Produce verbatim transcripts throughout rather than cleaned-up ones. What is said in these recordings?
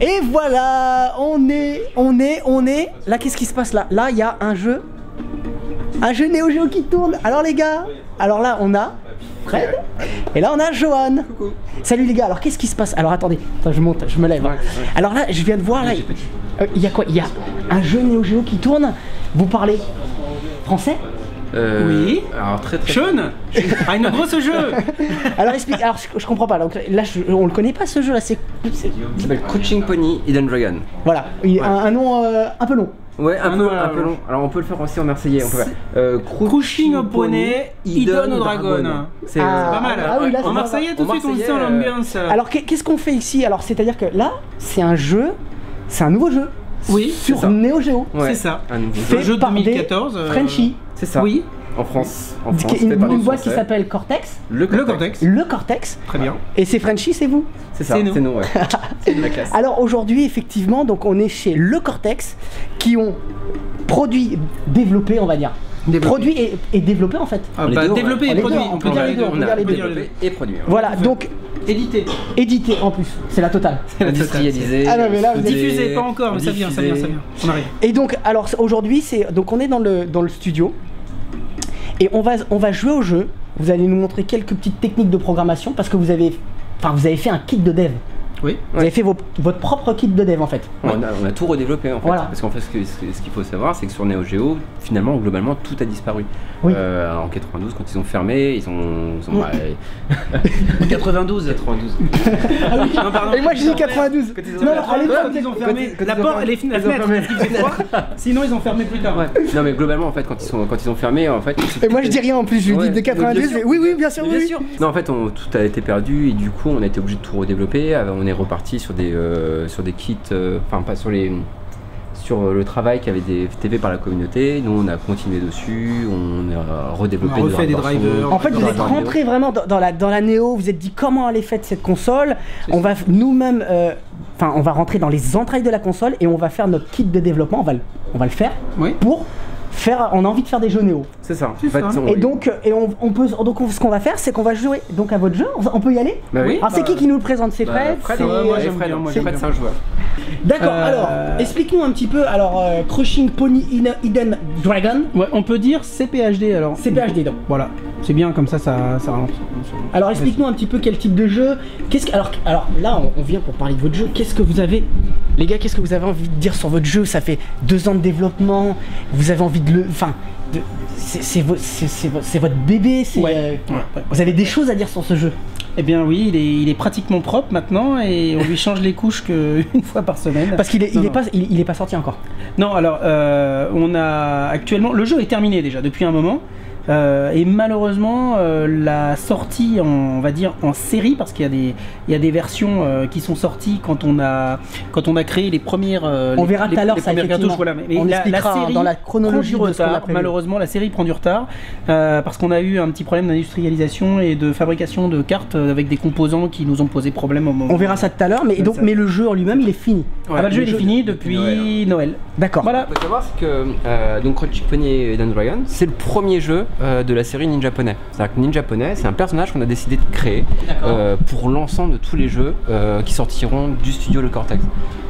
Et voilà, on est, on est, on est. Là, qu'est-ce qui se passe là? Là, il y a un jeu, un jeu Neo Geo qui tourne. Alors les gars, alors là, on a Fred et là, on a Johan. Coucou. Salut les gars. Alors qu'est-ce qui se passe? Alors attendez, attends, je monte, je me lève. Hein. Alors là, je viens de voir là. Il y a quoi? Il y a un jeu Neo Geo qui tourne. Vous parlez français? Euh, oui. Alors très très. Sean. Ah, une grosse jeu. Alors explique. Alors je, je comprends pas. Donc là, je, on le connaît pas ce jeu là. C'est. Il s'appelle Crouching Pony Hidden Dragon. Voilà. Il, ouais. un, un nom euh, un peu long. Ouais, un, un peu, nom, un peu long. Alors on peut le faire aussi en marseillais. On peut faire. Euh, Crouching Pony Hidden Dragon. C'est ah, pas mal. Ah, oui, là, en marseillais tout de suite on sent euh... l'ambiance. Alors qu'est-ce qu'on fait ici? Alors c'est-à-dire que là, c'est un jeu, c'est un nouveau jeu. Oui. Sur Neo Geo. Ouais, c'est ça. Un nouveau fait jeu par deux mille quatorze. Des Frenchy. C'est ça. Oui. En France. En France une une boîte qui s'appelle Cortex. Le Cortex. Le Cortex. Le Cortex. Très bien. Et c'est Frenchy, c'est vous? C'est ça. C'est nous. nous ouais. C'est de la classe. Alors aujourd'hui, effectivement, donc on est chez Le Cortex qui ont produit, développé, on va dire. Développé. Produit et, et développé en fait. Ah, bah, deux, développé ouais. et produit. On peut dire les deux. On peut dire les deux. Et produit. Voilà. Donc. Édité. Édité en plus, c'est la totale. Industrialisé. Ah non mais là vous diffusé, pas encore, mais ça vient, ça vient, ça vient. On arrive. Et donc alors aujourd'hui c'est donc on est dans le dans le studio et on va on va jouer au jeu. Vous allez nous montrer quelques petites techniques de programmation parce que vous avez enfin vous avez fait un kit de dev. Oui. Vous ouais. avez fait vos, votre propre kit de dev en fait. Ouais. On, a, on a tout redéveloppé en fait. Voilà. Parce qu'en fait, ce qu'il ce qu faut savoir, c'est que sur Neo Geo, finalement, globalement, tout a disparu. Oui. Euh, en quatre-vingt-douze, quand ils ont fermé, ils ont. Ils ont oui. quatre-vingt-douze. quatre-vingt-douze. Ah oui. Non, pardon. Et moi, je dis quatre-vingt-douze. Quand ils ont, non, fermé, quand ils ont fermé la porte, les fenêtres. Sinon, ils ont fermé plus tard. Ouais. Non, mais globalement, en fait, quand ils, sont, quand ils ont fermé, en fait. Et moi, je dis rien en plus. Je lui dis de quatre-vingt-douze. Oui, oui, bien sûr. Non, en fait, tout a été perdu et du coup, on a été obligé de tout redévelopper. On est reparti sur des euh, sur des kits, euh, enfin pas sur les sur le travail qui avait été fait par la communauté. Nous on a continué dessus, on a redéveloppé, on a refait des drivers. En fait vous êtes rentré vraiment dans, dans la dans la Neo, vous êtes dit comment elle est faite cette console. On va nous-mêmes, enfin euh, on va rentrer dans les entrailles de la console et on va faire notre kit de développement. On va le, on va le faire oui. pour faire. On a envie de faire des jeux Neo. C'est ça. ça. Et donc et on, on peut donc on, ce qu'on va faire c'est qu'on va jouer donc à votre jeu. On peut y aller. Bah oui. Alors c'est qui qui nous le présente? C'est Fred. Fred. Euh, moi j'ai Fred. Moi j'ai Fred. C'est un joueur. D'accord. Euh... Alors explique-nous un petit peu. Alors euh, Crushing Pony Hidden Dragon. Ouais. On peut dire C P H D alors. C P H D donc. Voilà. C'est bien comme ça ça ça relance. Alors explique-nous un petit peu quel type de jeu. Qu'est-ce que alors alors là on, on vient pour parler de votre jeu. Qu'est-ce que vous avez les gars? Qu'est-ce que vous avez envie de dire sur votre jeu? Ça fait deux ans de développement. Vous avez envie de le. Enfin. C'est vo votre bébé, ouais. Euh, ouais. Vous avez des choses à dire sur ce jeu? Eh bien oui, il est, il est pratiquement propre maintenant et on lui change les couches qu'une fois par semaine. Parce qu'il n'est il est pas, il, il est pas sorti encore. Non, alors euh, on a actuellement... Le jeu est terminé déjà depuis un moment euh, et malheureusement euh, la sortie en, on va dire, en série, parce qu'il y a des, il y a des versions euh, qui sont sorties quand on a, quand on a créé les premières... Euh, on les, verra tout à l'heure ça, effectivement. Voilà, mais, mais on la, expliquera la série dans la chronologie de retard, ce qu'on a malheureusement la série prend du retard euh, parce qu'on a eu un petit problème d'industrialisation et de fabrication de cartes avec des composants qui nous ont posé problème au moment. On verra ça tout à l'heure, mais, donc, mais le jeu en lui-même il est fini. Ouais, ah, bah, le, le jeu il est fini depuis Noël. Noël. Noël. D'accord. Voilà. Il faut savoir que euh, donc Crouching Pony Hidden Dragon c'est le premier jeu euh, de la série Ninjaponais. C'est-à-dire que Ninjaponais c'est un personnage qu'on a décidé de créer euh, pour l'ensemble de tous les jeux euh, qui sortiront du studio Le Cortex.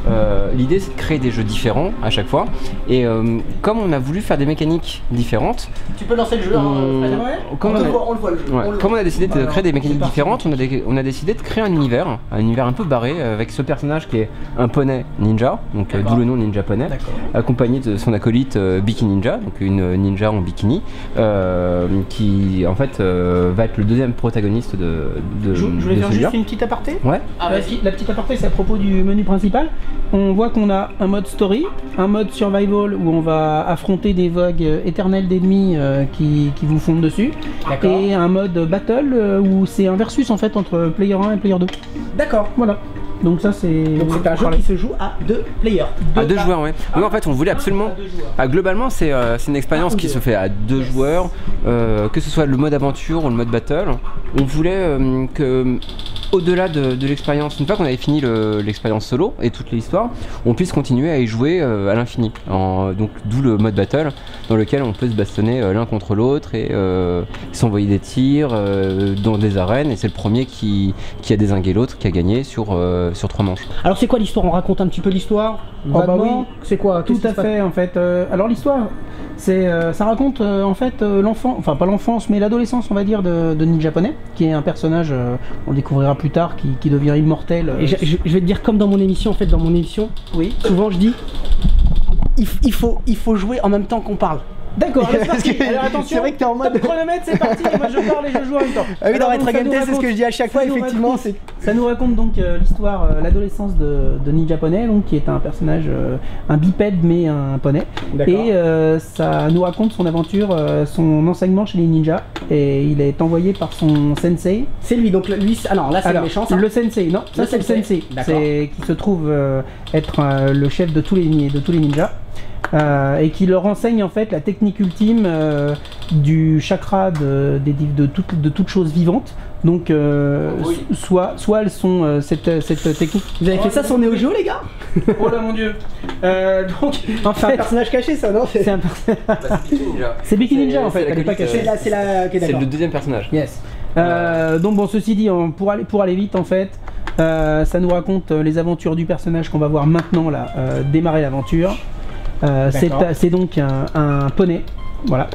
Euh, L'idée c'est de créer des jeux différents à chaque fois et euh, comme on a voulu faire des mécaniques différentes. Tu peux lancer le jeu, on... hein, Fred, ouais. on, on, a... voit, on le voit le jeu. Ouais. On le... Comme on a décidé de créer des mécaniques différentes, on a, dé... on a décidé de créer un univers, un univers un peu barré avec ce personnage qui est un poney ninja, donc euh, d'où le nom Ninjaponais, accompagné de son acolyte euh, Bikini Ninja, donc une ninja en bikini, euh, qui en fait euh, va être le deuxième protagoniste de, de je, je voulais de faire juste une petite aparté. Ouais. Ah, la, la petite aparté c'est à propos du menu principal. On voit qu'on a un mode story, un mode survival où on va affronter des vagues éternelles d'ennemis euh, qui, qui vous fondent dessus, et un mode battle euh, où c'est un versus en fait entre player un et player deux. D'accord. Voilà. Donc ça c'est un jeu qui se joue à deux players. Deux à deux joueurs, oui. Ah, en fait on voulait absolument... Ah, globalement c'est euh, une expérience ah, qui se fait à deux yes. joueurs, euh, que ce soit le mode aventure ou le mode battle. On voulait euh, que... au-delà de, de l'expérience, une fois qu'on avait fini l'expérience le, solo et toute l'histoire, on puisse continuer à y jouer euh, à l'infini. Donc d'où le mode battle, dans lequel on peut se bastonner euh, l'un contre l'autre et euh, s'envoyer des tirs euh, dans des arènes, et c'est le premier qui, qui a dézingué l'autre qui a gagné sur, euh, sur trois manches. Alors c'est quoi l'histoire? On raconte un petit peu l'histoire? Oh bah oui, c'est quoi? Tout à fait en fait. Euh, alors l'histoire, c'est euh, ça raconte euh, en fait euh, l'enfant, enfin pas l'enfance mais l'adolescence on va dire de, de Ninjaponais, qui est un personnage, euh, on le découvrira plus tard, qui, qui devient immortel. Euh, Et je, je, je vais te dire comme dans mon émission en fait, dans mon émission, oui. Souvent je dis, il, il, faut, il faut jouer en même temps qu'on parle. D'accord, alors attention, c'est vrai que t'es en mode chronomètre, c'est parti, moi je parle et je joue en même temps. Ah oui, dans Retro Game Test, c'est ce que je dis à chaque fois, effectivement. Ça nous raconte donc euh, l'histoire, euh, l'adolescence de, de Ninjaponais, donc, qui est un personnage, euh, un bipède mais un poney. Et euh, ça nous raconte son aventure, euh, son enseignement chez les ninjas. Et il est envoyé par son sensei. C'est lui, donc lui, ah non, là c'est le méchant. Ça. Le sensei, non, ça c'est le sensei, c'est qui se trouve euh, être euh, le chef de tous les, de tous les ninjas. Euh, et qui leur enseigne en fait la technique ultime euh, du chakra de, de, de, de, toute, de toute chose vivante. Donc, euh, oui. soit, soit elles sont euh, cette, cette technique. Vous avez oh, fait ça sur Neo Geo, les gars? Oh là mon dieu! euh, donc, en fait, c'est un personnage caché, ça, non? C'est un personnage. Bah, c'est Bikini Ninja. C'est Bikini Ninja en fait, elle n'est pas cachée. C'est la... okay, le deuxième personnage. Yes. Euh, donc, bon, ceci dit, pour aller, pour aller vite en fait. Euh, ça nous raconte les aventures du personnage qu'on va voir maintenant là, euh, démarrer l'aventure. Euh, c'est donc un, un poney, voilà,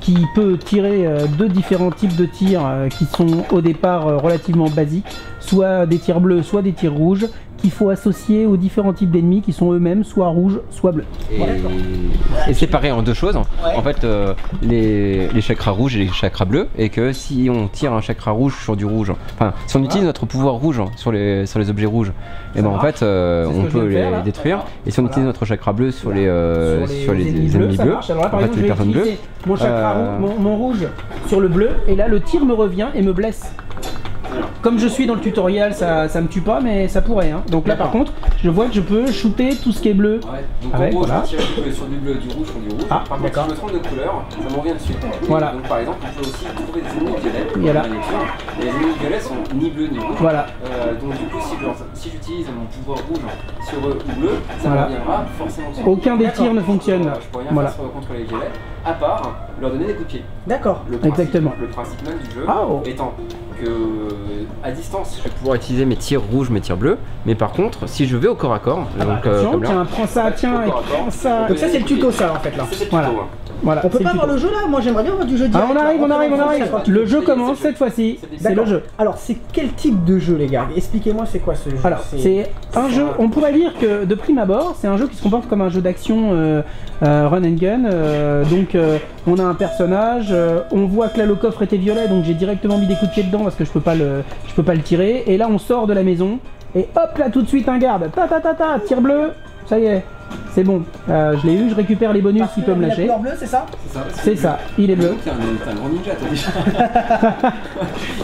qui peut tirer euh, deux différents types de tirs euh, qui sont au départ euh, relativement basiques, soit des tirs bleus, soit des tirs rouges, qu'il faut associer aux différents types d'ennemis qui sont eux-mêmes soit rouges, soit bleus. Et, voilà. Et séparés en deux choses, ouais. En fait euh, les, les chakras rouges et les chakras bleus, et que si on tire un chakra rouge sur du rouge, enfin si on utilise ah. notre pouvoir rouge sur les, sur les objets rouges, et ben en fait euh, on peut les faire, détruire, et si on voilà. utilise notre chakra bleu sur les, euh, sur les, sur les, les ennemis bleus, bleus alors là, par en exemple, fait les personnes bleues, mon chakra euh... rouge, mon, mon rouge sur le bleu, et là le tir me revient et me blesse. Comme je suis dans le tutoriel, ça, ça me tue pas, mais ça pourrait. Hein. Donc là, par contre, je vois que je peux shooter tout ce qui est bleu. Ouais, donc en gros, voilà. Je peux tirer sur du bleu, du rouge, sur du rouge. Ah, par contre, si je me trompe de couleur, ça m'en revient dessus. Voilà. Et donc par exemple, on peut aussi trouver des ennemis violets. Voilà. Et les ennemis violets sont ni bleus ni rouges. Voilà. Euh, donc du coup, si, si j'utilise mon pouvoir rouge sur eux ou bleu, ça voilà. me reviendra forcément dessus. Aucun des tirs ne fonctionne. Je pourrais rien voilà. faire contre les violets, à part leur donner des coups de pied. D'accord, exactement. Le principe même du jeu ah, oh. étant que à distance, je vais pouvoir utiliser mes tirs rouges, mes tirs bleus, mais par contre, si je vais au corps à corps, ah donc, euh, comme là, tiens, prends ça, tiens, et prends ça. Donc ça, c'est le tuto, ça, en fait, là. Ça, voilà. Tuto, hein. Voilà. On peut pas voir le jeu, là? Moi, j'aimerais bien voir du jeu direct. Ah, on arrive, là. on arrive, on arrive. Le jeu commence cette fois-ci. C'est le jeu. Alors, c'est quel type de jeu, les gars? Expliquez-moi, c'est quoi ce jeu? Alors, c'est un jeu. On pourrait dire que de prime abord, c'est un jeu qui se comporte comme un jeu d'action euh, euh, run and gun. Euh, donc, euh, on a un personnage. Euh, on voit que là, le coffre était violet, donc j'ai directement mis des coups de pied dedans parce que je peux pas le, je peux pas le tirer. Et là, on sort de la maison et hop là, tout de suite, un garde. Ta ta ta ta, tir bleu. Ça y est. C'est bon, euh, je l'ai eu, je récupère les bonus qui peuvent me lâcher. La couleur bleue, c'est ça? C'est ça, ça, il est bleu. T'es un, un grand ninja, t'as déjà.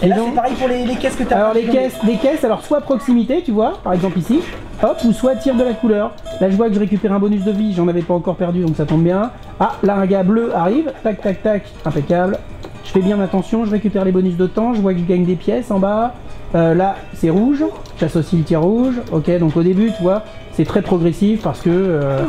Et, et là, c'est pareil pour les, les caisses que t'as. Alors les caisses, les caisses, alors soit proximité, tu vois, par exemple ici, hop, ou soit tir de la couleur. Là, je vois que je récupère un bonus de vie, j'en avais pas encore perdu, donc ça tombe bien. Ah, là, un gars bleu arrive, tac, tac, tac, impeccable. Je fais bien attention, je récupère les bonus de temps, je vois que je gagne des pièces en bas. Euh, là, c'est rouge, j'associe le tir rouge. Ok, donc au début, tu vois, c'est très progressif parce que... Euh,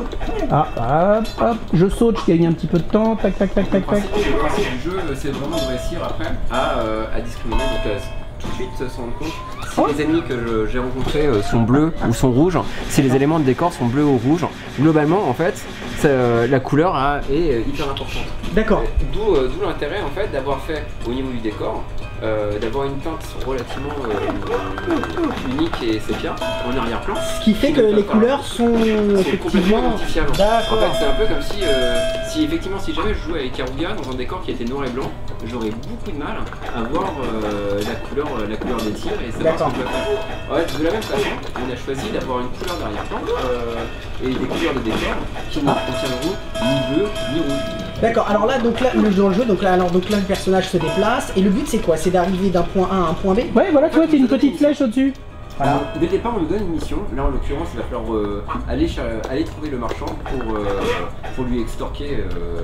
ah, hop, hop, je saute, je gagne un petit peu de temps, tac, tac, tac, tac, tac. Le principe du jeu, c'est vraiment de réussir après à, euh, à discriminer, donc euh, tout de suite se rendre compte si oh. les ennemis que j'ai rencontrés euh, sont bleus ou sont rouges, si les éléments de décor sont bleus ou rouges. Globalement, en fait, euh, la couleur a, est hyper importante. D'accord. D'où euh, l'intérêt, en fait, d'avoir fait au niveau du décor, Euh, d'avoir une teinte relativement euh, unique et sépia en arrière-plan. Ce qui fait que les couleurs sont, sont effectivement identifiables. En fait, c'est un peu comme si, euh, si effectivement, si jamais je jouais avec Karuga dans un décor qui était noir et blanc, j'aurais beaucoup de mal à voir euh, la couleur, la couleur des tirs et savoir ce que je dois faire. Ouais, de la même façon, on a choisi d'avoir une couleur d'arrière-plan euh, et des couleurs de décor qui ne contiendront ni bleu ni rouge. D'accord, alors là, donc là, le jeu dans le jeu, donc là, alors, donc là, le personnage se déplace, et le but c'est quoi? C'est d'arriver d'un point A à un point B? Ouais, voilà, toi, t'es une petite flèche au-dessus. Voilà. Alors, dès le départ, on lui donne une mission. Là, en l'occurrence, il va falloir euh, aller, aller trouver le marchand pour, euh, pour lui extorquer, euh,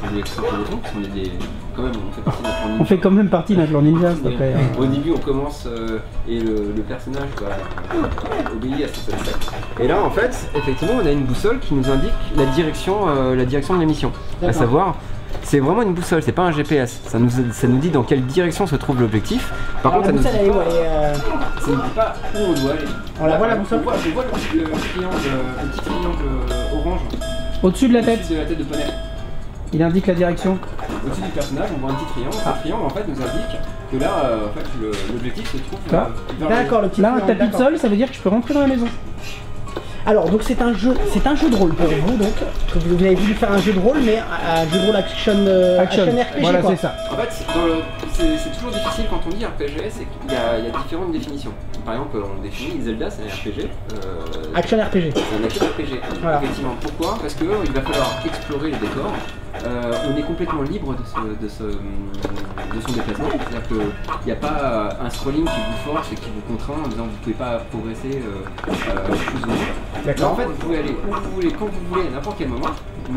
pour lui extorquer les fonds, parce qu'on est des... quand même, on fait partie d'un clan ninja. On fait quand même partie d'un clan ninja, s'il te plaît. Au début, on commence euh, et le, le personnage va euh, obéir à ce que ça fait. Et là, en fait, effectivement, on a une boussole qui nous indique la direction, euh, la direction de l'émission. À savoir, c'est vraiment une boussole, c'est pas un G P S. Ça nous, ça nous dit dans quelle direction se trouve l'objectif. Par contre, ça nous dit pas où on doit aller. On la voit la boussole. Je vois le petit triangle orange. Au-dessus de la tête. Au-dessus de la tête de Poney. Il indique la direction. Au-dessus du personnage, on voit un petit triangle. Ah. Ce triangle en fait nous indique que là, euh, en fait, l'objectif se trouve. Ah. Euh, D'accord, le petit là, t'as plus de sol, ça veut dire que je peux rentrer dans la maison. Alors donc c'est un jeu, c'est un jeu de rôle pour vous donc. Vous avez voulu faire un jeu de rôle, mais un jeu de rôle action, euh, action. action R P G. Voilà, c'est ça. En fait, c'est toujours difficile quand on dit R P G, c'est qu'il y, y a différentes définitions. Par exemple, on définit Zelda, c'est un R P G. Euh, action R P G. C'est un action R P G. Voilà. Effectivement. Pourquoi? Parce qu'il va falloir explorer les décors. Euh, on est complètement libre de, ce, de, ce, de son déplacement, c'est-à-dire qu'il n'y a pas un scrolling qui vous force et qui vous contraint en disant que vous ne pouvez pas progresser euh, euh, plus ou moins. D'accord. En fait, vous pouvez aller où vous voulez, quand vous voulez, à n'importe quel moment,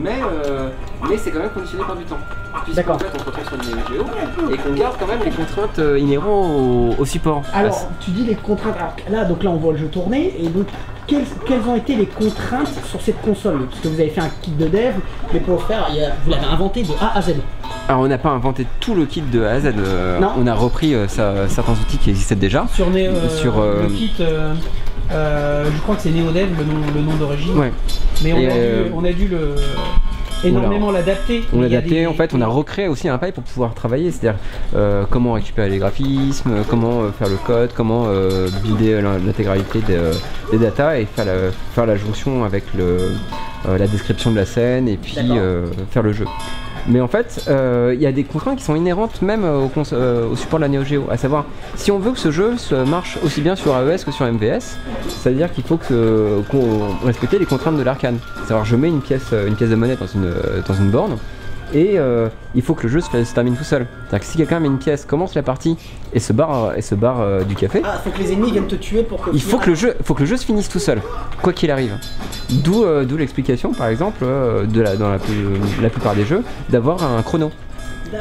mais, euh, mais c'est quand même conditionné par du temps. Puisqu'en fait, on se retrouve sur une Neo Geo et qu'on garde quand même les contraintes euh, inhérentes au, au support. Alors, ah, tu dis les contraintes, alors là, donc là on voit le jeu tourner et donc... Quelles, quelles ont été les contraintes sur cette console? Parce que vous avez fait un kit de dev, mais pour le faire, vous l'avez inventé de A à Z. Alors on n'a pas inventé tout le kit de A à Z, euh, on a repris euh, ça, certains outils qui existaient déjà. Sur, euh, sur euh, le kit, euh, euh, je crois que c'est NeoDev le nom, le nom d'origine, ouais. Mais on a, euh... dû, on a dû le... énormément l'adapter. On l'a adapté, des... en fait on a recréé aussi un pipe pour pouvoir travailler, c'est-à-dire euh, comment récupérer les graphismes, comment euh, faire le code, comment euh, builder l'intégralité des, euh, des datas et faire la, faire la jonction avec le, euh, la description de la scène et puis euh, faire le jeu. Mais en fait, il euh, y a des contraintes qui sont inhérentes même au, euh, au support de la Neo Geo, à savoir, si on veut que ce jeu marche aussi bien sur A E S que sur M V S, c'est-à-dire qu'il faut qu'on qu respecte les contraintes de l'arcane. C'est-à-dire, je mets une pièce, une pièce de monnaie dans une, dans une borne, et euh, il faut que le jeu se, se termine tout seul. C'est-à-dire que si quelqu'un met une pièce, commence la partie et se barre, et se barre euh, du café... Ah, faut que les ennemis viennent te tuer pour que... Il faut que, le jeu, faut que le jeu se finisse tout seul, quoi qu'il arrive. D'où euh, l'explication, par exemple, euh, de la, dans la, plus, la plupart des jeux, d'avoir un chrono.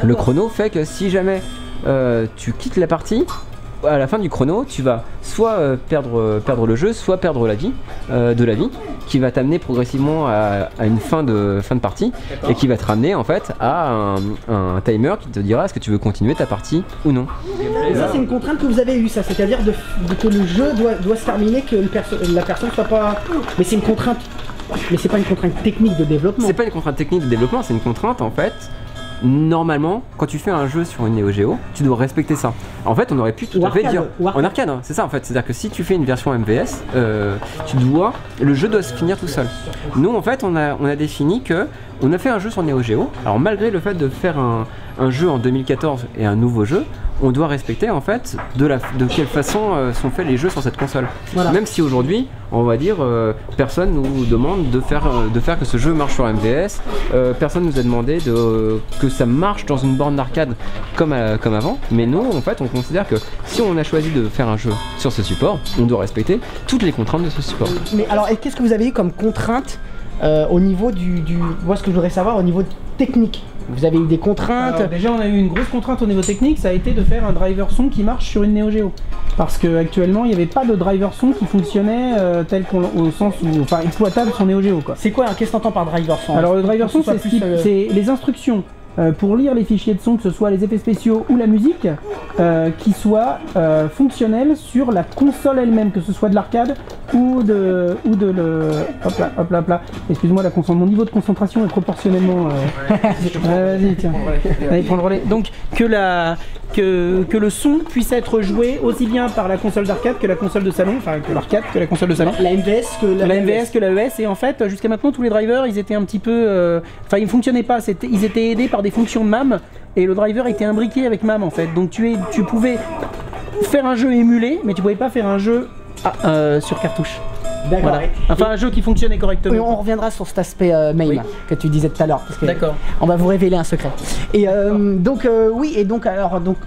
Le chrono fait que si jamais euh, tu quittes la partie, à la fin du chrono, tu vas soit euh, perdre, euh, perdre le jeu, soit perdre la vie, euh, de la vie, qui va t'amener progressivement à, à une fin de, fin de partie et qui va te ramener en fait à un, un timer qui te dira est-ce que tu veux continuer ta partie ou non. Et ça c'est une contrainte que vous avez eue, ça, c'est-à-dire de, de, que le jeu doit, doit se terminer, que le perso la personne soit pas... Mais c'est une contrainte, mais c'est pas une contrainte technique de développement. C'est pas une contrainte technique de développement, c'est une contrainte en fait... Normalement, quand tu fais un jeu sur une Neo Geo, tu dois respecter ça. En fait, on aurait pu tout ou à arcade, fait dire en arcade, hein, c'est ça en fait. C'est-à-dire que si tu fais une version M V S, euh, tu dois, le jeu doit se finir tout seul. Nous, en fait, on a, on a défini que on a fait un jeu sur Neo Geo. Alors malgré le fait de faire un, un jeu en deux mille quatorze et un nouveau jeu, on doit respecter en fait de, la, de quelle façon euh, sont faits les jeux sur cette console. Voilà. Même si aujourd'hui, on va dire, euh, personne nous demande de faire, euh, de faire que ce jeu marche sur M V S. Euh, personne nous a demandé de, euh, que ça marche dans une borne d'arcade comme, euh, comme avant. Mais non, en fait, on considère que si on a choisi de faire un jeu sur ce support, on doit respecter toutes les contraintes de ce support. Mais alors, qu'est-ce que vous avez eu comme contrainte Euh, au niveau du, du... Moi, ce que je voudrais savoir, au niveau technique, vous avez eu des contraintes? Alors, déjà, on a eu une grosse contrainte au niveau technique, ça a été de faire un driver son qui marche sur une Neo Geo. Parce qu'actuellement, il n'y avait pas de driver son qui fonctionnait euh, tel qu'on... au sens où... Enfin, exploitable sur Neo Geo, quoi. C'est quoi, hein, qu'est-ce que t'entends par driver son? Alors, le driver son, c'est ce qui... euh... les instructions euh, pour lire les fichiers de son, que ce soit les effets spéciaux ou la musique, euh, qui soient euh, fonctionnels sur la console elle-même, que ce soit de l'arcade, ou de, ou de le... Hop là, hop là, hop là. Excuse-moi, mon niveau de concentration est proportionnellement... Euh... Ouais, vas-y, tiens. Allez, prends le relais. Donc, que, la, que, que le son puisse être joué aussi bien par la console d'arcade que la console de salon, enfin, que l'arcade que la console de salon. La M V S que la, la M V S que la E S. Et en fait, jusqu'à maintenant, tous les drivers, ils étaient un petit peu... Euh... Enfin, ils ne fonctionnaient pas. Ils étaient aidés par des fonctions de MAME. Et le driver était imbriqué avec MAME, en fait. Donc, tu, es, tu pouvais faire un jeu émulé, mais tu pouvais pas faire un jeu... Ah, euh, sur cartouche. D'accord. Voilà. Enfin, et un jeu qui fonctionnait correctement. Et on reviendra sur cet aspect euh, MAME, oui, que tu disais tout à l'heure. D'accord. On va vous révéler un secret. Et euh, donc, euh, oui, et donc, alors, donc,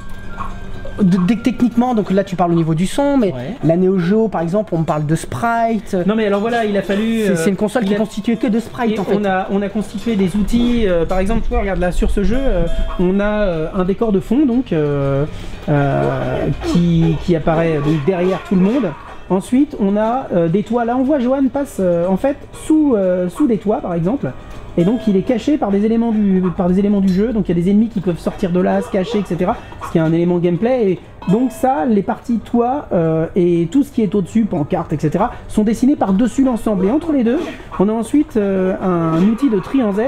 de, de, techniquement, donc là tu parles au niveau du son, mais ouais. la Neo Geo par exemple, on parle de sprites. Non mais alors voilà, il a fallu... C'est une console qui est a... constituée que de sprites en fait. On a, on a constitué des outils, euh, par exemple, toi regarde là sur ce jeu, euh, on a euh, un décor de fond donc euh, euh, qui, qui apparaît donc, derrière tout le monde. Ensuite on a euh, des toits, là on voit Johan passe euh, en fait sous, euh, sous des toits par exemple. Et donc il est caché par des éléments du, par des éléments du jeu, donc il y a des ennemis qui peuvent sortir de là, se cacher, et cetera. Ce qui est un élément gameplay, et donc ça, les parties toit euh, et tout ce qui est au-dessus, pancarte, et cetera sont dessinées par-dessus l'ensemble. Et entre les deux, on a ensuite euh, un outil de tri en Z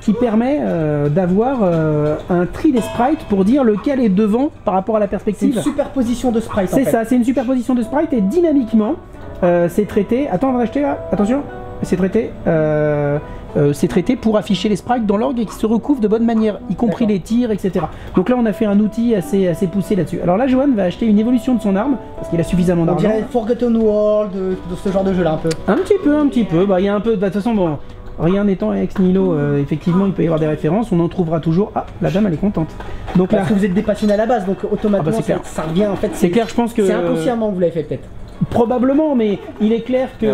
qui permet euh, d'avoir euh, un tri des sprites pour dire lequel est devant par rapport à la perspective. C'est une superposition de sprites. C'est ça, c'est une superposition de sprites et dynamiquement, euh, c'est traité... Attends, on va acheter là, attention, c'est traité... Euh... Euh, c'est traité pour afficher les sprites dans l'orgue et qui se recouvrent de bonne manière, y compris les tirs, et cetera. Donc là, on a fait un outil assez, assez poussé là-dessus. Alors là, Johan va acheter une évolution de son arme, parce qu'il a suffisamment d'argent. On dirait Forgotten World, de, de ce genre de jeu-là, un peu. Un petit peu, un petit peu. Bah, il y a un peu, de toute façon, bon, rien n'étant ex nihilo, euh, effectivement, il peut y avoir des références, on en trouvera toujours. Ah, la dame, elle est contente. Donc, parce là... que vous êtes des passionnés à la base, donc automatiquement, ah bah ça revient, en fait. C'est clair, je pense que... C'est inconsciemment que vous l'avez fait, peut-être. Probablement, mais il est clair que...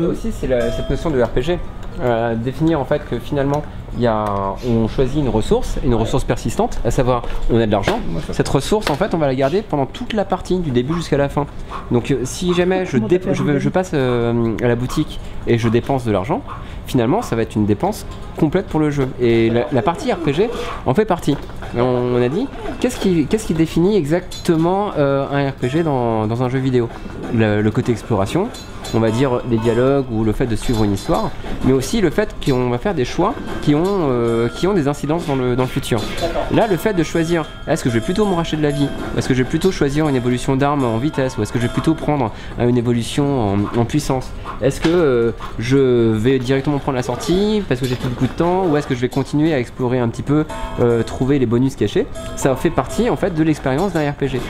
En fait, aussi, c'est cette notion de R P G. Euh, définir en fait que finalement y a un, on choisit une ressource, une ouais. ressource persistante, à savoir on a de l'argent, cette ressource en fait on va la garder pendant toute la partie du début jusqu'à la fin. Donc euh, si jamais je, je, je passe euh, à la boutique et je dépense de l'argent, finalement ça va être une dépense complète pour le jeu et la, la partie R P G en fait partie. On, on a dit qu'est-ce qui, qu'est-ce qui définit exactement euh, un R P G dans, dans un jeu vidéo, le, le côté exploration, on va dire les dialogues ou le fait de suivre une histoire, mais aussi le fait qu'on va faire des choix qui ont, euh, qui ont des incidences dans le, dans le futur. Là, le fait de choisir, est-ce que je vais plutôt me racheter de la vie, est-ce que je vais plutôt choisir une évolution d'arme en vitesse, ou est-ce que je vais plutôt prendre une évolution en, en puissance, est-ce que euh, je vais directement prendre la sortie parce que j'ai plus beaucoup de temps, ou est-ce que je vais continuer à explorer un petit peu, euh, trouver les bonus cachés, ça fait partie en fait de l'expérience d'un R P G.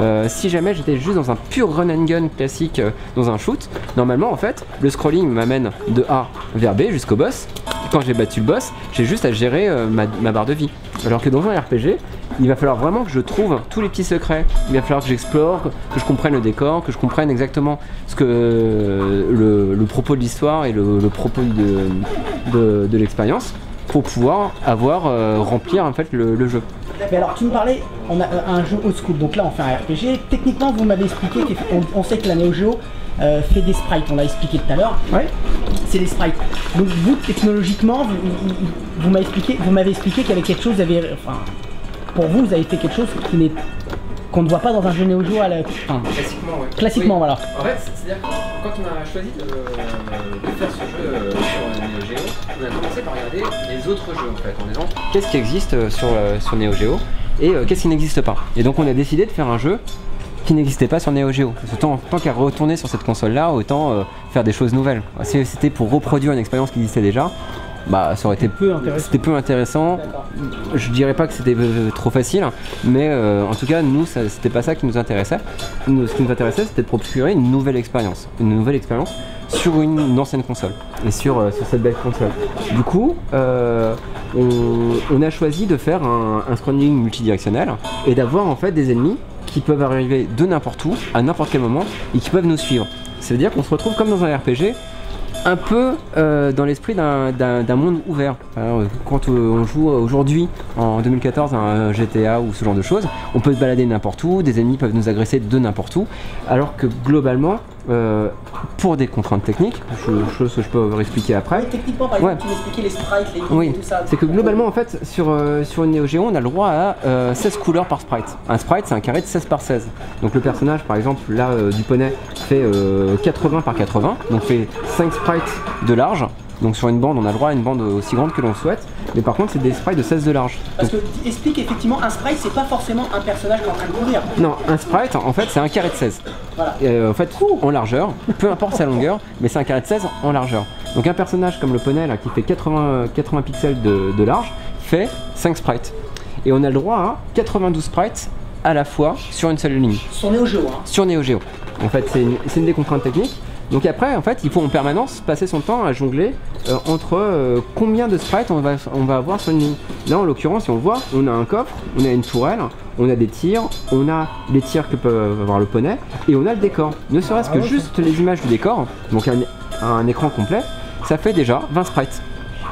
Euh, si jamais j'étais juste dans un pur run and gun classique, euh, dans un shoot, normalement en fait le scrolling m'amène de A vers B jusqu'au boss. Quand j'ai battu le boss, j'ai juste à gérer euh, ma, ma barre de vie. Alors que dans un R P G, il va falloir vraiment que je trouve tous les petits secrets. Il va falloir que j'explore, que je comprenne le décor, que je comprenne exactement ce que euh, le, le propos de l'histoire et le, le propos de, de, de l'expérience pour pouvoir avoir euh, remplir en fait le, le jeu. Mais alors tu me parlais, on a un jeu old school, donc là on fait un R P G. Techniquement vous m'avez expliqué qu'on on sait que la Neo Geo Euh, fait des sprites, on l'a expliqué tout à l'heure. Ouais. C'est des sprites. Donc vous, technologiquement, vous, vous, vous m'avez expliqué, vous m'avez expliqué qu'il y avait quelque chose, vous avez, enfin, pour vous, vous avez fait quelque chose qui n'est qu'on ne voit pas dans un jeu Neo Geo à la... Enfin, classiquement, ouais. Classiquement, oui. Voilà. En fait, c'est-à-dire que quand on a choisi de, de faire ce jeu euh, sur Neo Geo, on a commencé par regarder les autres jeux, en fait, en disant qu'est-ce qui existe sur, euh, sur Neo Geo et euh, qu'est-ce qui n'existe pas. Et donc on a décidé de faire un jeu qui n'existait pas sur Neo Geo. Autant, tant qu'à retourner sur cette console-là, autant euh, faire des choses nouvelles. Si c'était pour reproduire une expérience qui existait déjà, bah ça aurait été peu intéressant. C'était peu intéressant. Je dirais pas que c'était euh, trop facile, mais euh, en tout cas nous, c'était pas ça qui nous intéressait. Nous, ce qui nous intéressait, c'était de procurer une nouvelle expérience, une nouvelle expérience sur une, une ancienne console et sur, euh, sur cette belle console. Du coup, euh, on, on a choisi de faire un, un scrolling multidirectionnel et d'avoir en fait des ennemis qui peuvent arriver de n'importe où, à n'importe quel moment, et qui peuvent nous suivre. C'est-à-dire qu'on se retrouve comme dans un R P G, un peu euh, dans l'esprit d'un monde ouvert. Alors, quand euh, on joue aujourd'hui, en deux mille quatorze, un G T A ou ce genre de choses, on peut se balader n'importe où, des ennemis peuvent nous agresser de n'importe où, alors que globalement, Euh, pour des contraintes techniques, chose que je peux expliquer après. Oui, techniquement, par exemple, ouais. Tu m'expliquais les sprites, les lignes, oui. Tout ça. C'est que globalement, en fait, sur, euh, sur Neo Geo, on a le droit à euh, seize couleurs par sprite. Un sprite, c'est un carré de seize par seize. Donc le personnage, par exemple, là, euh, du poney, fait euh, quatre-vingts par quatre-vingts, donc fait cinq sprites de large. Donc sur une bande, on a le droit à une bande aussi grande que l'on souhaite, mais par contre, c'est des sprites de seize de large. Parce que, explique effectivement, un sprite, c'est pas forcément un personnage qui est en train de courir. Non, un sprite, en fait, c'est un carré de seize. Voilà. Et, en fait, Ouh. en largeur, peu importe sa longueur, mais c'est un carré de seize en largeur. Donc un personnage comme le poney, là, qui fait quatre-vingts pixels de, de large, fait cinq sprites. Et on a le droit à quatre-vingt-douze sprites à la fois sur une seule ligne. Sur Neo Geo, hein. Sur Neo Geo. En fait, c'est une, c'est une des contraintes techniques. Donc après, en fait, il faut en permanence passer son temps à jongler euh, entre euh, combien de sprites on va, on va avoir sur une ligne. Là, en l'occurrence, si on voit, on a un coffre, on a une tourelle, on a des tirs, on a les tirs que peut avoir le poney, et on a le décor. Ne serait-ce que juste les images du décor, donc un, un écran complet, ça fait déjà vingt sprites.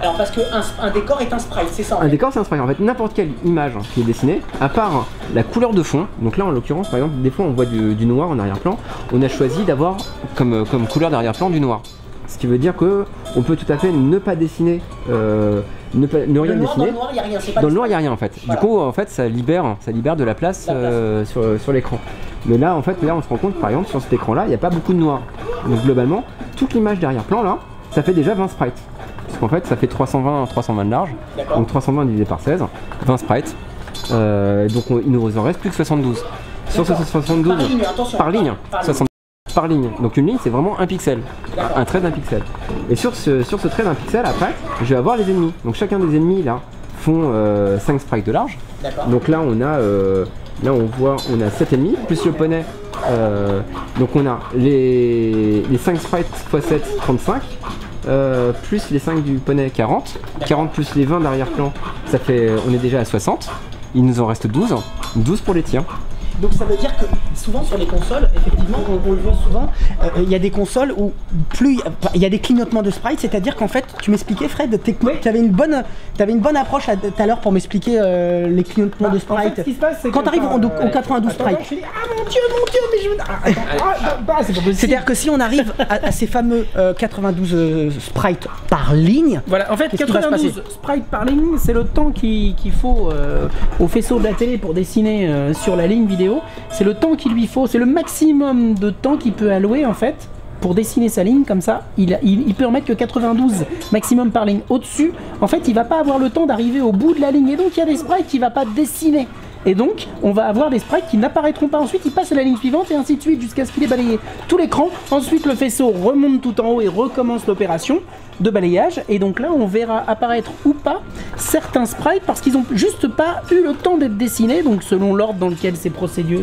Alors parce qu'un un décor est un sprite, c'est ça en fait. Un décor c'est un sprite, en fait n'importe quelle image qui est dessinée, à part la couleur de fond, donc là en l'occurrence par exemple des fois on voit du, du noir en arrière-plan, on a choisi d'avoir comme, comme couleur d'arrière-plan du noir. Ce qui veut dire que on peut tout à fait ne pas dessiner, euh, ne, pas, ne rien noir, dessiner. Dans le noir il n'y a rien, c'est pas dans le noir il n'y a rien en fait. Voilà. Du coup en fait ça libère, ça libère de la place, la place. Euh, sur, sur l'écran. Mais là en fait là on se rend compte par exemple sur cet écran là il n'y a pas beaucoup de noir. Donc globalement toute l'image d'arrière-plan là ça fait déjà vingt sprites. Parce qu'en fait ça fait trois cent vingt de large, donc trois cent vingt divisé par seize, vingt sprites, euh, donc on, il nous en reste plus que soixante-douze. Sur soixante-douze, par ligne, par ligne, par, soixante-douze, par ligne, donc une ligne c'est vraiment un pixel, un, un trait d'un pixel. Et sur ce, sur ce trait d'un pixel après, je vais avoir les ennemis, donc chacun des ennemis là font euh, cinq sprites de large, donc là on a, euh, là on voit, on a sept ennemis, plus le poney, euh, donc on a les, les cinq sprites x sept, trente-cinq. Euh, plus les cinq du poney, quarante, quarante plus les vingt d'arrière-plan, ça fait, on est déjà à soixante, il nous en reste douze, douze pour les tirs. Donc ça veut dire que souvent sur les consoles, effectivement, on, on le voit souvent, il euh, y a des consoles où plus il y a des clignotements de sprites, c'est-à-dire qu'en fait, tu m'expliquais Fred, oui. tu avais une bonne, t'avais une bonne approche tout à l'heure pour m'expliquer euh, les clignotements bah, de sprites. En fait, ce qui se passe, c'est quand tu arrives euh, au, au quatre-vingt-douze sprites, je dis, ah mon dieu, mon dieu, mais je veux... Ah, ah, bah, c'est pas possible. C'est-à-dire que si on arrive à, à ces fameux euh, quatre-vingt-douze euh, sprites par ligne... Voilà, en fait, quatre-vingt-douze sprites par ligne, c'est le temps qu'il qu'il faut euh, au faisceau de la télé pour dessiner euh, sur la ligne vidéo. C'est le temps qu'il lui faut, c'est le maximum de temps qu'il peut allouer en fait pour dessiner sa ligne comme ça. Il, il, il peut en mettre que quatre-vingt-douze maximum par ligne. Au-dessus, en fait, il va pas avoir le temps d'arriver au bout de la ligne et donc il y a des sprites qu'il va pas dessiner. Et donc, on va avoir des sprites qui n'apparaîtront pas. Ensuite, ils passent à la ligne suivante et ainsi de suite jusqu'à ce qu'il ait balayé tout l'écran. Ensuite, le faisceau remonte tout en haut et recommence l'opération de balayage. Et donc là, on verra apparaître ou pas certains sprites parce qu'ils n'ont juste pas eu le temps d'être dessinés. Donc, selon l'ordre dans lequel c'est procédé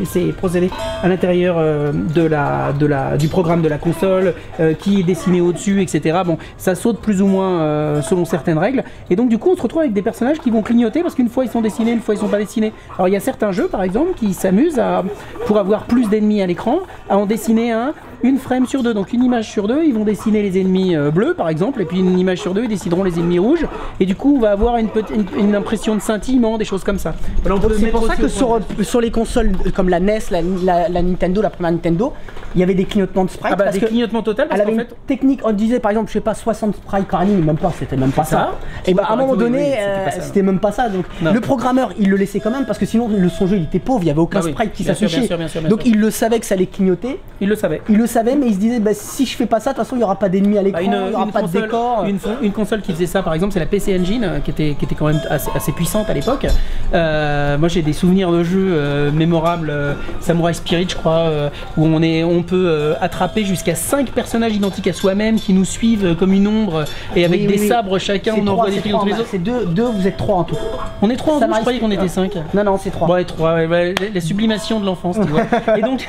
à l'intérieur de la, de la, du programme de la console, euh, qui est dessiné au-dessus, et cetera. Bon, ça saute plus ou moins euh, selon certaines règles. Et donc, du coup, on se retrouve avec des personnages qui vont clignoter parce qu'une fois ils sont dessinés, une fois ils sont pas dessinés. Alors, il y a certains jeux par exemple qui s'amusent à, pour avoir plus d'ennemis à l'écran, à en dessiner un, une frame sur deux, donc une image sur deux, ils vont dessiner les ennemis bleus par exemple, et puis une image sur deux, ils dessineront les ennemis rouges, et du coup on va avoir une, petite, une, une impression de scintillement, des choses comme ça. C'est pour ça que sur, sur les consoles comme la N E S, la, la, la Nintendo, la première Nintendo, il y avait des clignotements de sprites. Ah bah, parce des que clignotements total parce qu'en fait... technique, on disait par exemple, je sais pas, soixante sprites par ligne, même pas, c'était même pas ça. ça. Et bah à un moment donné, euh, c'était même pas ça, donc non. Le programmeur, il le laissait quand même parce que sinon le son jeu il était pauvre, il n'y avait aucun ah oui, sprite qui s'affichait. Donc il le savait que ça allait clignoter. Il le savait. Il le savait, mais il se disait bah, si je fais pas ça, de toute façon il n'y aura pas d'ennemis à l'écran, il bah n'y aura une pas console, de décor. Une, une console qui faisait ça par exemple, c'est la P C Engine qui était, qui était quand même assez, assez puissante à l'époque. Euh, moi j'ai des souvenirs de jeux euh, mémorables, euh, Samurai Spirit je crois, euh, où on, est, on peut euh, attraper jusqu'à cinq personnages identiques à soi-même qui nous suivent comme une ombre et avec oui, des oui, sabres oui. chacun, on envoie des trucs entre les autres. C'est deux, deux, vous êtes trois en tout. On est trois en tout, je croyais qu'on était cinq. Non, non, trois. Ouais, trois, ouais, ouais, la sublimation de l'enfance, tu vois. Et donc,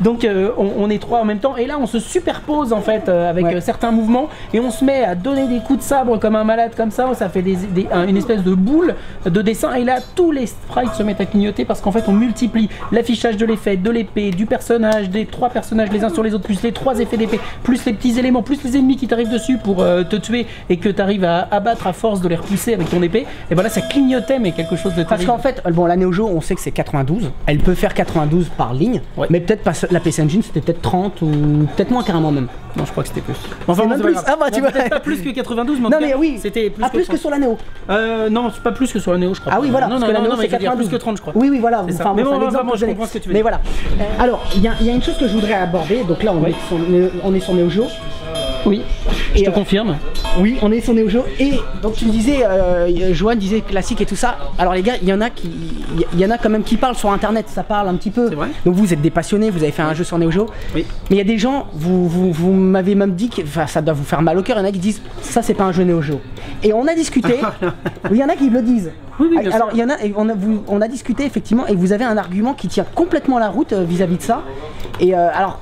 donc euh, on, on est trois en même temps, et là on se superpose en fait euh, avec ouais. euh, certains mouvements, et on se met à donner des coups de sabre comme un malade, comme ça, ça fait des, des, un, une espèce de boule de dessin, et là tous les sprites se mettent à clignoter parce qu'en fait on multiplie l'affichage de l'effet, de l'épée, du personnage, des trois personnages les uns sur les autres, plus les trois effets d'épée, plus les petits éléments, plus les ennemis qui t'arrivent dessus pour euh, te tuer et que tu arrives à abattre à force de les repousser avec ton épée, et ben là ça clignotait, mais quelque chose de terrible. Parce bon, la Neo Geo, on sait que c'est quatre-vingt-douze, elle peut faire quatre-vingt-douze par ligne, ouais. mais peut-être pas la P C Engine, c'était peut-être trente ou peut-être moins carrément même. Non, je crois que c'était plus. Enfin, même plus. Ah bah tu vois, pas plus que quatre-vingt-douze, mais en non, mais oui, c'était plus. Ah, que plus trente. Que sur la Neo. Euh, non, pas plus que sur la Neo, je crois. Ah oui, voilà. Non, parce non, que la Neo c'est quatre-vingt-douze plus que trente, je crois. Oui, oui, voilà. Enfin, mais bon, bon, exemple, bon je comprends ce que tu veux. Mais voilà. Alors, il y, y a une chose que je voudrais aborder. Donc là, on est sur, on est sur Neo Geo. Oui, je et te euh, confirme. Oui, on est sur Neo Geo. Et donc tu me disais, euh, Johan disait classique et tout ça. Alors les gars, il y en a qui, il y en a quand même qui parlent sur Internet, ça parle un petit peu. C'est vrai. Donc vous êtes des passionnés, vous avez fait un jeu sur Neo Geo. Oui. Mais il y a des gens, vous, vous, vous m'avez même dit que ça doit vous faire mal au cœur. Il y en a qui disent, ça c'est pas un jeu Neo Geo. Et on a discuté. Il y en a qui le disent. Oui, oui, bien alors il y en a, on a, vous, on a discuté effectivement, et vous avez un argument qui tient complètement la route vis-à-vis euh, -vis de ça. Et euh, alors.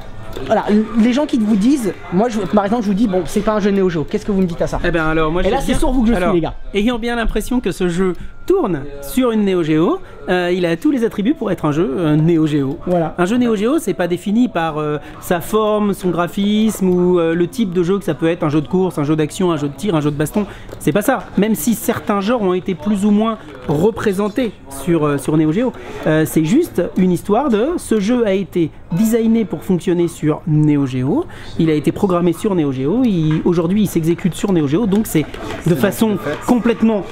Voilà, les gens qui vous disent, moi je, par exemple je vous dis bon c'est pas un jeu Neo Geo, qu'est-ce que vous me dites à ça? Eh ben alors moi. Et là c'est sur vous que je alors, suis les gars. Ayant bien l'impression que ce jeu tourne sur une Neo Geo, euh, il a tous les attributs pour être un jeu euh, Neo Geo. Voilà. Un jeu Neo Geo c'est pas défini par euh, sa forme, son graphisme ou euh, le type de jeu que ça peut être, un jeu de course, un jeu d'action, un jeu de tir, un jeu de baston, c'est pas ça. Même si certains genres ont été plus ou moins représentés sur, euh, sur Neo Geo, euh, c'est juste une histoire de ce jeu a été designé pour fonctionner sur Neo Geo, il a été programmé sur Neo Geo, aujourd'hui il s'exécute sur Neo Geo, donc c'est de façon complètement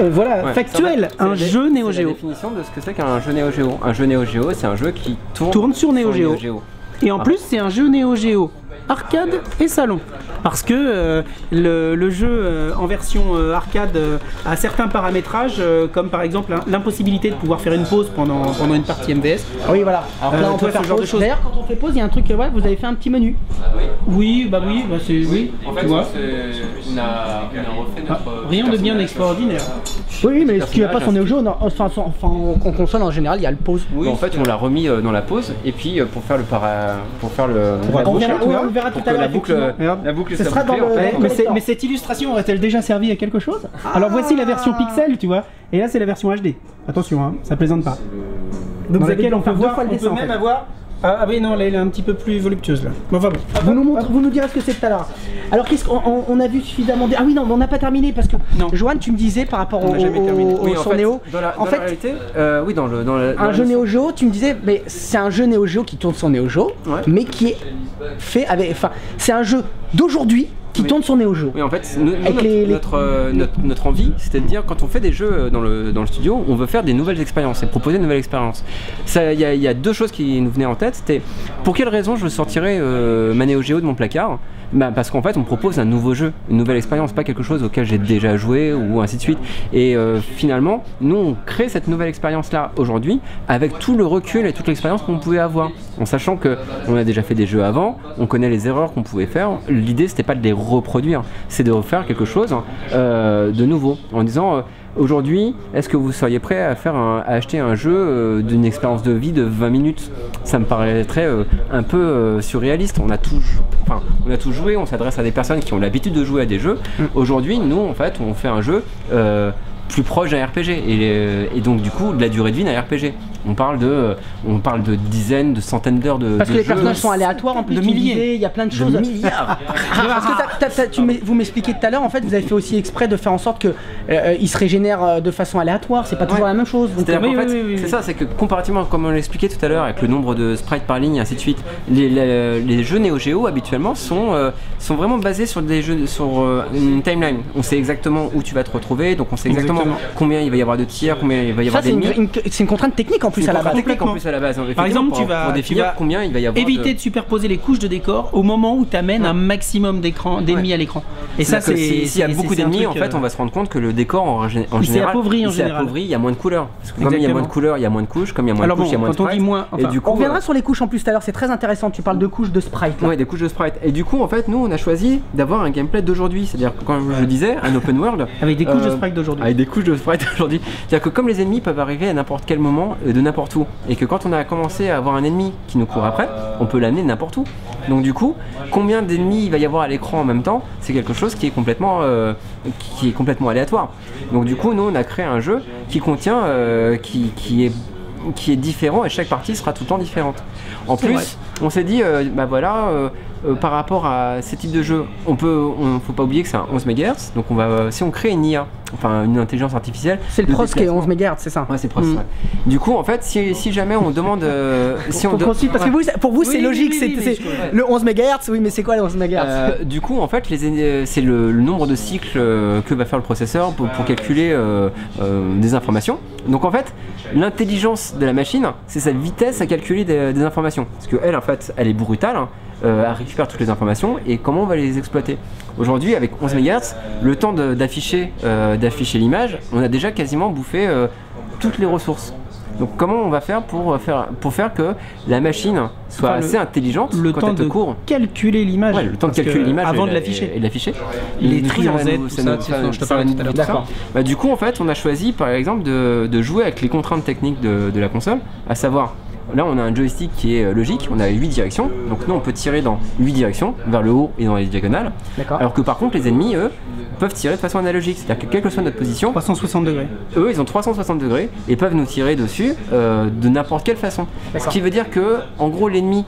euh, voilà, ouais, factuelle un jeu Neo Geo. C'est la définition de ce que c'est qu'un jeu Neo Geo. Un jeu Neo Geo, c'est un jeu qui tourne, tourne sur, Neo, sur Neo, Geo. Neo Geo. Et en ah. plus c'est un jeu Neo Geo arcade et salon, parce que euh, le, le jeu euh, en version euh, arcade euh, a certains paramétrages euh, comme par exemple l'impossibilité de pouvoir faire une pause pendant, pendant une partie M V S. Oui voilà, alors là on euh, peut faire pause. D'ailleurs quand on fait pause il y a un truc, ouais, vous avez fait un petit menu. Oui bah oui, bah c'est... Oui, en fait, tu vois. On a, on a refait notre ah, rien de bien extraordinaire. Oui, oui mais ce qui va pas sur Neo Geo, enfin en console en général il y a le pause. Oui, en fait on l'a remis euh, dans la pause et puis euh, pour faire le para... pour faire le... On verra tout à l'heure la boucle, la boucle ça sera dans le... mais, mais cette illustration aurait-elle déjà servi à quelque chose? Alors ah voici la version pixel, tu vois, et là c'est la version H D. Attention, hein, ça plaisante pas. Donc dans laquelle on peut voir, on peut même avoir. Ah oui non, là elle est un petit peu plus voluptueuse là. Bon, enfin, bon. Vous nous montrez, vous nous direz ce que c'est tout à l'heure. Alors qu'est-ce qu'on on a vu suffisamment de... Ah oui non, mais on n'a pas terminé parce que non. Johan, tu me disais par rapport au, jamais terminé. au, au oui, son Neo. Dans la, en dans fait, la réalité, euh, oui dans le dans la, dans un la... jeu Neo Geo, tu me disais, mais c'est un jeu Neo Geo qui tourne sur Neo Geo, ouais. mais qui est fait avec, enfin c'est un jeu d'aujourd'hui. Qui oui. tourne sur Neo Geo. Oui, en fait, nous, Avec notre, les, les... Notre, euh, notre, notre envie, c'était de dire quand on fait des jeux dans le, dans le studio, on veut faire des nouvelles expériences et proposer de nouvelles expériences. Il y, y a deux choses qui nous venaient en tête, c'était pour quelle raison je sortirais euh, ma Neo Geo de mon placard? Bah parce qu'en fait on propose un nouveau jeu, une nouvelle expérience, pas quelque chose auquel j'ai déjà joué ou ainsi de suite. Et euh, finalement, nous on crée cette nouvelle expérience là aujourd'hui avec tout le recul et toute l'expérience qu'on pouvait avoir. En sachant que on a déjà fait des jeux avant, on connaît les erreurs qu'on pouvait faire. L'idée c'était pas de les reproduire, c'est de refaire quelque chose euh, de nouveau en disant... Euh, aujourd'hui, est-ce que vous seriez prêt à, faire un, à acheter un jeu euh, d'une expérience de vie de vingt minutes? Ça me paraîtrait euh, un peu euh, surréaliste. On a tout, enfin, on a tout joué, on s'adresse à des personnes qui ont l'habitude de jouer à des jeux. Mm. Aujourd'hui, nous, en fait, on fait un jeu euh, plus proche d'un R P G et, euh, et donc du coup de la durée de vie d'un R P G. On parle de, euh, on parle de dizaines, de centaines d'heures de. Parce de que les jeux, personnages sont aléatoires en plus. De milliers, il y a plein de choses. De milliards. Parce que t'as, t'as, t'as, tu vous m'expliquiez tout à l'heure, en fait, vous avez fait aussi exprès de faire en sorte que euh, ils se régénèrent de façon aléatoire. C'est pas toujours ouais. la même chose. C'est oui, oui, oui, oui. ça, c'est que comparativement, comme on l'expliquait tout à l'heure, avec le nombre de sprites par ligne, et ainsi de suite, les, les, les jeux Neo Geo habituellement sont euh, sont vraiment basés sur des jeux sur euh, une timeline. On sait exactement où tu vas te retrouver, donc on sait exactement. Combien il va y avoir de tirs, combien il va y avoir d'ennemis. C'est une contrainte technique en plus à la base. En plus à la base. Par exemple, tu vas définir combien il va y avoir. Éviter de superposer les couches de décor au moment où tu amènes un maximum d'ennemis à l'écran. Et ça, c'est. S'il y a beaucoup d'ennemis, en fait, on va se rendre compte que le décor en général. Il s'est appauvri en général. Il y a moins de couleurs. Comme il y a moins de couleurs, il y a moins de couches. Comme il y a moins de couches, il y a moins de sprites. On reviendra sur les couches en plus tout à l'heure. C'est très intéressant. Tu parles de couches de sprites. Ouais, des couches de sprites. Et du coup, en fait, nous, on a choisi d'avoir un gameplay d'aujourd'hui. C'est-à-dire, comme je le disais, un open world avec des couches de sprites d'aujourd'hui. Des couches de sprites aujourd'hui, c'est-à-dire que comme les ennemis peuvent arriver à n'importe quel moment et de n'importe où, et que quand on a commencé à avoir un ennemi qui nous court après, on peut l'amener n'importe où. Donc du coup, combien d'ennemis il va y avoir à l'écran en même temps, c'est quelque chose qui est complètement, euh, qui est complètement aléatoire. Donc du coup, nous on a créé un jeu qui contient, euh, qui, qui est qui est différent et chaque partie sera tout le temps différente. En plus, vrai. on s'est dit, euh, bah voilà, euh, euh, par rapport à ces types de jeux, on peut, on, faut pas oublier que c'est un onze mégahertz, donc on va, euh, si on crée une I A, enfin une intelligence artificielle, c'est le P R O S qui est onze mégahertz, c'est ça? Ouais, c'est P R O S. Mm. Ouais. Du coup, en fait, si, si jamais on demande, euh, si on, on do... parce que vous, pour vous, c'est oui, logique, oui, oui, c'est oui, le onze mégahertz, oui, mais c'est quoi les onze mégahertz? euh, Du coup, en fait, c'est le, le nombre de cycles que va faire le processeur pour, pour calculer euh, euh, des informations. Donc en fait, l'intelligence de la machine, c'est sa vitesse à calculer des, des informations, parce que elle en fait elle est brutale, hein, euh, elle récupère toutes les informations et comment on va les exploiter. Aujourd'hui avec onze mégahertz, le temps d'afficher euh, d'afficher l'image, on a déjà quasiment bouffé euh, toutes les ressources. Donc comment on va faire pour faire, pour faire que la machine soit enfin, assez le, intelligente le quand temps elle te de court. calculer l'image ouais, le temps de calculer l'image avant de l'afficher et de l'afficher les tri en Z je te parlais tout à l'heure. D'accord. Bah, du coup en fait on a choisi par exemple de, de jouer avec les contraintes techniques de, de la console, à savoir Là on a un joystick qui est logique, on a huit directions, donc nous on peut tirer dans huit directions, vers le haut et dans les diagonales. Alors que par contre les ennemis eux peuvent tirer de façon analogique, c'est-à-dire que quelle que soit notre position, trois cent soixante degrés. Eux ils ont trois cent soixante degrés et peuvent nous tirer dessus euh, de n'importe quelle façon. Ce qui veut dire que en gros l'ennemi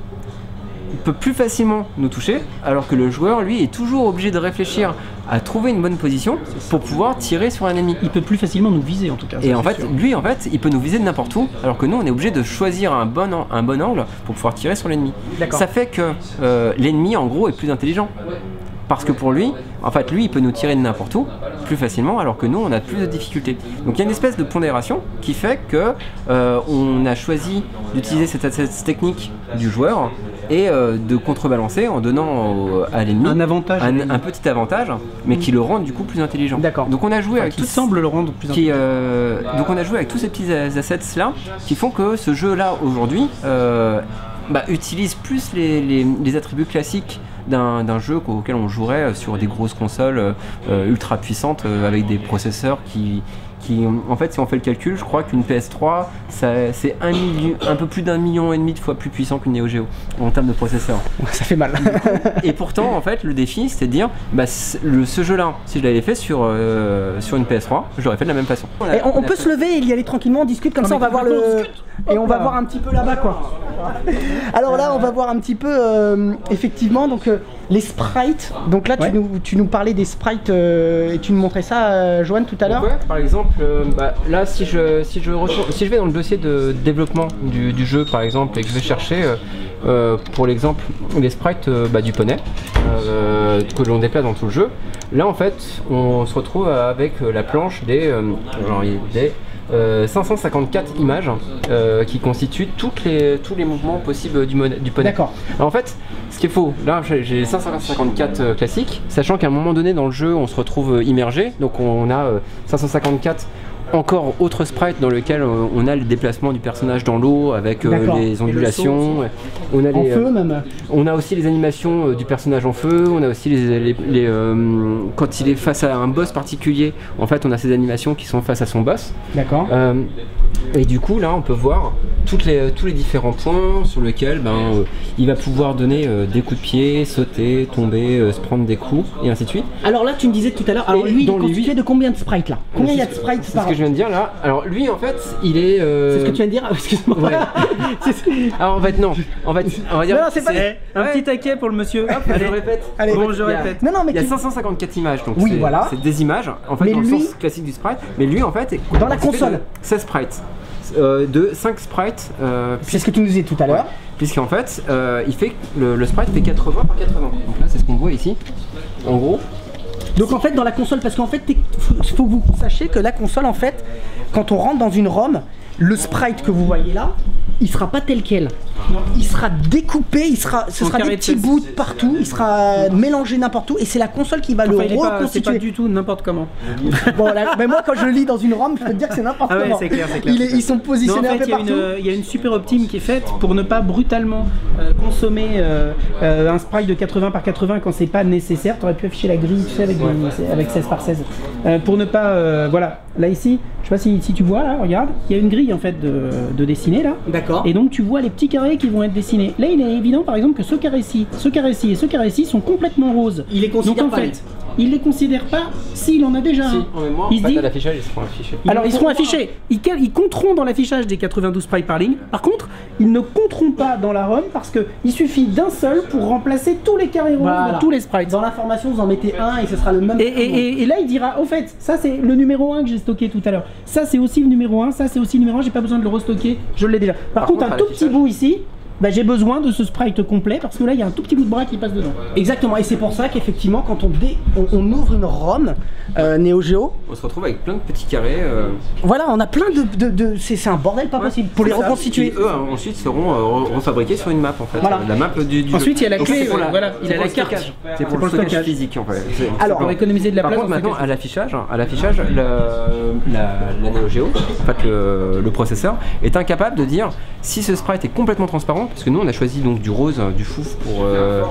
peut plus facilement nous toucher, alors que le joueur lui est toujours obligé de réfléchir à trouver une bonne position pour pouvoir tirer sur un ennemi. Il peut plus facilement nous viser en tout cas. Et en fait, sûr. lui en fait, il peut nous viser de n'importe où, alors que nous on est obligé de choisir un bon, an, un bon angle pour pouvoir tirer sur l'ennemi. Ça fait que euh, l'ennemi en gros est plus intelligent. Parce que pour lui, en fait, lui, il peut nous tirer de n'importe où plus facilement, alors que nous, on a plus de difficultés. Donc il y a une espèce de pondération qui fait que euh, on a choisi d'utiliser cette, cette technique du joueur et euh, de contrebalancer en donnant euh, à l'ennemi un avantage, un, un petit avantage, mais mmh. qui le rend du coup plus intelligent. D'accord. Donc on a joué enfin, avec qui tout semble le rendre plus intelligent. Qui, euh, donc on a joué avec tous ces petits assets là qui font que ce jeu-là aujourd'hui euh, bah, utilise plus les, les, les attributs classiques d'un jeu auquel on jouerait sur des grosses consoles euh, ultra puissantes euh, avec des processeurs qui, qui... En fait, si on fait le calcul, je crois qu'une P S trois, c'est un, un peu plus d'un million et demi de fois plus puissant qu'une Neo Geo en termes de processeurs. Ça fait mal. Et pourtant, en fait, le défi, c'est de dire bah, le, ce jeu-là, si je l'avais fait sur, euh, sur une P S trois, je l'aurais fait de la même façon. On, a, et on, on, on peut fait... se lever et y aller tranquillement, on discute, comme non, ça on va voir le... Et on va voir un petit peu là-bas, quoi. Alors là, on va voir un petit peu, euh, effectivement, donc euh, les sprites. Donc là, ouais. tu, nous, tu nous parlais des sprites euh, et tu nous montrais ça, euh, Joanne, tout à l'heure. Ouais, par exemple, euh, bah, là, si je, si, je reçois, si je vais dans le dossier de développement du, du jeu, par exemple, et que je vais chercher, euh, euh, pour l'exemple, les sprites euh, bah, du poney, euh, que l'on déploie dans tout le jeu, là, en fait, on se retrouve avec la planche des... Euh, genre, des Euh, cinq cent cinquante-quatre images euh, qui constituent toutes les, tous les mouvements possibles du, du poney. D'accord. En fait, ce qu'il faut, là j'ai cinq cent cinquante-quatre euh, classiques, sachant qu'à un moment donné dans le jeu on se retrouve immergé, donc on a euh, cinq cent cinquante-quatre encore autre sprite dans lequel euh, on a le déplacement du personnage dans l'eau avec euh, les ondulations, le on a les, en feu, euh, même. On a aussi les animations euh, du personnage en feu, on a aussi les, les, les euh, quand il est face à un boss particulier, en fait on a ces animations qui sont face à son boss. D'accord. Euh, et du coup là on peut voir toutes les, tous les différents points sur lesquels ben, euh, il va pouvoir donner euh, des coups de pied, sauter, tomber, euh, se prendre des coups et ainsi de suite. Alors là tu me disais tout à l'heure, alors lui il est constitué de combien de sprites là? Combien il y a de sprites par an? Je viens de dire là, alors lui en fait il est euh... c'est ce que tu viens de dire, excuse-moi. Ouais. Alors en fait non, en fait on va dire non, c'est pas... un ouais. petit taquet pour le monsieur. Hop, allez, je répète. Allez, bon, je répète. Non, non, mais il y a tu... cinq cent cinquante-quatre images, donc oui, c'est voilà. des images en fait mais dans lui... le sens classique du sprite, mais lui en fait est dans la console seize sprites. Euh, de cinq sprites. Euh, c'est ce que tu nous disais tout à l'heure. Puisqu'en fait euh, il fait le, le sprite fait quatre-vingts par quatre-vingts. Donc là c'est ce qu'on voit ici. En gros. Donc en fait dans la console, parce qu'en fait il faut que vous sachiez que la console en fait, quand on rentre dans une ROM, le sprite que vous voyez là, il sera pas tel quel. Il sera découpé, il sera, ce sera des petits bouts partout, il sera mélangé n'importe où et c'est la console qui va le reconstituer. C'est pas du tout n'importe comment. Bon, là, mais moi quand je lis dans une ROM, je peux te dire que c'est n'importe ah ouais, comment. C'est clair, c'est clair. Il est, ils sont positionnés non, en fait, un peu partout. Il y, y a une super optime qui est faite pour ne pas brutalement euh, consommer euh, euh, un sprite de quatre-vingts par quatre-vingts quand c'est pas nécessaire. T'aurais pu afficher la grille, tu sais, avec, ouais. avec seize par seize. Euh, pour ne pas, euh, voilà, là ici, je sais pas si, si tu vois, là, regarde, il y a une grille en fait de, de dessinée là. D'accord. Et donc tu vois les petits carrés qui vont être dessinés. Là, il est évident par exemple que ce carré-ci, ce carré-ci et ce carré-ci sont complètement roses. Il les considère donc, en pas. Fait, il les considère pas s'il en a déjà si, un. En mémoire, il se dit... l'affichage, ils seront affichés. Ils Alors, ils seront affichés. Ils, ils compteront dans l'affichage des quatre-vingt-douze sprites par ligne. Par contre, ils ne compteront pas dans la ROM parce que il suffit d'un seul pour remplacer tous les carrés roses voilà. de tous les sprites. Dans l'information, vous en mettez un et ce sera le même. Et, et, et, et là, il dira au fait, ça c'est le numéro un que j'ai stocké tout à l'heure. Ça c'est aussi le numéro un, ça c'est aussi le numéro un. J'ai pas besoin de le restocker, je l'ai déjà. Par, par contre, contre un tout petit bout ici. Bah, j'ai besoin de ce sprite complet parce que là il y a un tout petit bout de bras qui passe dedans. Exactement, et c'est pour ça qu'effectivement quand on, dé... on, on ouvre une ROM euh, Neo Geo, on se retrouve avec plein de petits carrés. Euh... Voilà, on a plein de... de, de... C'est un bordel pas ouais, possible pour les ça. reconstituer. Et eux hein, ensuite seront euh, refabriqués sur une map en fait. Voilà. La map du, du ensuite jeu. il y a la clé, la, voilà, il y a la carte. C'est pour, pour le stockage, stockage physique en fait. Alors pour économiser de la par place. Par contre maintenant à l'affichage, à l'affichage, la Neo Geo, en fait le processeur, est incapable de dire si ce sprite est complètement transparent, blanc, parce que nous on a choisi donc du rose, du fouf pour euh,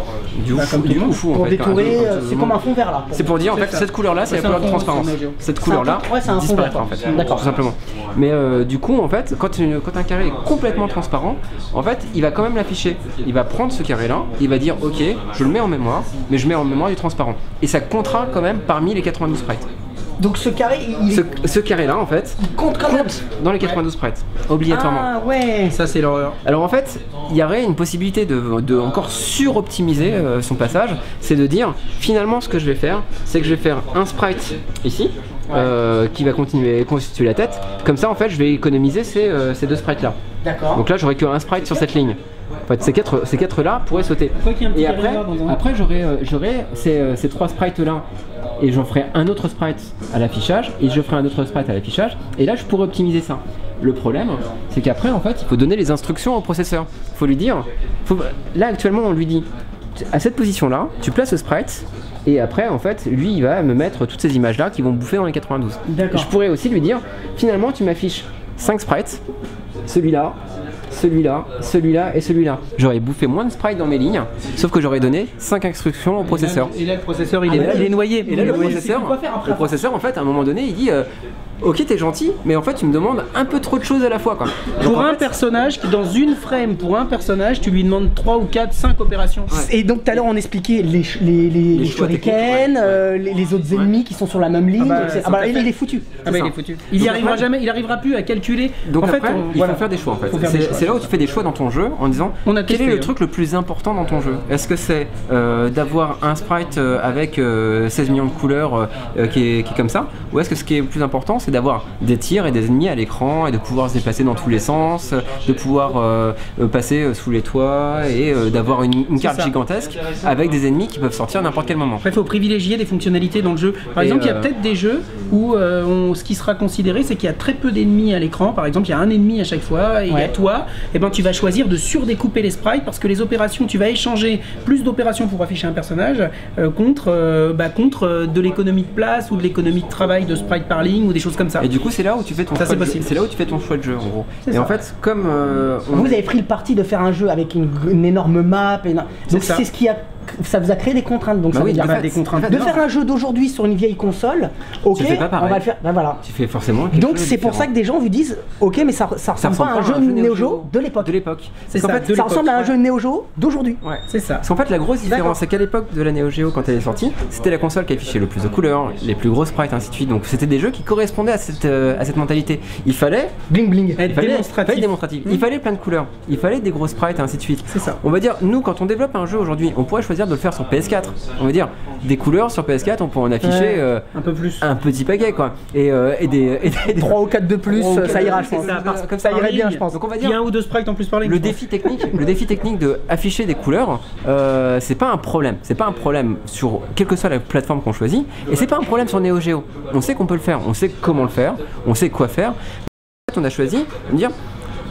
du bah, ouf, du fouf pour en fait, détourer, c'est comme un fond vert là. C'est pour dire en fait ça. Cette couleur là c'est la couleur de transparence. Cette couleur là ouais, disparaît en fait, d'accord, tout simplement. Mais euh, du coup en fait quand, une, quand un carré est complètement transparent, en fait il va quand même l'afficher. Il va prendre ce carré là, il va dire ok je le mets en mémoire, mais je mets en mémoire du transparent. Et ça comptera quand même parmi les quatre-vingt-douze sprites. Donc ce carré, il... ce, ce carré là en fait, il compte quand même dans les quatre-vingt-douze sprites, obligatoirement. Ah ouais. Ça c'est l'horreur. Alors en fait, il y aurait une possibilité de, de encore sur-optimiser euh, son passage, c'est de dire finalement ce que je vais faire, c'est que je vais faire un sprite ici, euh, qui va continuer constituer la tête. Comme ça en fait, je vais économiser ces, euh, ces deux sprites là. D'accord. Donc là, j'aurais qu'un sprite sur cette ligne. En fait, ces quatre, ces quatre là pourraient sauter. Et après, après j'aurai j'aurai ces, ces trois sprites là. Et j'en ferai un autre sprite à l'affichage, et je ferai un autre sprite à l'affichage, et là je pourrais optimiser ça. Le problème, c'est qu'après en fait, il faut donner les instructions au processeur. Il faut lui dire, faut... là actuellement on lui dit, à cette position là, tu places le sprite, et après en fait, lui il va me mettre toutes ces images là qui vont bouffer dans les quatre-vingt-douze. Je pourrais aussi lui dire, finalement tu m'affiches cinq sprites, celui-là, celui-là, celui-là et celui-là. J'aurais bouffé moins de sprites dans mes lignes, sauf que j'aurais donné cinq instructions au processeur. Et là, le processeur, il, ah, est, là, il est noyé. Et là, le, le processeur, le processeur, en fait, à un moment donné, il dit euh, ok, t'es gentil, mais en fait, tu me demandes un peu trop de choses à la fois. Quoi. Pour un fait, personnage, qui, dans une frame, pour un personnage, tu lui demandes trois ou quatre, cinq opérations. Ouais. Et donc, tout à l'heure, on expliquait les, les, les, les, les shurikens, euh, les, les autres ennemis ouais. qui sont sur la même ligne. Ah bah, ah bah, bah, il, il est foutu. Ah bah, il est foutu. Il n'y arrivera jamais, il n'arrivera plus à calculer. Donc, en fait, il faut faire des choix. C'est là où tu fais des choix dans ton jeu en disant quel est le truc le plus important dans ton jeu. Est-ce que c'est euh, d'avoir un sprite euh, avec euh, seize millions de couleurs euh, qui, est, qui est comme ça, ou est-ce que ce qui est le plus important c'est d'avoir des tirs et des ennemis à l'écran et de pouvoir se déplacer dans tous les sens, de pouvoir euh, passer sous les toits et euh, d'avoir une, une carte gigantesque avec des ennemis qui peuvent sortir à n'importe quel moment. Après il faut privilégier des fonctionnalités dans le jeu. Par et exemple il euh... y a peut-être des jeux où euh, on, ce qui sera considéré c'est qu'il y a très peu d'ennemis à l'écran, par exemple il y a un ennemi à chaque fois et il ouais. y a toi. Et eh ben tu vas choisir de surdécouper les sprites parce que les opérations, tu vas échanger plus d'opérations pour afficher un personnage euh, contre, euh, bah, contre euh, de l'économie de place ou de l'économie de travail de sprite par ligne ou des choses comme ça. Et du coup c'est là où tu fais ton ça, choix de jeu. C'est là où tu fais ton choix de jeu en gros. Et ça. En fait comme euh, on vous a... avez pris le parti de faire un jeu avec une, une énorme map et na... donc c'est ce qui a ça vous a créé des contraintes, donc bah ça oui, veut dire en fait, des contraintes. De faire un jeu d'aujourd'hui sur une vieille console, ok, on va le faire. Bah voilà. Tu fais forcément. Donc c'est pour ça que des gens vous disent, ok, mais ça, ça, ça ressemble pas à un jeu Neo Geo de l'époque. De l'époque. C'est ça. En fait, ça ressemble à un jeu Neo Geo d'aujourd'hui. Ouais, c'est ça. Parce qu'en fait, la grosse différence, c'est qu'à l'époque de la Neo Geo, quand elle est sortie, c'était la console qui affichait le plus de couleurs, les plus grosses sprites, ainsi de suite. Donc c'était des jeux qui correspondaient à cette euh, à cette mentalité. Il fallait bling bling, être démonstratif. démonstratif. Mmh. Il fallait plein de couleurs. Il fallait des grosses sprites, ainsi de suite. C'est ça. On va dire, nous, quand on développe un jeu aujourd'hui, on pourrait choisir de le faire sur P S quatre, on va dire des couleurs sur P S quatre, on peut en afficher ouais, euh, un peu plus, un petit paquet quoi, et, euh, et, des, et des trois ou quatre de plus, ça, ça ira, je pense. Ça, parce, comme ça irait bien, je pense. Donc on va dire il y a un ou deux sprites en plus par ligne. Le défi technique, le défi technique de afficher des couleurs, euh, c'est pas un problème, c'est pas un problème sur quelle que soit la plateforme qu'on choisit, et c'est pas un problème sur Neo Geo. On sait qu'on peut le faire, on sait comment le faire, on sait quoi faire. On a choisi de dire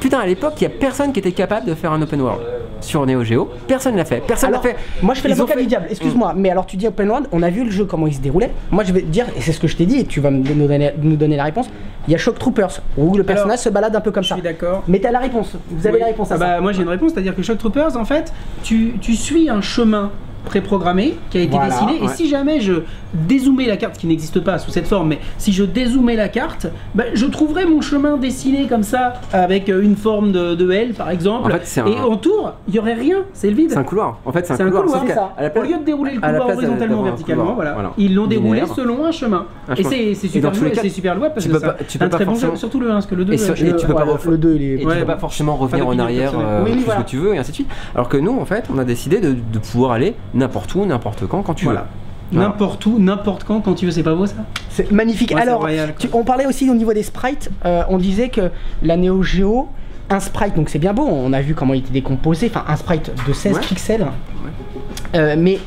putain à l'époque il y a personne qui était capable de faire un open world. Sur Neo Geo, personne l'a fait, personne l'a fait. Moi je fais l'avocat du diable, excuse-moi, mais alors tu dis open world, on a vu le jeu, comment il se déroulait. Moi je vais te dire, et c'est ce que je t'ai dit, et tu vas me donner, nous donner la réponse, il y a Shock Troopers, où le personnage alors, se balade un peu comme je ça. Je suis d'accord. Mais t'as la réponse, vous avez oui. la réponse à ah bah, ça. Moi j'ai une réponse, c'est-à-dire que Shock Troopers, en fait, tu, tu suis un chemin préprogrammé qui a été voilà, dessiné ouais. et si jamais je dézoomais la carte qui n'existe pas sous cette forme mais si je dézoomais la carte bah, je trouverais mon chemin dessiné comme ça avec une forme de, de L par exemple en fait, un... et autour il n'y aurait rien, c'est le vide, c'est un couloir en fait, c'est un, un couloir, couloir. Ça. À la place... au lieu de dérouler le couloir horizontalement verticalement couloir. Voilà. Voilà. Ils l'ont déroulé selon un chemin, un chemin. et c'est super louable c'est super louable parce que c'est un très bon jeu, surtout le un parce que le deux et tu peux pas le pas forcément revenir en arrière tout ce que tu veux et ainsi de suite, alors que nous en fait on a décidé de pouvoir aller n'importe où, n'importe quand, quand tu voilà. veux. Voilà. N'importe où, n'importe quand, quand tu veux, c'est pas beau ça? C'est magnifique. Ouais, alors, royal, tu, on parlait aussi au niveau des sprites, euh, on disait que la Neo Geo, un sprite, donc c'est bien beau, on a vu comment il était décomposé, enfin un sprite de seize ouais. pixels, ouais. Euh, mais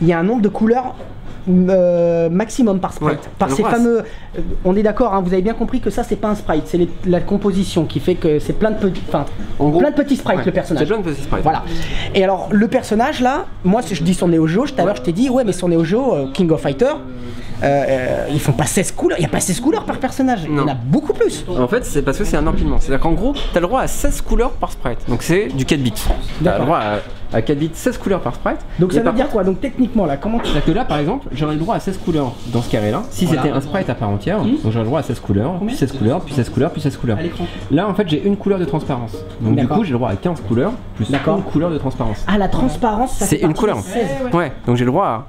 il y a un nombre de couleurs euh, maximum par sprite, ouais. par alors ces fameux... Euh, on est d'accord, hein, vous avez bien compris que ça c'est pas un sprite, c'est la composition qui fait que c'est plein de petits... En gros, plein de petits sprites ouais, le personnage. C'est plein de petits sprites. Voilà. Et alors le personnage là, moi je dis son Neo Geo, tout à l'heure je t'ai dit ouais mais son Neo Geo, euh, King of Fighters, euh, ils font pas seize couleurs, il n'y a pas seize couleurs par personnage, non. Il y en a beaucoup plus. En fait c'est parce que c'est un empilement, c'est-à-dire qu'en gros t'as le droit à seize couleurs par sprite, donc c'est du quatre bits. T'as le droit à, à quatre bits, seize couleurs par sprite. Donc ça veut dire quoi? Donc techniquement là, comment tu... C'est-à-dire que là par exemple j'aurais le droit à seize couleurs dans ce carré là, si voilà. C'était un sprite à part entière, mmh. Donc j'aurais le droit à seize couleurs, combien? Puis seize couleurs, puis seize couleurs, puis seize couleurs. Là en fait j'ai une couleur de transparence, donc du coup j'ai le droit à quinze couleurs, plus une couleur de transparence. Ah la transparence ça c'est une couleur. Ouais, donc j'ai le droit à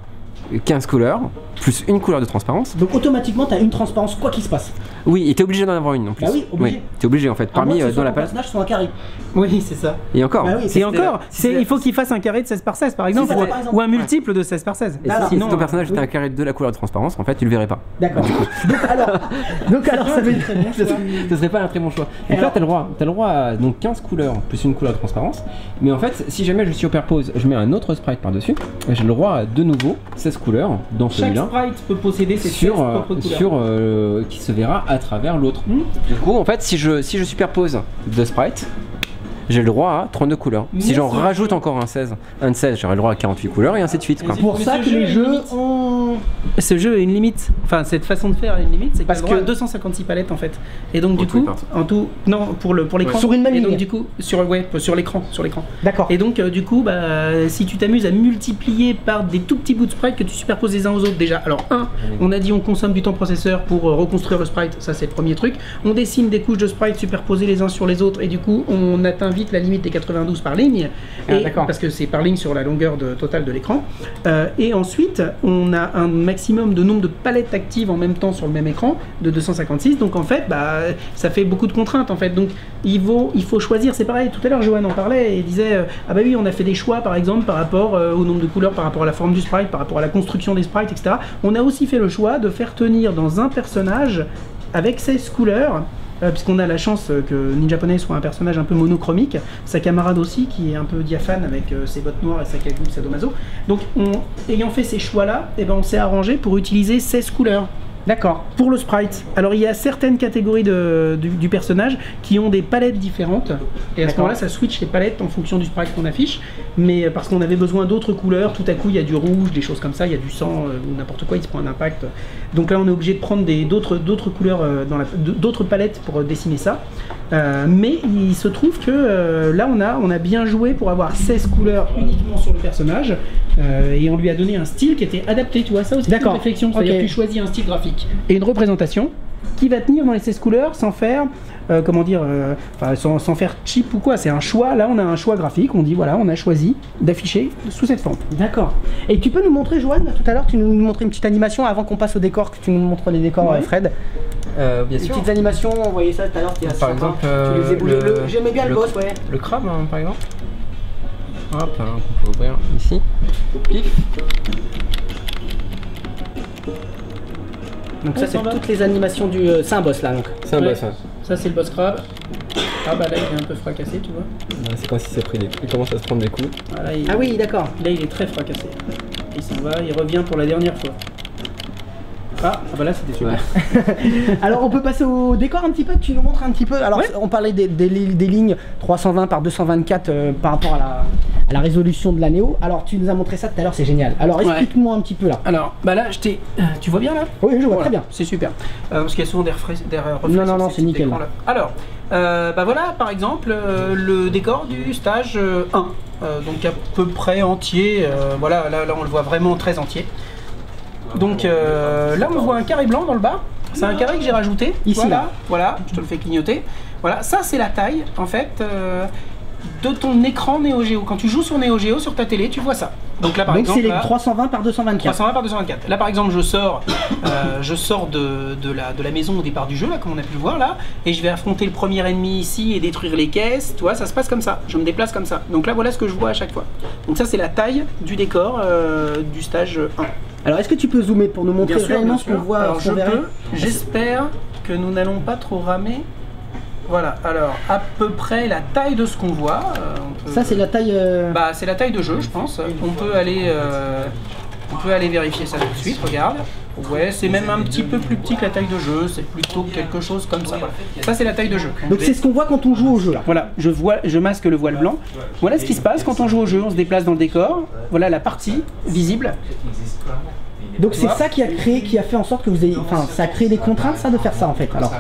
quinze couleurs, plus une couleur de transparence. Donc automatiquement t'as une transparence quoi qu'il se passe. Oui, et t'es obligé d'en avoir une en plus. Ah oui, obligé. Oui, t'es obligé en fait, parmi euh, dans la palette. Les personnages sont un carré. Oui, c'est ça. Et encore. Bah oui, et encore, c'est il faut qu'il fasse un carré de seize par seize par exemple, ou, par exemple. Ou un multiple ouais. De seize par seize. Et alors, si, sinon, si ton personnage était oui. Un carré de la couleur de transparence, en fait tu le verrais pas. D'accord. donc alors, donc, alors ça veut dire ce serait pas un très bon choix. Donc là t'as le droit, t'as le droit à donc quinze couleurs plus une couleur de transparence. Mais en fait, si jamais je superpose, je mets un autre sprite par dessus, j'ai le droit à de nouveau seize couleurs dans celui-là. Chaque sprite peut posséder ses seize propres couleurs. Sur euh, qui se verra à travers l'autre. Mmh. Du coup, en fait, si je si je superpose deux sprites, j'ai le droit à trente-deux couleurs. Mais si j'en rajoute encore un seize, un de seize, j'aurai le droit à quarante-huit couleurs et ainsi de suite. C'est pour ça que les jeux ont... Ce jeu a une limite. Enfin, cette façon de faire a une limite, c'est parce que deux cent cinquante-six palettes en fait. Et donc du coup, en tout, non, pour le pour l'écran. Ouais. Sur une même ligne. Et donc du coup, sur ouais, sur l'écran, sur l'écran. D'accord. Et donc euh, du coup, bah si tu t'amuses à multiplier par des tout petits bouts de sprite que tu superposes les uns aux autres déjà. Alors un, on a dit on consomme du temps processeur pour euh, reconstruire le sprite, ça c'est le premier truc. On dessine des couches de sprite superposées les uns sur les autres et du coup, on atteint vite la limite des quatre-vingt-douze par ligne, ah, et, parce que c'est par ligne sur la longueur de, totale de l'écran. Euh, et ensuite, on a un maximum de nombre de palettes actives en même temps sur le même écran de deux cent cinquante-six. Donc en fait, bah, ça fait beaucoup de contraintes en fait. Donc il faut, il faut choisir. C'est pareil. Tout à l'heure, Johan en parlait et disait euh, ah bah oui, on a fait des choix par exemple par rapport euh, au nombre de couleurs, par rapport à la forme du sprite, par rapport à la construction des sprites, et cetera. On a aussi fait le choix de faire tenir dans un personnage avec seize couleurs. Euh, puisqu'on a la chance euh, que Ninjaponais soit un personnage un peu monochromique, sa camarade aussi qui est un peu diaphane avec euh, ses bottes noires et sa cagoule sadomaso. Donc on, ayant fait ces choix là, eh ben, on s'est arrangé pour utiliser seize couleurs. D'accord. Pour le sprite. Alors il y a certaines catégories de, du, du personnage qui ont des palettes différentes. Et à ce moment-là, ça switch les palettes en fonction du sprite qu'on affiche. Mais parce qu'on avait besoin d'autres couleurs, tout à coup il y a du rouge, des choses comme ça, il y a du sang euh, ou n'importe quoi, il se prend un impact. Donc là on est obligé de prendre d'autres d'autres couleurs, euh, d'autres palettes pour dessiner ça. Euh, mais il se trouve que euh, là on a, on a bien joué pour avoir seize couleurs uniquement sur le personnage. Euh, et on lui a donné un style qui était adapté, tu vois, ça aussi c'est une réflexion. C'est-à-dire okay. Tu choisis un style graphique et une représentation qui va tenir dans les seize couleurs sans faire, euh, comment dire, euh, enfin, sans, sans faire cheap ou quoi, c'est un choix, là on a un choix graphique, on dit voilà, on a choisi d'afficher sous cette forme. D'accord. Et tu peux nous montrer, Johan, tout à l'heure, tu nous montrais une petite animation avant qu'on passe au décor, que tu nous montres les décors, ouais. Fred. Euh, bien sûr. Une petite animation, on voyait ça tout à l'heure, il y a par exemple, euh, le... j'aimais bien le, le boss, ouais. Le crabe, hein, par exemple. Hop, hein, on peut ouvrir ici. Pif. Donc oh, ça c'est toutes les animations du... Euh, c'est un boss là donc. C'est un ouais. boss hein. Ça c'est le boss crabe. Ah bah là il est un peu fracassé tu vois. Bah, c'est comme si ça pris des coups, il commence à se prendre des coups. Ah, là, il... ah oui d'accord. Là il est très fracassé. Il s'en va, il revient pour la dernière fois. Ah, ah bah là c'était super. Ouais. Alors on peut passer au décor un petit peu, tu nous montres un petit peu. Alors ouais. On parlait des, des, des lignes trois cent vingt par deux cent vingt-quatre euh, par rapport à la... à la résolution de la Neo. Alors tu nous as montré ça tout à l'heure, c'est génial. Alors explique-moi ouais. un petit peu là. Alors bah là je t'ai... Tu vois bien là? Oui je vois voilà. très bien. C'est super. Euh, parce qu'il y a souvent des reflets. Non non non c'est nickel. Alors euh, bah voilà par exemple euh, le décor du stage euh, un. Euh, donc à peu près entier. Euh, voilà là, là on le voit vraiment très entier. Donc euh, là on voit un carré blanc dans le bas. C'est un carré que j'ai rajouté. Ici voilà, là. Voilà je te le fais clignoter. Voilà ça c'est la taille en fait. Euh, de ton écran Neo Geo. Quand tu joues sur Neo Geo sur ta télé, tu vois ça. Donc là par donc exemple, c'est les trois cent vingt par deux cent vingt-quatre. trois cent vingt par deux cent vingt-quatre. Là par exemple, je sors, euh, je sors de, de, la, de la maison au départ du jeu, là comme on a pu le voir là, et je vais affronter le premier ennemi ici et détruire les caisses. Tu vois, ça se passe comme ça. Je me déplace comme ça. Donc là, voilà ce que je vois à chaque fois. Donc ça, c'est la taille du décor euh, du stage un. Alors est-ce que tu peux zoomer pour nous montrer bien sûr, réellement ce qu'on voit? Alors je peux. J'espère que nous n'allons pas trop ramer. Voilà, alors à peu près la taille de ce qu'on voit. Euh, on peut... Ça c'est la taille. Euh... Bah c'est la taille de jeu, je pense. On peut aller, euh... on peut aller vérifier ça tout de suite. Regarde. Ouais, c'est même un petit peu plus petit que la taille de jeu. C'est plutôt quelque chose comme ça. Voilà. Ça c'est la taille de jeu. Donc c'est ce qu'on voit quand on joue au jeu. Là. Voilà, je vois, je masque le voile blanc. Voilà ce qui se passe quand on joue au jeu. On se déplace dans le décor. Voilà la partie visible. Donc c'est ça qui a créé, qui a fait en sorte que vous ayez, enfin ça a créé des contraintes, ça, de faire ça en fait. Alors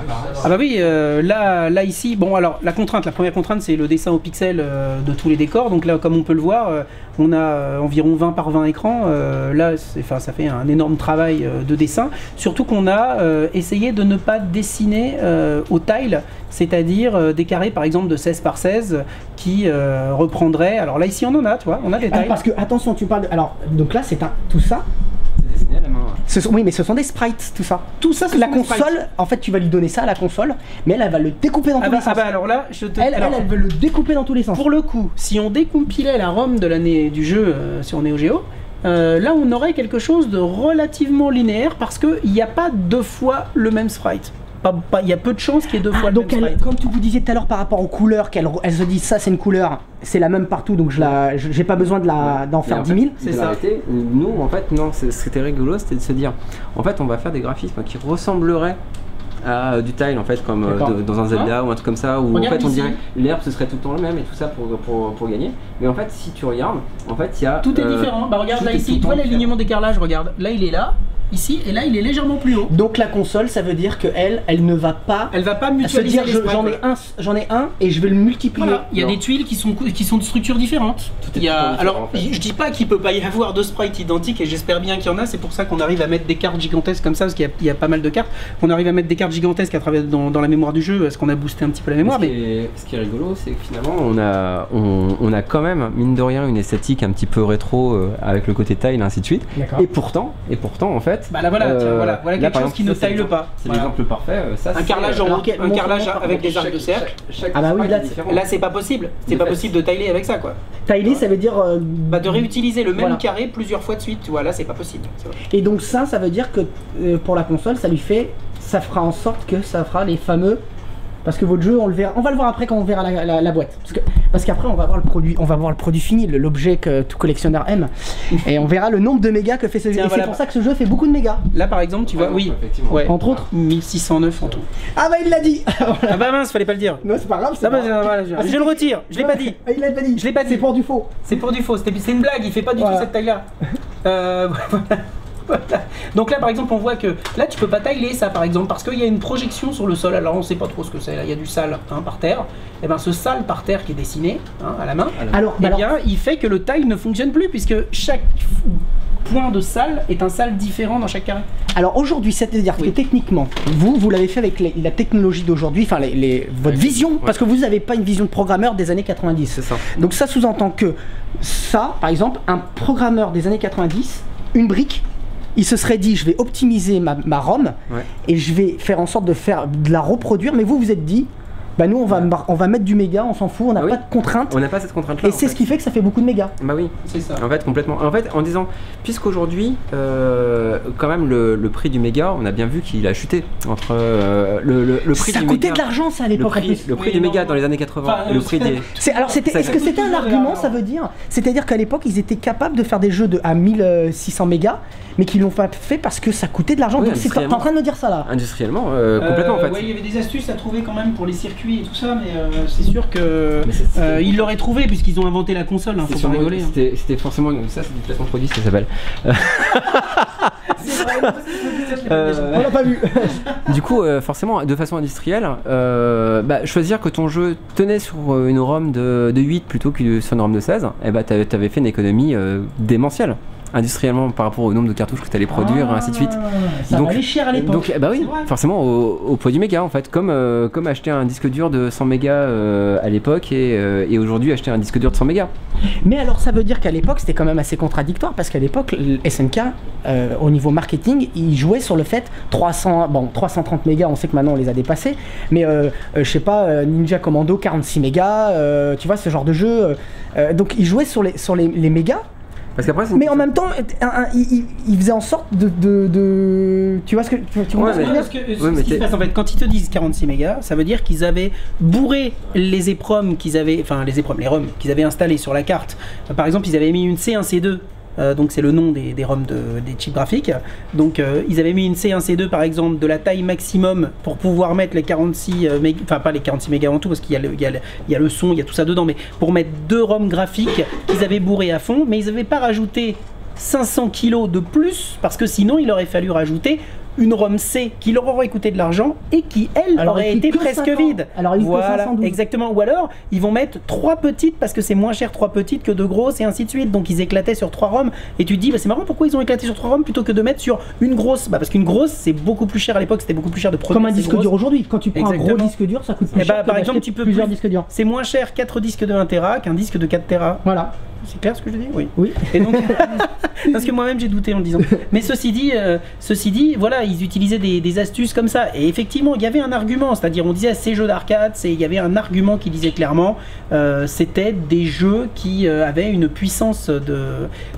ah bah oui, euh, là là ici, bon alors la contrainte, la première contrainte c'est le dessin au pixel euh, de tous les décors. Donc là comme on peut le voir, euh, on a environ vingt par vingt écrans. Euh, là enfin ça fait un énorme travail euh, de dessin. Surtout qu'on a euh, essayé de ne pas dessiner euh, au tile, c'est-à-dire euh, des carrés par exemple de seize par seize qui euh, reprendraient. Alors là ici on en a, tu vois, on a des tiles. Ah, parce que attention, tu parles de... alors donc là c'est un tout ça. Ce sont, oui, mais ce sont des sprites, tout ça. Tout ça, c'est la console. En fait, tu vas lui donner ça à la console, mais elle, elle va le découper dans ah tous bah, les sens. Ah bah alors là, je te... elle, alors, elle, elle veut le découper dans tous les sens. Pour le coup, si on décompilait la ROM de l'année du jeu euh, sur Neo Geo, euh, là, on aurait quelque chose de relativement linéaire parce qu'il n'y a pas deux fois le même sprite. Il y a peu de chances qu'il y ait deux fois ah, le donc même elle, sprite. Comme tu vous disiez tout à l'heure par rapport aux couleurs, qu'elle elle se dit ça c'est une couleur, c'est la même partout donc je la j'ai pas besoin de la d'en faire dix mille. C'est ça. Nous en fait non, ce qui était rigolo c'était de se dire en fait on va faire des graphismes qui ressembleraient à euh, du tile en fait comme euh, de, dans un Zelda ah. ou un truc comme ça où regarde en fait on dirait l'herbe ce serait tout le temps le même et tout ça pour, pour, pour gagner, mais en fait si tu regardes en fait il y a tout euh, est différent. Bah regarde là ici, toi l'alignement des carrelages, regarde là il est là ici et là il est légèrement plus haut. Donc la console ça veut dire que elle, elle ne va pas, elle va pas mutualiser. J'en ai un, j'en ai un et je vais le multiplier. Voilà. Il y a non. des tuiles qui sont qui sont de structures différentes. Tout est il y a, alors en fait. je, je dis pas qu'il peut pas y avoir deux sprites identiques et j'espère bien qu'il y en a. C'est pour ça qu'on arrive à mettre des cartes gigantesques comme ça parce qu'il y, y a pas mal de cartes. On arrive à mettre des cartes gigantesques à travers dans, dans la mémoire du jeu parce qu'on a boosté un petit peu la mémoire. Ce mais qui est, ce qui est rigolo c'est que finalement on a on, on a quand même mine de rien une esthétique un petit peu rétro euh, avec le côté tile ainsi de suite. Et pourtant et pourtant en fait Bah là voilà, euh, tiens, voilà, voilà là, quelque chose qui ne taille pas. C'est l'exemple voilà. parfait. Ça, un carrelage, en, okay, un carrelage avec des arcs de cercle. Chaque, chaque ah bah oui, là c'est pas possible. C'est pas fait. possible de tailler avec ça quoi. Tailler ça veut dire euh, bah, de réutiliser le même voilà. carré plusieurs fois de suite. Tu vois là c'est pas possible. Et donc ça, ça veut dire que euh, pour la console, ça lui fait, ça fera en sorte que ça fera les fameux. Parce que votre jeu, on le verra, on va le voir après quand on verra la, la, la boîte. Parce que parce qu'après on va voir le produit, on va voir le produit fini, l'objet que tout collectionneur aime, et on verra le nombre de mégas que fait ce jeu. Voilà, c'est pour ça que ce jeu fait beaucoup de mégas. Là par exemple, tu ouais, vois, oui, ouais. entre autres, mille six cent neuf en tout. Ah bah il l'a dit. Ah bah mince, fallait pas le dire. Non c'est pas grave. Ah bah, pas... je... Ah, je le retire, je l'ai pas dit. Il l'a pas dit. Je l'ai pas dit. C'est pour du faux. C'est pour du faux. C'est une blague. Il fait pas du voilà. tout cette taille-là. Euh... Donc là par exemple on voit que là tu peux pas tailler ça par exemple parce qu'il y a une projection sur le sol, alors on sait pas trop ce que c'est, là il y a du sale hein, par terre, et ben ce sale par terre qui est dessiné hein, à la main, alors, et alors... bien il fait que le tile ne fonctionne plus puisque chaque point de salle est un salle différent dans chaque carré. Alors aujourd'hui, c'est-à-dire oui. que techniquement, vous, vous l'avez fait avec les, la technologie d'aujourd'hui, enfin les, les, votre oui. vision, oui. parce que vous n'avez pas une vision de programmeur des années quatre-vingt-dix. C'est ça. Donc ça sous-entend que ça, par exemple, un programmeur des années quatre-vingt-dix, une brique, il se serait dit, je vais optimiser ma, ma ROM ouais. et je vais faire en sorte de, faire, de la reproduire. Mais vous, vous êtes dit, bah nous, on va, ouais. on va mettre du méga, on s'en fout, on n'a bah pas oui. de contrainte. On n'a pas cette contrainte-là. Et c'est ce qui fait que ça fait beaucoup de méga. Bah oui, c'est ça. En fait, complètement. En fait, en disant, puisqu'aujourd'hui, euh, quand même, le, le prix du méga, on a bien vu qu'il a chuté entre euh, le, le, le prix ça du méga. Ça coûtait de l'argent, ça, à l'époque. Le prix, le prix oui, du méga dans les années quatre-vingt. Enfin, le prix des. Est, alors, est-ce est que c'était un argument, ça veut dire c'est-à-dire qu'à l'époque, ils étaient capables de faire des jeux de, à mille six cents mégas. Mais qu'ils l'ont pas fait parce que ça coûtait de l'argent. Oui, donc c'est en train de me dire ça là. Industriellement, euh, complètement euh, en fait. Ouais, il y avait des astuces à trouver quand même pour les circuits et tout ça, mais euh, c'est sûr que euh, ils l'auraient trouvé puisqu'ils ont inventé la console. Hein, faut pas rigoler. C'était hein. forcément ça, c'est du placement produit, ça s'appelle. C'est vrai, euh, on l'a pas vu. Du coup, euh, forcément, de façon industrielle, euh, bah, choisir que ton jeu tenait sur une ROM de, de huit plutôt que sur une ROM de seize, et bah t'avais fait une économie euh, démentielle. Industriellement par rapport au nombre de cartouches que tu allais produire, ah, ainsi de suite. Ça donc, valait cher à l'époque. Donc, bah oui, forcément au, au poids du méga en fait, comme, euh, comme acheter un disque dur de cent mégas euh, à l'époque et, euh, et aujourd'hui acheter un disque dur de cent mégas. Mais alors ça veut dire qu'à l'époque c'était quand même assez contradictoire parce qu'à l'époque S N K euh, au niveau marketing il jouait sur le fait trois cents, bon, trois cent trente mégas, on sait que maintenant on les a dépassés, mais euh, euh, je sais pas, euh, Ninja Commando quarante-six mégas, euh, tu vois ce genre de jeu, euh, donc il jouait sur les, sur les, les mégas. Parce après, mais en même temps, un, un, il, il faisait en sorte de, de, de... Tu vois ce que tu vois ouais, ce, mais... parce que, ce, ouais, ce qui se passe en fait, quand ils te disent quarante-six mégas, ça veut dire qu'ils avaient bourré les EPROM qu'ils avaient, enfin les EPROM, les ROM qu'ils avaient installés sur la carte. Par exemple, ils avaient mis une C un C deux. Euh, donc c'est le nom des, des ROM de, des chips graphiques. Donc euh, ils avaient mis une C un C deux par exemple de la taille maximum pour pouvoir mettre les quarante-six euh, mégas, enfin pas les quarante-six mégas en tout parce qu'il y, y, y a le son, il y a tout ça dedans, mais pour mettre deux ROM graphiques qu'ils avaient bourré à fond, mais ils n'avaient pas rajouté cinq cents kilos de plus, parce que sinon il aurait fallu rajouter une ROM C qui leur aurait coûté de l'argent et qui, elle, alors, aurait été presque vide. Alors, il voilà, exactement. Ou alors, ils vont mettre trois petites parce que c'est moins cher trois petites que deux grosses et ainsi de suite. Donc, ils éclataient sur trois ROM et tu te dis, bah, c'est marrant, pourquoi ils ont éclaté sur trois ROM plutôt que de mettre sur une grosse? Bah, parce qu'une grosse, c'est beaucoup plus cher à l'époque, c'était beaucoup plus cher de produire. Comme un disque dur aujourd'hui, quand tu prends exactement. un gros disque dur, ça coûte plus et cher. Bah, par exemple, tu peux plusieurs plus... disques durs. C'est moins cher quatre disques de un téra qu'un disque de quatre téra. Voilà. C'est clair ce que je dis? Oui. Oui. Et donc, parce que moi-même j'ai douté en le disant. Mais ceci dit, euh, ceci dit, voilà, ils utilisaient des, des astuces comme ça. Et effectivement, il y avait un argument, c'est-à-dire on disait ces jeux d'arcade, il y avait un argument qui disait clairement, euh, c'était des jeux qui euh, avaient une puissance de,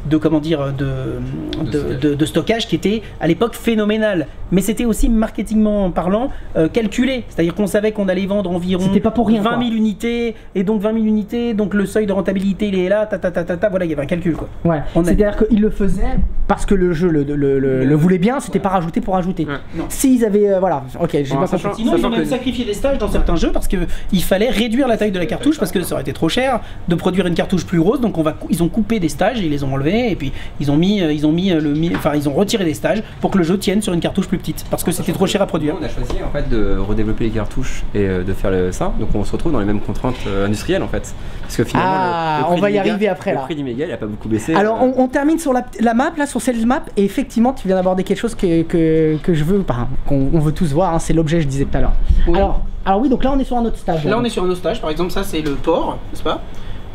de comment dire, de, de, de, de stockage qui était à l'époque phénoménale. Mais c'était aussi marketingment parlant euh, calculé, c'est-à-dire qu'on savait qu'on allait vendre environ pas pour rien, vingt mille quoi. unités, et donc vingt mille unités, donc le seuil de rentabilité il est là, ta, ta, ta, voilà, il y avait un calcul quoi. Ouais. C'est-à-dire qu'ils le faisaient parce que le jeu le, le, le, le voulait bien, c'était ouais. pas rajouté pour rajouter. Ouais. S'ils avaient. Euh, voilà, ok, j'ai bon, pas compris. Sinon, ils ont même que... sacrifié des stages dans ouais. certains jeux parce qu'il fallait réduire la taille de la cartouche parce que ça aurait été trop cher de produire une cartouche plus grosse. Donc, on va, ils ont coupé des stages, ils les ont enlevés et puis ils ont, mis, ils ont, mis le, enfin, ils ont retiré des stages pour que le jeu tienne sur une cartouche plus petite parce que c'était trop cher à produire. On a choisi en fait de redévelopper les cartouches et de faire ça. Donc, on se retrouve dans les mêmes contraintes industrielles en fait. Parce que finalement. Ah, on va y arriver après. Le prix du méga, il a pas beaucoup baissé. Alors on, on termine sur la, la map, là, sur cette map, et effectivement tu viens d'aborder quelque chose que, que, que je veux, bah, qu'on on veut tous voir, hein, c'est l'objet, je disais tout à l'heure. Oui. Alors, alors oui, donc là on est sur un autre stage. Là, là. on est sur un autre stage, par exemple ça c'est le port, n'est-ce pas?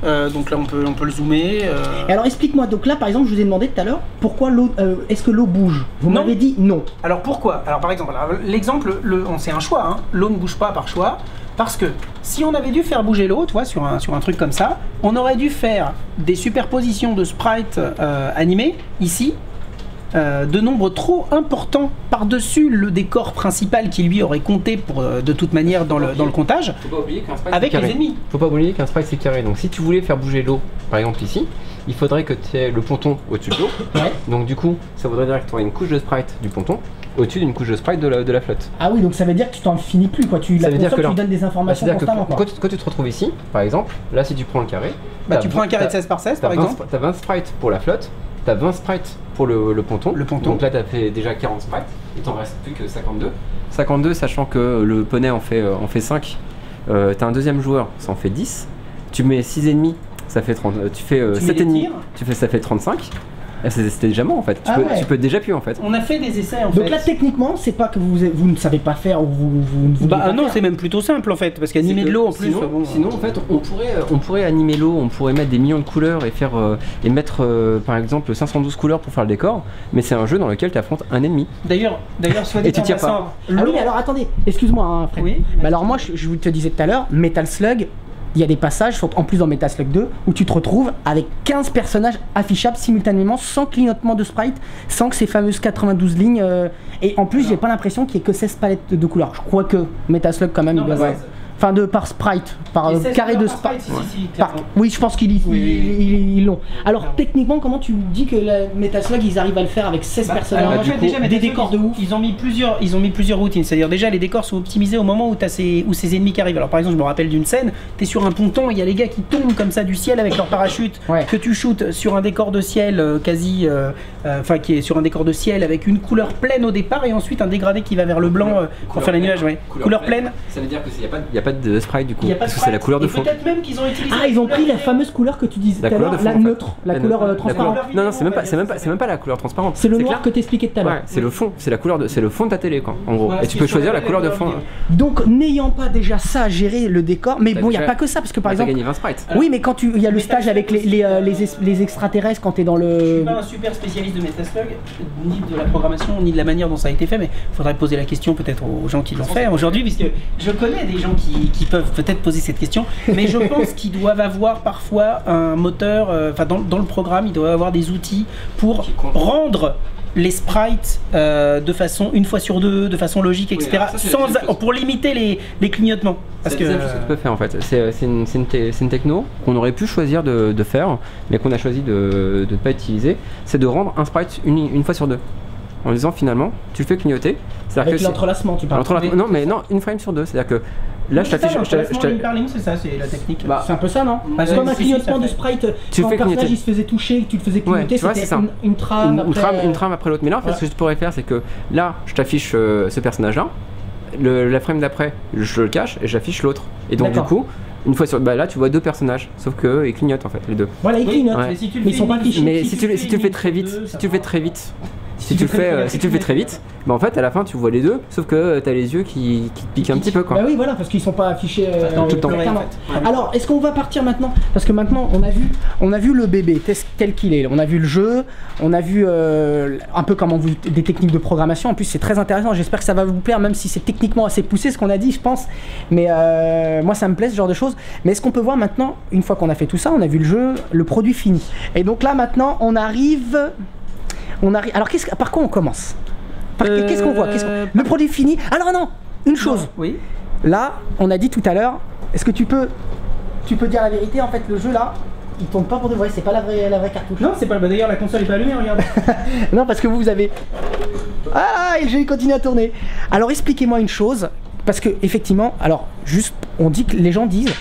Euh, donc là on peut, on peut le zoomer. Euh... Et alors explique-moi, donc là par exemple je vous ai demandé tout à l'heure pourquoi l'eau, euh, est-ce que l'eau bouge? Vous m'avez dit non. Alors pourquoi? Alors par exemple, l'exemple, le, on c'est un choix, hein. L'eau ne bouge pas par choix. Parce que si on avait dû faire bouger l'eau, tu vois, sur un, sur un truc comme ça, on aurait dû faire des superpositions de sprites euh, animés, ici, euh, de nombres trop importants par-dessus le décor principal qui lui aurait compté pour, euh, de toute manière dans le, dans le comptage, faut pas oublier qu'un sprite avec les ennemis. Faut pas oublier qu'un sprite c'est carré, donc si tu voulais faire bouger l'eau, par exemple ici, il faudrait que tu aies le ponton au-dessus de l'eau, ouais. donc du coup ça voudrait dire que tu aurais une couche de sprite du ponton, au-dessus d'une couche de sprite de la, de la flotte. Ah oui, donc ça veut dire que tu t'en finis plus quoi, tu, la veut dire que tu leur... donnes des informations bah, constamment. Quand, quand, tu, quand tu te retrouves ici, par exemple, là si tu prends le carré, bah, tu prends un carré de seize par seize par exemple. Tu as vingt sprites pour la flotte, tu as vingt sprites pour le, le, ponton. le ponton, donc là tu as fait déjà quarante sprites, il t'en reste plus que cinquante-deux. cinquante-deux sachant que le poney en fait, en fait cinq, euh, tu as un deuxième joueur, ça en fait dix, tu mets six ennemis, ça fait trente, tu fais euh, tu sept ennemis, tu fais, ça fait trente-cinq. C'était déjà mort en fait, tu, ah peux, ouais. tu peux déjà plus en fait. On a fait des essais en Donc fait. Donc là techniquement, c'est pas que vous, vous ne savez pas faire ou vous, vous ne voulez bah, pas non, c'est même plutôt simple en fait, parce qu'animer de l'eau en plus. Sinon, bon, sinon en fait, on pourrait, on pourrait animer l'eau, on pourrait mettre des millions de couleurs et, faire, euh, et mettre euh, par exemple cinq cent douze couleurs pour faire le décor, mais c'est un jeu dans lequel tu affrontes un ennemi. D'ailleurs, d'ailleurs, soit dit tu tires pas. Ah oui, alors attendez, excuse-moi hein, Fred. Oui, bah, alors moi, je, je vous te disais tout à l'heure, Metal Slug. Il y a des passages, en plus dans Metal Slug deux, où tu te retrouves avec quinze personnages affichables simultanément, sans clignotement de sprite, sans que ces fameuses quatre-vingt-douze lignes. Euh, et en plus, j'ai pas l'impression qu'il y ait que seize palettes de couleurs. Je crois que Metal Slug, quand même, non, il doit. Bah, ouais. Enfin, de, par sprite, par euh, carré de sprite. Par sprite ouais. si, si, par, oui, je pense qu'ils l'ont. Oui, oui, oui. Ils, ils Alors, clairement. Techniquement, comment tu dis que Metal Slug, ils arrivent à le faire avec seize bah, personnages bah, en fait, déjà, des décors de ouf. Ils ont mis plusieurs, ils ont mis plusieurs routines. C'est-à-dire, déjà, les décors sont optimisés au moment où tu as ces, où ces ennemis qui arrivent. Alors, par exemple, je me rappelle d'une scène, tu es sur un ponton, il y a les gars qui tombent comme ça du ciel avec leur parachute, ouais. que tu shootes sur un décor de ciel euh, quasi. Enfin, euh, euh, qui est sur un décor de ciel avec une couleur pleine au départ et ensuite un dégradé qui va vers le blanc euh, pour faire les nuages. Ouais. Couleur, couleur pleine. pleine. Ça veut dire que s'il n'y a pas pas de sprite du coup, parce que c'est la couleur de fond. Peut-être même qu'ils ont utilisé. Ah, ils ont pris la fameuse couleur que tu disais tout à l'heure, la neutre, la couleur transparente. Non, non, c'est même pas, c'est même pas, c'est même pas la couleur transparente. C'est le noir que t'expliquais tout à l'heure. C'est le fond, c'est la couleur de, c'est le fond de ta télé quoi, en gros. Et tu peux choisir la couleur de fond. Donc n'ayant pas déjà ça à gérer le décor, mais bon, il y a pas que ça parce que par exemple. Oui, mais quand tu, il y a le stage avec les les les extraterrestres quand t'es dans le. Je suis pas un super spécialiste de Metal Slug, ni de la programmation, ni de la manière dont ça a été fait, mais faudrait poser la question peut-être aux gens qui l'ont fait aujourd'hui, puisque je connais des gens qui Qui, qui peuvent peut-être poser cette question, mais je pense qu'ils doivent avoir parfois un moteur, enfin euh, dans, dans le programme, ils doivent avoir des outils pour rendre les sprites euh, de façon une fois sur deux, de façon logique, oui, et cetera, ça, sans a, pour limiter les, les clignotements. Parce que, euh... chose que tu peux faire en fait. C'est une, une, une techno qu'on aurait pu choisir de, de faire, mais qu'on a choisi de ne pas utiliser, c'est de rendre un sprite une, une fois sur deux. en disant finalement tu le fais clignoter. Avec l'entrelacement tu parles. Non mais non, une frame sur deux, c'est à dire que là je t'affiche. C'est ça, c'est la technique. C'est un peu ça non? Parce qu'on a un clignotement de sprite, quand le personnage il se faisait toucher, tu le faisais clignoter, c'était une trame après l'autre. Mais là en fait ce que je pourrais faire c'est que là je t'affiche ce personnage là, la frame d'après je le cache et j'affiche l'autre. Et donc du coup, une fois sur bah là tu vois deux personnages, sauf que ils clignotent en fait les deux. Voilà ils clignotent, mais si tu le fais, mais si tu le fais très vite, si tu le fais très vite. Si, si tu le fais, euh, si tu fais très vite, bah en fait à la fin tu vois les deux, sauf que t'as les yeux qui, qui te piquent un petit peu quoi. Bah oui voilà parce qu'ils sont pas affichés euh, dans tout le temps. En fait. Ouais. Alors est-ce qu'on va partir maintenant? Parce que maintenant on a vu, on a vu le bébé tel qu'il est, on a vu le jeu, on a vu euh, un peu comment vous, des techniques de programmation. En plus c'est très intéressant. J'espère que ça va vous plaire, même si c'est techniquement assez poussé ce qu'on a dit, je pense. Mais euh, moi ça me plaît ce genre de choses. Mais est-ce qu'on peut voir maintenant, une fois qu'on a fait tout ça, on a vu le jeu, le produit fini. Et donc là maintenant on arrive. On arrive. Alors qu'est-ce par quoi on commence? euh... Qu'est-ce qu'on voit qu qu Le produit fini. Alors non, une chose. Non, oui. Là, on a dit tout à l'heure. Est-ce que tu peux, tu peux dire la vérité? En fait, le jeu là, il tourne pas pour de vrai. C'est pas la vraie, la vraie cartouche. Non, c'est pas. Bah, d'ailleurs, la console est pas allumée. Regarde. Non, parce que vous, vous avez. Ah, et le jeu continue à tourner. Alors, expliquez-moi une chose, parce que effectivement, alors juste, on dit que les gens disent.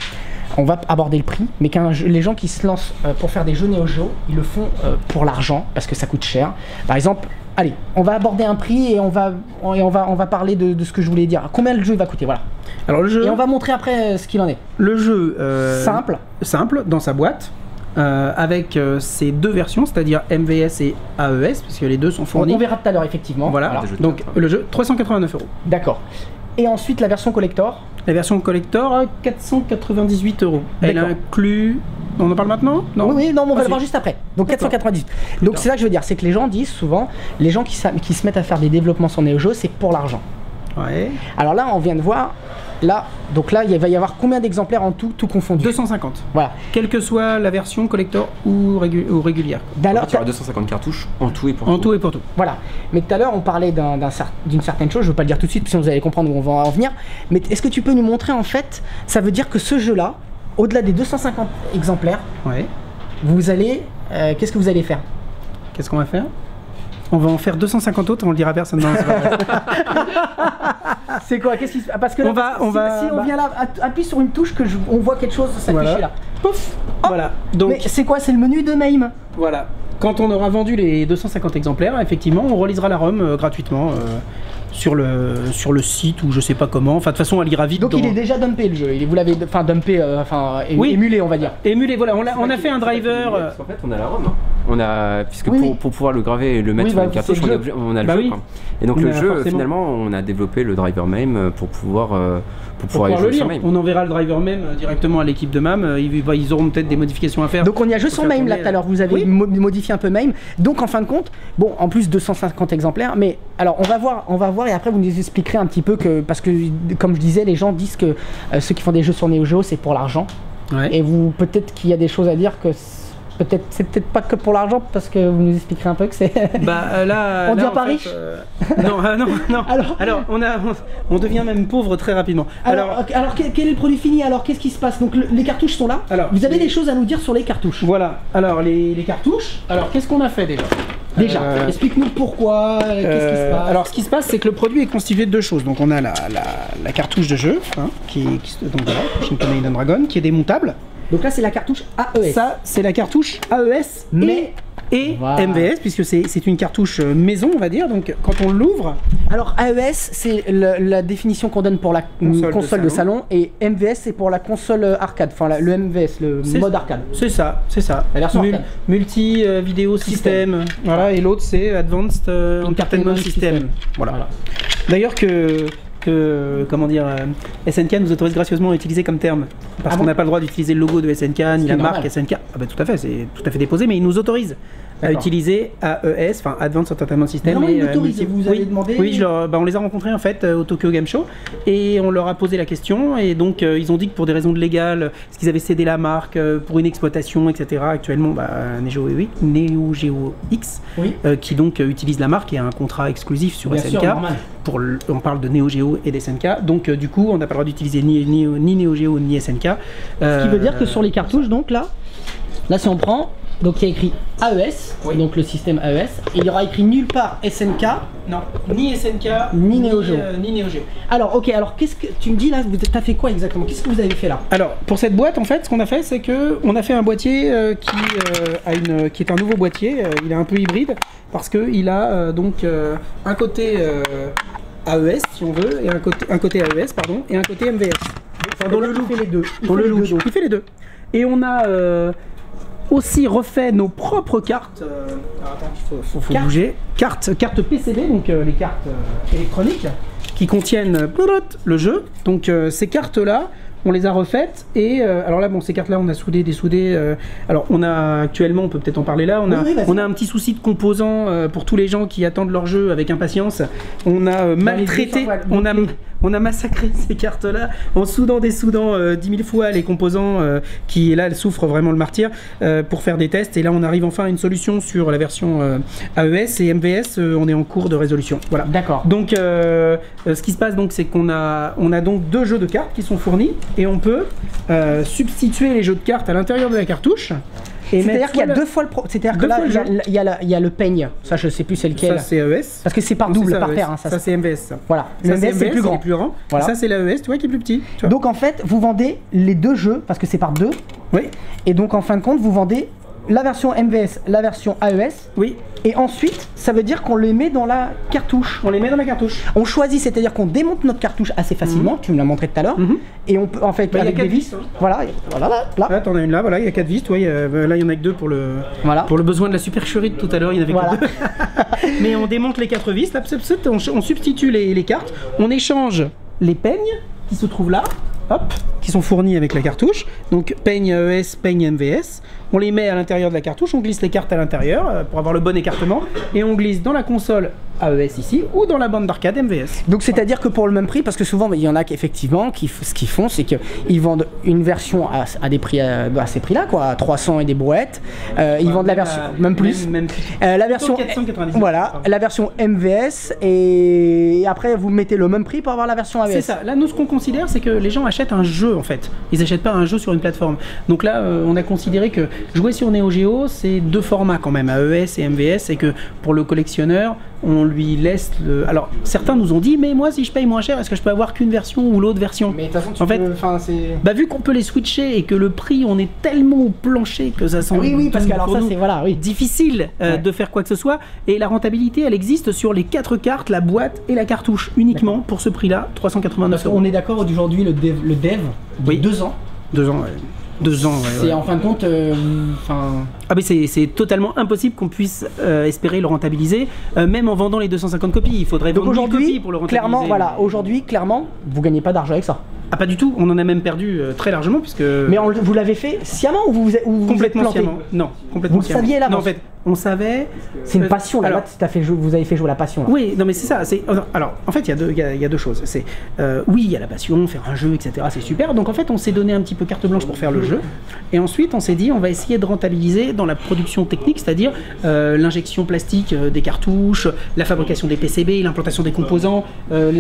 On va aborder le prix, mais qu'un jeu, les gens qui se lancent euh, pour faire des jeux Neo Geo, ils le font euh, pour l'argent, parce que ça coûte cher. Par exemple, allez, on va aborder un prix et on va, on, et on va, on va parler de, de ce que je voulais dire. Combien le jeu va coûter, voilà. Alors, le jeu, et on va montrer après euh, ce qu'il en est. Le jeu euh, simple, simple dans sa boîte, euh, avec euh, ses deux versions, c'est-à-dire M V S et A E S, parce que les deux sont fournis. On, on verra tout à l'heure, effectivement. Voilà, voilà. Donc le jeu, trois cent quatre-vingt-neuf euros. D'accord. Et ensuite, la version collector. La version collector, quatre cent quatre-vingt-dix-huit euros. Elle inclut... On en parle maintenant? Non. Oui, oui, non, on va le voir juste après. Donc quatre cent quatre-vingt-dix-huit. Donc c'est ça que je veux dire, c'est que les gens disent souvent, les gens qui, qui se mettent à faire des développements sur Neo Geo, c'est pour l'argent. Ouais. Alors là, on vient de voir, là, donc là, il va y avoir combien d'exemplaires en tout, tout confondu? deux cent cinquante. Voilà. Quelle que soit la version collector ou, régul, ou régulière. D'ailleurs, tu auras deux cent cinquante cartouches en tout et pour en tout. En tout et pour tout. Voilà. Mais tout à l'heure, on parlait d'une un, certaine chose, je ne veux pas le dire tout de suite, sinon vous allez comprendre où on va en venir. Mais est-ce que tu peux nous montrer, en fait, ça veut dire que ce jeu-là, au-delà des deux cent cinquante exemplaires, ouais. Vous allez, euh, qu'est-ce que vous allez faire? Qu'est-ce qu'on va faire? On va en faire deux cent cinquante autres, on le dira à personne. C'est quoi? Qu'est-ce qui se passe? Parce que là, on va, on si, va, si on bah... vient là, appuie sur une touche que je, on voit quelque chose s'afficher voilà. Là. Pouf. Hop. Voilà. Donc. Mais c'est quoi? C'est le menu de MAME. Voilà. Quand on aura vendu les deux cent cinquante exemplaires, effectivement, on relisera la ROM euh, gratuitement. Euh... Sur le, sur le site ou je sais pas comment, enfin de toute façon elle ira vite. Donc dans... il est déjà dumpé le jeu, vous l'avez enfin dumpé, euh, enfin oui. Émulé on va dire. Émulé voilà, on a, on a fait un driver. Émulé, parce en fait on a la ROM, hein. On a, puisque oui, pour, oui. Pour pouvoir le graver et le mettre oui, sur bah, une cartouche on a, on a le bah, jeu. Oui. Hein. Et donc on le jeu forcément. Finalement on a développé le driver MAME pour pouvoir, euh, pour pouvoir, pour pouvoir le lire. On enverra le driver MAME directement à l'équipe de MAME, ils, bah, ils auront peut-être des modifications à faire. Donc on y a juste sur MAME là tout à l'heure, vous avez oui. mo modifié un peu MAME, donc en fin de compte, bon en plus deux cent cinquante exemplaires, mais alors on va voir, on va voir. Et après vous nous expliquerez un petit peu que, parce que comme je disais les gens disent que euh, ceux qui font des jeux sur Neo Geo c'est pour l'argent ouais. Et vous peut-être qu'il y a des choses à dire que peut-être c'est peut-être pas que pour l'argent parce que vous nous expliquerez un peu que c'est bah euh, là on là, devient pas fait, riche euh... non euh, non non alors, alors on a on, on devient même pauvre très rapidement alors alors, okay, alors quel est le produit fini alors qu'est-ce qui se passe donc le, les cartouches sont là alors vous avez les... des choses à nous dire sur les cartouches voilà alors les, les cartouches alors qu'est-ce qu'on a fait déjà Déjà, euh, explique-nous pourquoi, euh, qu'est-ce qui se passe? Alors, ce qui se passe, c'est que le produit est constitué de deux choses. Donc, on a la, la, la cartouche de jeu, hein, qui, qui, donc voilà, Crouching Pony Hidden Dragon, qui est démontable. Donc là, c'est la cartouche A E S. Ça, c'est la cartouche A E S, mais et, et voilà. M V S, puisque c'est une cartouche maison, on va dire. Donc, quand on l'ouvre. Alors, A E S, c'est la définition qu'on donne pour la console, console de, salon. de salon, et M V S, c'est pour la console arcade, enfin la, le M V S, le mode arcade. C'est ça, c'est ça. La version Mul arcade. Multi euh, vidéo système. système. Voilà, et l'autre, c'est Advanced euh, Entertainment System. system. Voilà. voilà. D'ailleurs que. Que, comment dire, euh, S N K nous autorise gracieusement à utiliser comme terme. Parce ah qu'on n'a bon pas le droit d'utiliser le logo de S N K, ni la normal. marque S N K. Ah bah tout à fait, c'est tout à fait déposé, mais ils nous autorisent à utiliser A E S, enfin Advanced Entertainment System. Non, et, ils autorisent, euh, vous oui, avez demandé. Oui, je leur, bah on les a rencontrés en fait au Tokyo Game Show et on leur a posé la question et donc euh, ils ont dit que pour des raisons de légales, parce qu'ils avaient cédé la marque euh, pour une exploitation, et cetera. Actuellement, bah, Neo Geo X, oui. euh, qui donc euh, utilise la marque et a un contrat exclusif sur Bien S N K. Sûr, pour le, on parle de Neo Geo et d'S N K, donc euh, du coup on n'a pas le droit d'utiliser ni, ni, ni Neo Geo ni S N K. Euh, Ce qui veut dire que sur les cartouches, donc là, là si on prend, Donc il y a écrit A E S, oui. Donc le système A E S, et il y aura écrit nulle part S N K. Non, ni S N K, ni Neo Geo. Euh, ni Neo Geo. Alors ok, alors qu'est-ce que tu me dis là, t'as fait quoi exactement? Qu'est-ce que vous avez fait là? Alors pour cette boîte, en fait, ce qu'on a fait, c'est que on a fait un boîtier euh, qui, euh, a une, qui est un nouveau boîtier. Euh, il est un peu hybride parce qu'il a euh, donc euh, un côté euh, A E S si on veut, et un côté, un côté A E S pardon, et un côté M V S. Enfin, dans le look, il fait les deux. Il dans fait le look, donc. Il fait les deux. Et on a euh, aussi refait nos propres cartes. Euh, alors attends, faut, faut, faut cartes, bouger. Cartes, cartes P C B, donc euh, les cartes euh, électroniques qui contiennent euh, le jeu. Donc euh, ces cartes là, on les a refaites et euh, alors là bon, ces cartes là on a soudé, dessoudé. Euh, alors on a actuellement, on peut peut-être en parler là. On a, oui, oui, bah, on a un petit souci de composants euh, pour tous les gens qui attendent leur jeu avec impatience. On a euh, maltraité, on a On a massacré ces cartes-là en soudant, dessoudant euh, dix mille fois les composants euh, qui, là, souffrent vraiment le martyr euh, pour faire des tests. Et là, on arrive enfin à une solution sur la version euh, A E S et M V S. Euh, on est en cours de résolution. Voilà. D'accord. Donc, euh, euh, ce qui se passe, donc, c'est qu'on a, on a donc deux jeux de cartes qui sont fournis et on peut euh, substituer les jeux de cartes à l'intérieur de la cartouche. C'est-à-dire qu'il y a le... deux fois le pro... C'est-à-dire que là, il y, y, y a le peigne. Ça, je sais plus c'est lequel. Ça, c'est A E S. Parce que c'est par double, par paire. Hein, ça, ça c'est M V S. Ça. Voilà. Ça, M V S, c'est plus grand. Plus grand. Voilà. Ça, c'est l'A E S, tu vois, qui est plus petit. Donc, en fait, vous vendez les deux jeux, parce que c'est par deux. Oui. Et donc, en fin de compte, vous vendez la version M V S, la version A E S. Oui. Et ensuite, ça veut dire qu'on les met dans la cartouche. On les met dans la cartouche. On choisit, c'est-à-dire qu'on démonte notre cartouche assez facilement. Mmh. Tu me l'as montré tout à l'heure. Mmh. Et on peut, en fait, bah, avec des vis. vis hein. Voilà, voilà, là. là. Ah, t'en as une là, voilà, il y a quatre vis. Toi, y a, là, il y en a que deux pour le, voilà. pour le besoin de la supercherie de tout à l'heure. Il y en avait voilà. que deux. Mais on démonte les quatre vis. Là, on, on substitue les, les cartes. On échange les peignes qui se trouvent là. Hop, qui sont fournis avec la cartouche. Donc peigne A E S, peigne M V S. On les met à l'intérieur de la cartouche, on glisse les cartes à l'intérieur pour avoir le bon écartement et on glisse dans la console A E S ici ou dans la bande d'arcade M V S. Donc c'est-à-dire que pour le même prix, parce que souvent il y en a qu'effectivement, qui, ce qu'ils font c'est qu'ils vendent une version à, à des prix à, à ces prix-là, quoi, à trois cents et des brouettes. Euh, ils ouais, vendent la version, à, même plus, même, même, euh, la version, voilà, la version M V S et... et après vous mettez le même prix pour avoir la version A E S. C'est ça. Là nous ce qu'on considère c'est que les gens achètent un jeu en fait. Ils n'achètent pas un jeu sur une plateforme. Donc là euh, on a considéré que jouer sur Neo Geo c'est deux formats quand même, A E S et M V S, et que pour le collectionneur on lui laisse le... Alors certains nous ont dit mais moi si je paye moins cher est-ce que je peux avoir qu'une version ou l'autre version? Mais de toute façon tu en fait, peux... bah, vu qu'on peut les switcher et que le prix on est tellement au plancher que ça semble oui, oui, parce que alors ça, c'est voilà, oui. difficile euh, ouais. de faire quoi que ce soit, et la rentabilité elle existe sur les quatre cartes, la boîte et la cartouche uniquement pour ce prix là, trois cent quatre-vingt-neuf euros. On est d'accord aujourd'hui le dev, le dev oui. deux ans deux ans ouais. Deux ans, ouais, c'est ouais. en fin de compte, euh, ah mais c'est totalement impossible qu'on puisse euh, espérer le rentabiliser, euh, même en vendant les deux cent cinquante copies. Il faudrait donc vendre mille copies pour le rentabiliser. Clairement, voilà, aujourd'hui, clairement, vous gagnez pas d'argent avec ça. Ah pas du tout, on en a même perdu euh, très largement puisque. Mais on, vous l'avez fait sciemment ou vous vous, ou vous complètement vous êtes planté? Sciemment. Non, complètement. Vous sciemment. Saviez là. Non en fait, on savait. C'est une passion là. Alors, là as fait, vous avez fait jouer la passion. Là. Oui, non mais c'est ça. C'est alors en fait il y a deux il y, y a deux choses. C'est euh, oui il y a la passion, faire un jeu et cetera. C'est super. Donc en fait on s'est donné un petit peu carte blanche pour faire le jeu. Et ensuite on s'est dit on va essayer de rentabiliser dans la production technique, c'est-à-dire euh, l'injection plastique des cartouches, la fabrication des P C B, l'implantation des composants, euh,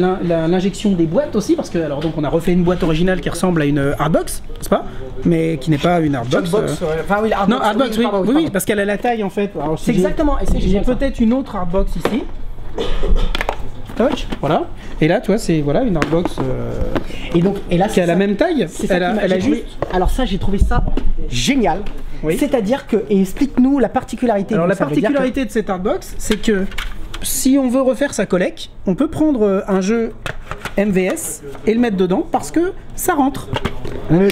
l'injection des boîtes aussi parce que alors donc on a refait une boîte originale qui ressemble à une hardbox, n'est-ce pas? Mais qui n'est pas une hardbox. Box, euh... enfin, oui, hardbox non hardbox oui, oui, oui, oui, oui parce qu'elle a la taille en fait. C'est exactement. J'ai peut-être une autre hardbox ici. Touch, voilà. Et là, tu vois, c'est voilà une hardbox. Euh, et donc, et là, qui a ça, la même taille. Elle a, elle a juste. Alors ça, j'ai trouvé ça génial. Oui. C'est-à-dire que, et explique-nous la particularité. Alors la particularité que... de cette hardbox, c'est que si on veut refaire sa collecte, on peut prendre un jeu M V S et le mettre dedans parce que ça rentre.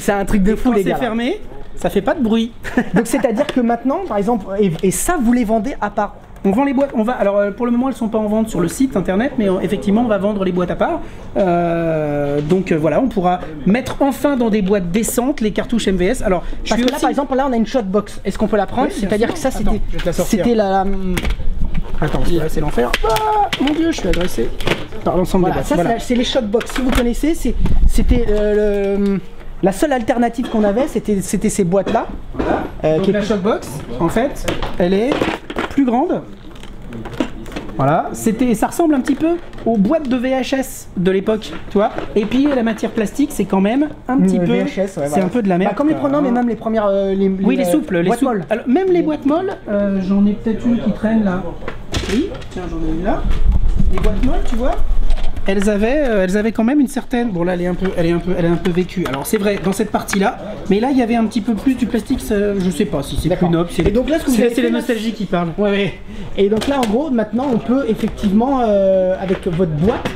C'est un truc de fou les gars. C'est fermé. Ça fait pas de bruit. Donc c'est-à-dire que maintenant, par exemple, et, et ça vous les vendez à part. On vend les boîtes, on va, alors pour le moment elles sont pas en vente sur le site internet, mais effectivement on va vendre les boîtes à part. Euh, donc voilà, on pourra mettre enfin dans des boîtes décentes les cartouches M V S. Alors je parce que là aussi... par exemple là on a une shotbox, est-ce qu'on peut la prendre? Oui, c'est-à-dire que ça c'était la... la... Attends, c'est l'enfer. Ah, mon dieu, je suis agressé par l'ensemble voilà, des boîtes. Ça voilà. C'est les shotbox, si vous connaissez, c'était euh, le... La seule alternative qu'on avait, c'était ces boîtes-là. Voilà. Euh, donc la Shockbox, en fait, elle est plus grande. Voilà, c'était, ça ressemble un petit peu aux boîtes de V H S de l'époque, tu vois. Et puis la matière plastique, c'est quand même un petit mmh, peu, ouais, c'est voilà. un peu de la merde. Bah, comme les pronoms, euh, mais même les premières, euh, les, oui, les, les souples, les boîtes molles. Alors, même les boîtes molles, euh, j'en ai peut-être une qui traîne là. Oui, tiens, j'en ai une là. Les boîtes molles, tu vois. Elles avaient, euh, elles avaient quand même une certaine. Bon là, elle est un peu, elle est un peu, elle est un peu vécue. Alors c'est vrai dans cette partie-là, mais là il y avait un petit peu plus du plastique. Ça, je sais pas si c'est plus noble. Et donc là, ce que vous avez, c'est la nostalgie qui parle. Ouais, ouais. Et donc là, en gros, maintenant, on peut effectivement euh, avec votre boîte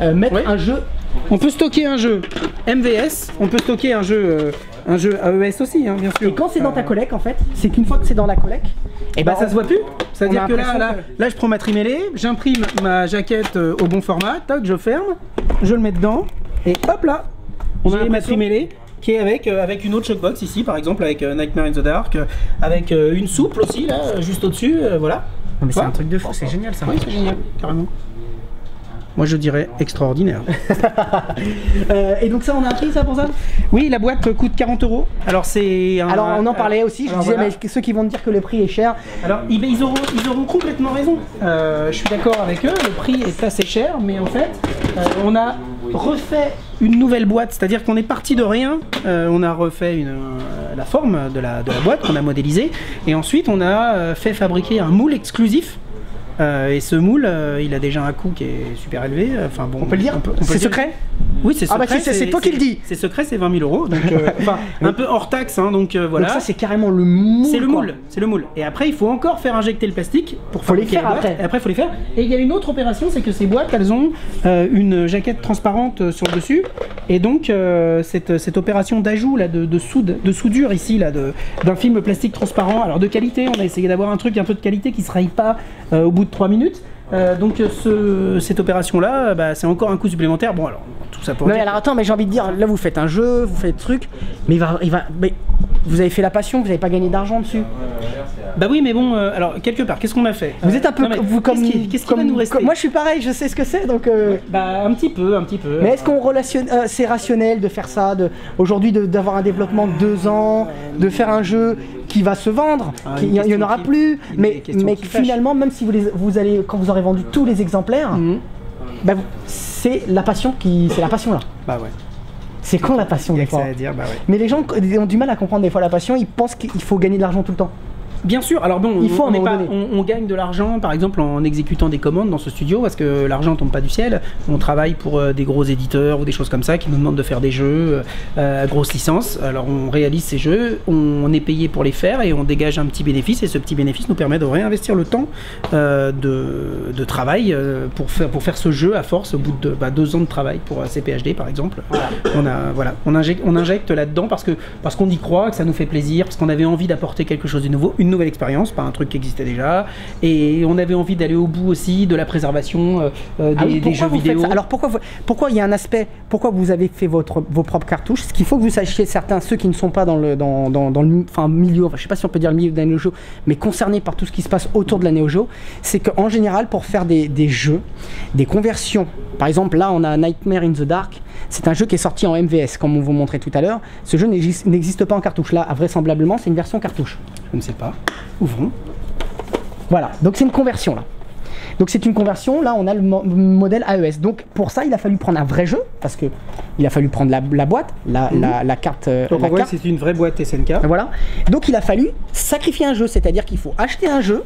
euh, mettre ouais. un jeu. On peut stocker un jeu M V S. On peut stocker un jeu. Euh... Un jeu A E S aussi, hein, bien sûr. Et quand c'est dans ta collecte, en fait, c'est qu'une fois que c'est dans la collecte, et bah, bah ça se voit plus. C'est-à-dire que là, là, que là, je prends ma trimellée, j'imprime ma jaquette euh, au bon format, toc, je ferme, je le mets dedans, et hop là, on a ma trimellée qui est avec, euh, avec une autre shockbox ici, par exemple, avec euh, Nightmare in the Dark, euh, avec euh, une souple aussi, là, euh, juste au-dessus, euh, voilà. Non, mais c'est un truc de fou, c'est génial ça. Oui, c'est génial, carrément. Moi je dirais extraordinaire. euh, et donc ça on a appris ça pour ça. Oui, la boîte coûte quarante euros. Alors c'est. Un... Alors on en parlait aussi. Je alors, disais voilà. mais ceux qui vont dire que le prix est cher. Alors ils, ils, auront, ils auront complètement raison. Euh, je suis d'accord avec eux. Le prix est assez cher, mais en fait euh, on a refait une nouvelle boîte. C'est-à-dire qu'on est parti de rien. Euh, on a refait une, euh, la forme de la, de la boîte qu'on a modélisée, et ensuite on a fait fabriquer un moule exclusif. Euh, et ce moule, euh, il a déjà un coût qui est super élevé. Enfin bon, on peut le dire. C'est secret. Oui, c'est secret. Ah bah c'est toi qui le dis. C'est secret, c'est vingt mille euros. Donc, euh, un oui. peu hors taxe, hein, donc euh, voilà. Donc ça c'est carrément le moule. C'est le moule. C'est le moule. Et après, il faut encore faire injecter le plastique pour faut les faire les après. Et après, faut les faire. Et il y a une autre opération, c'est que ces boîtes, elles ont euh, une jaquette transparente sur le dessus. Et donc euh, cette, cette opération d'ajout là, de, de soude, de soudure ici là, d'un film plastique transparent. Alors de qualité, on a essayé d'avoir un truc un peu de qualité qui se raille pas euh, au bout de trois minutes. Euh, donc ce, cette opération là, bah, c'est encore un coût supplémentaire. Bon alors tout ça pour. Non, dire... alors attends, mais j'ai envie de dire, là vous faites un jeu, vous faites truc, mais il va, il va, mais vous avez fait la passion, vous n'avez pas gagné d'argent dessus. Bah oui, mais bon, euh, alors quelque part, qu'est-ce qu'on a fait? Vous êtes un peu, non, vous comme, qu'est-ce qui, qu'est-ce qui va nous rester? Moi je suis pareil, je sais ce que c'est, donc. Euh... Bah un petit peu, un petit peu. Mais est-ce qu'on relationne, euh, c'est rationnel de faire ça, de aujourd'hui d'avoir un développement de deux ans, de faire un jeu qui va se vendre, ah, qui, il n'y en aura qui, plus, mais, mais finalement, même si vous, les, vous allez, quand vous aurez vendu tous les exemplaires, mmh. bah, c'est la passion qui, c'est la passion là. Bah ouais. C'est con la passion des fois. À dire, bah ouais. Mais les gens ont du mal à comprendre des fois la passion, ils pensent qu'il faut gagner de l'argent tout le temps. Bien sûr, alors bon, il faut on, on, pas, on, on gagne de l'argent par exemple en exécutant des commandes dans ce studio parce que l'argent tombe pas du ciel. On travaille pour euh, des gros éditeurs ou des choses comme ça qui nous demandent de faire des jeux euh, à grosse licence. Alors on réalise ces jeux, on, on est payé pour les faire et on dégage un petit bénéfice, et ce petit bénéfice nous permet de réinvestir le temps euh, de, de travail euh, pour, faire, pour faire ce jeu à force au bout de bah, deux ans de travail pour euh, C P H D par exemple. Voilà. On, a, voilà, on injecte, on injecte là-dedans parce que parce qu'on y croit, que ça nous fait plaisir, parce qu'on avait envie d'apporter quelque chose de nouveau, une nouvelle expérience, pas un truc qui existait déjà, et on avait envie d'aller au bout aussi de la préservation euh, des, ah oui, des jeux vidéo. Alors pourquoi vous, pourquoi il y a un aspect, pourquoi vous avez fait votre, vos propres cartouches, ce qu'il faut que vous sachiez, certains, ceux qui ne sont pas dans le, dans, dans, dans le enfin, milieu, enfin, je sais pas si on peut dire le milieu de la Neo Geo, mais concernés par tout ce qui se passe autour de la Neo Geo, c'est qu'en général pour faire des, des jeux, des conversions, par exemple là on a Nightmare in the Dark, c'est un jeu qui est sorti en M V S comme on vous montrait tout à l'heure, ce jeu n'existe pas en cartouche, là vraisemblablement c'est une version cartouche. Je ne sais pas. Ouvrons. Voilà, donc c'est une conversion là. Donc c'est une conversion, là on a le mo modèle A E S. Donc pour ça il a fallu prendre un vrai jeu, parce que il a fallu prendre la, la boîte, la, mmh. la, la carte. Donc ouais, c'est une vraie boîte S N K. Voilà. Donc il a fallu sacrifier un jeu, c'est-à-dire qu'il faut acheter un jeu,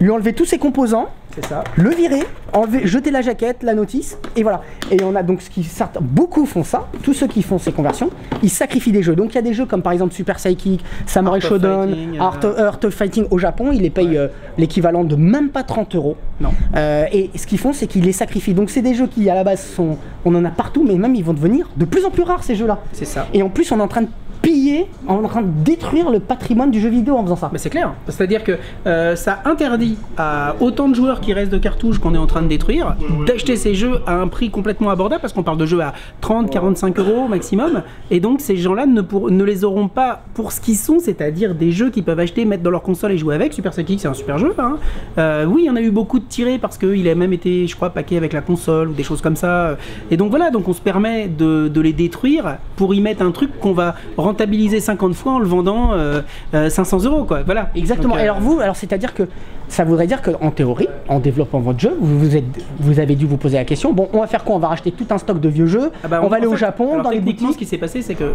lui enlever tous ses composants, ça. le virer, enlever, jeter la jaquette, la notice, et voilà. Et on a donc ce qui certains, beaucoup font ça, tous ceux qui font ces conversions, ils sacrifient des jeux. Donc il y a des jeux comme par exemple Super Psychic, Samurai Shodown, Art of Earth Fighting au Japon, ils les payent ouais. euh, l'équivalent de même pas trente euros. Non. Euh, et ce qu'ils font, c'est qu'ils les sacrifient. Donc c'est des jeux qui à la base sont, on en a partout, mais même ils vont devenir de plus en plus rares ces jeux-là. C'est ça. Et en plus on est en train de piller, en train de détruire le patrimoine du jeu vidéo en faisant ça. Mais c'est clair, c'est-à-dire que euh, ça interdit à autant de joueurs qui restent de cartouches qu'on est en train de détruire, d'acheter ces jeux à un prix complètement abordable, parce qu'on parle de jeux à trente, quarante-cinq euros maximum, et donc ces gens-là ne, ne les auront pas pour ce qu'ils sont, c'est-à-dire des jeux qu'ils peuvent acheter, mettre dans leur console et jouer avec. Super Psychic, c'est un super jeu, hein. euh, oui, il y en a eu beaucoup de tirés, parce qu'il a même été, je crois, paqué avec la console, ou des choses comme ça, et donc voilà, donc on se permet de, de les détruire pour y mettre un truc qu'on va rendre rentabiliser cinquante fois en le vendant euh, euh, cinq cents euros, quoi. Voilà. Exactement. Donc, euh, alors vous, alors c'est-à-dire que ça voudrait dire qu'en théorie, en développant votre jeu, vous, vous, êtes, vous avez dû vous poser la question, bon, on va faire quoi? On va racheter tout un stock de vieux jeux, ah bah on, on va aller fait, au Japon, alors, dans les boutiques. Ce qui s'est passé, c'est que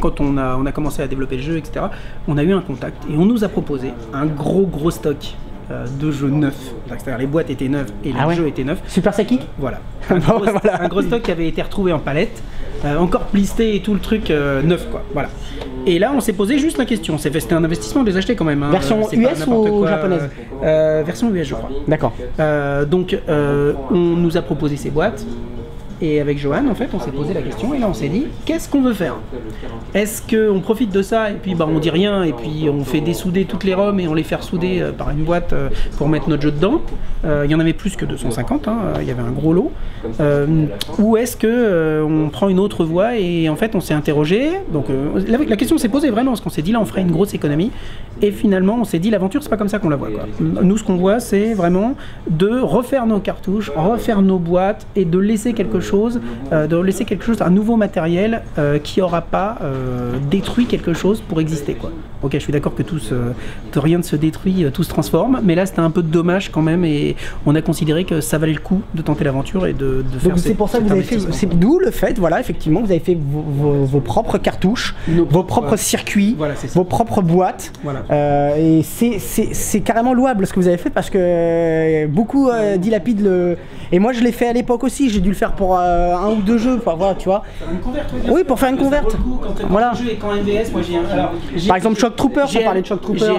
quand on a, on a commencé à développer le jeu, et cetera, on a eu un contact et on nous a proposé un gros gros stock euh, de jeux neufs. C'est-à-dire les boîtes étaient neuves et les ah ouais. jeux étaient neufs. Super Psychic. Voilà. Un gros, voilà. Un gros stock qui avait été retrouvé en palette, euh, encore plisté et tout le truc euh, neuf, quoi. Voilà. Et là, on s'est posé juste la question. C'était un investissement de les acheter quand même. Hein. Version U S ou quoi, japonaise euh, version U S, je crois. D'accord. Euh, donc, euh, on nous a proposé ces boîtes. Et avec Johan, en fait, on s'est posé la question et là on s'est dit, qu'est-ce qu'on veut faire? Est-ce qu'on profite de ça et puis bah, on dit rien et puis on fait dessouder toutes les ROM et on les fait souder euh, par une boîte euh, pour mettre notre jeu dedans? Euh, il y en avait plus que deux cent cinquante, hein, il y avait un gros lot. Euh, ou est-ce qu'on euh, prend une autre voie? Et en fait on s'est interrogé, donc euh, la, la question s'est posée vraiment, parce qu'on s'est dit là on ferait une grosse économie. Et finalement on s'est dit, l'aventure c'est pas comme ça qu'on la voit, quoi. Nous, ce qu'on voit, c'est vraiment de refaire nos cartouches, refaire nos boîtes et de laisser quelque chose Chose, euh, de laisser quelque chose, un nouveau matériel euh, qui n'aura pas euh, détruit quelque chose pour exister, quoi. Ok, je suis d'accord que tout se, rien ne se détruit, tout se transforme, mais là c'était un peu dommage quand même et on a considéré que ça valait le coup de tenter l'aventure et de, de faire. Donc c'est pour ça que vous avez fait, c'est d'où le fait, voilà, effectivement, vous avez fait vos, vos, vos propres cartouches, nos vos propres euh, circuits, voilà, vos propres boîtes, voilà. euh, et c'est carrément louable ce que vous avez fait, parce que beaucoup euh, dilapident le. Et moi je l'ai fait à l'époque aussi, j'ai dû le faire pour Euh, un ou deux jeux, pour avoir, tu vois. Une converte, oui, oui, pour faire une converte. Voilà. Par exemple, Shock Troopers, on parlait de Shock Troopers.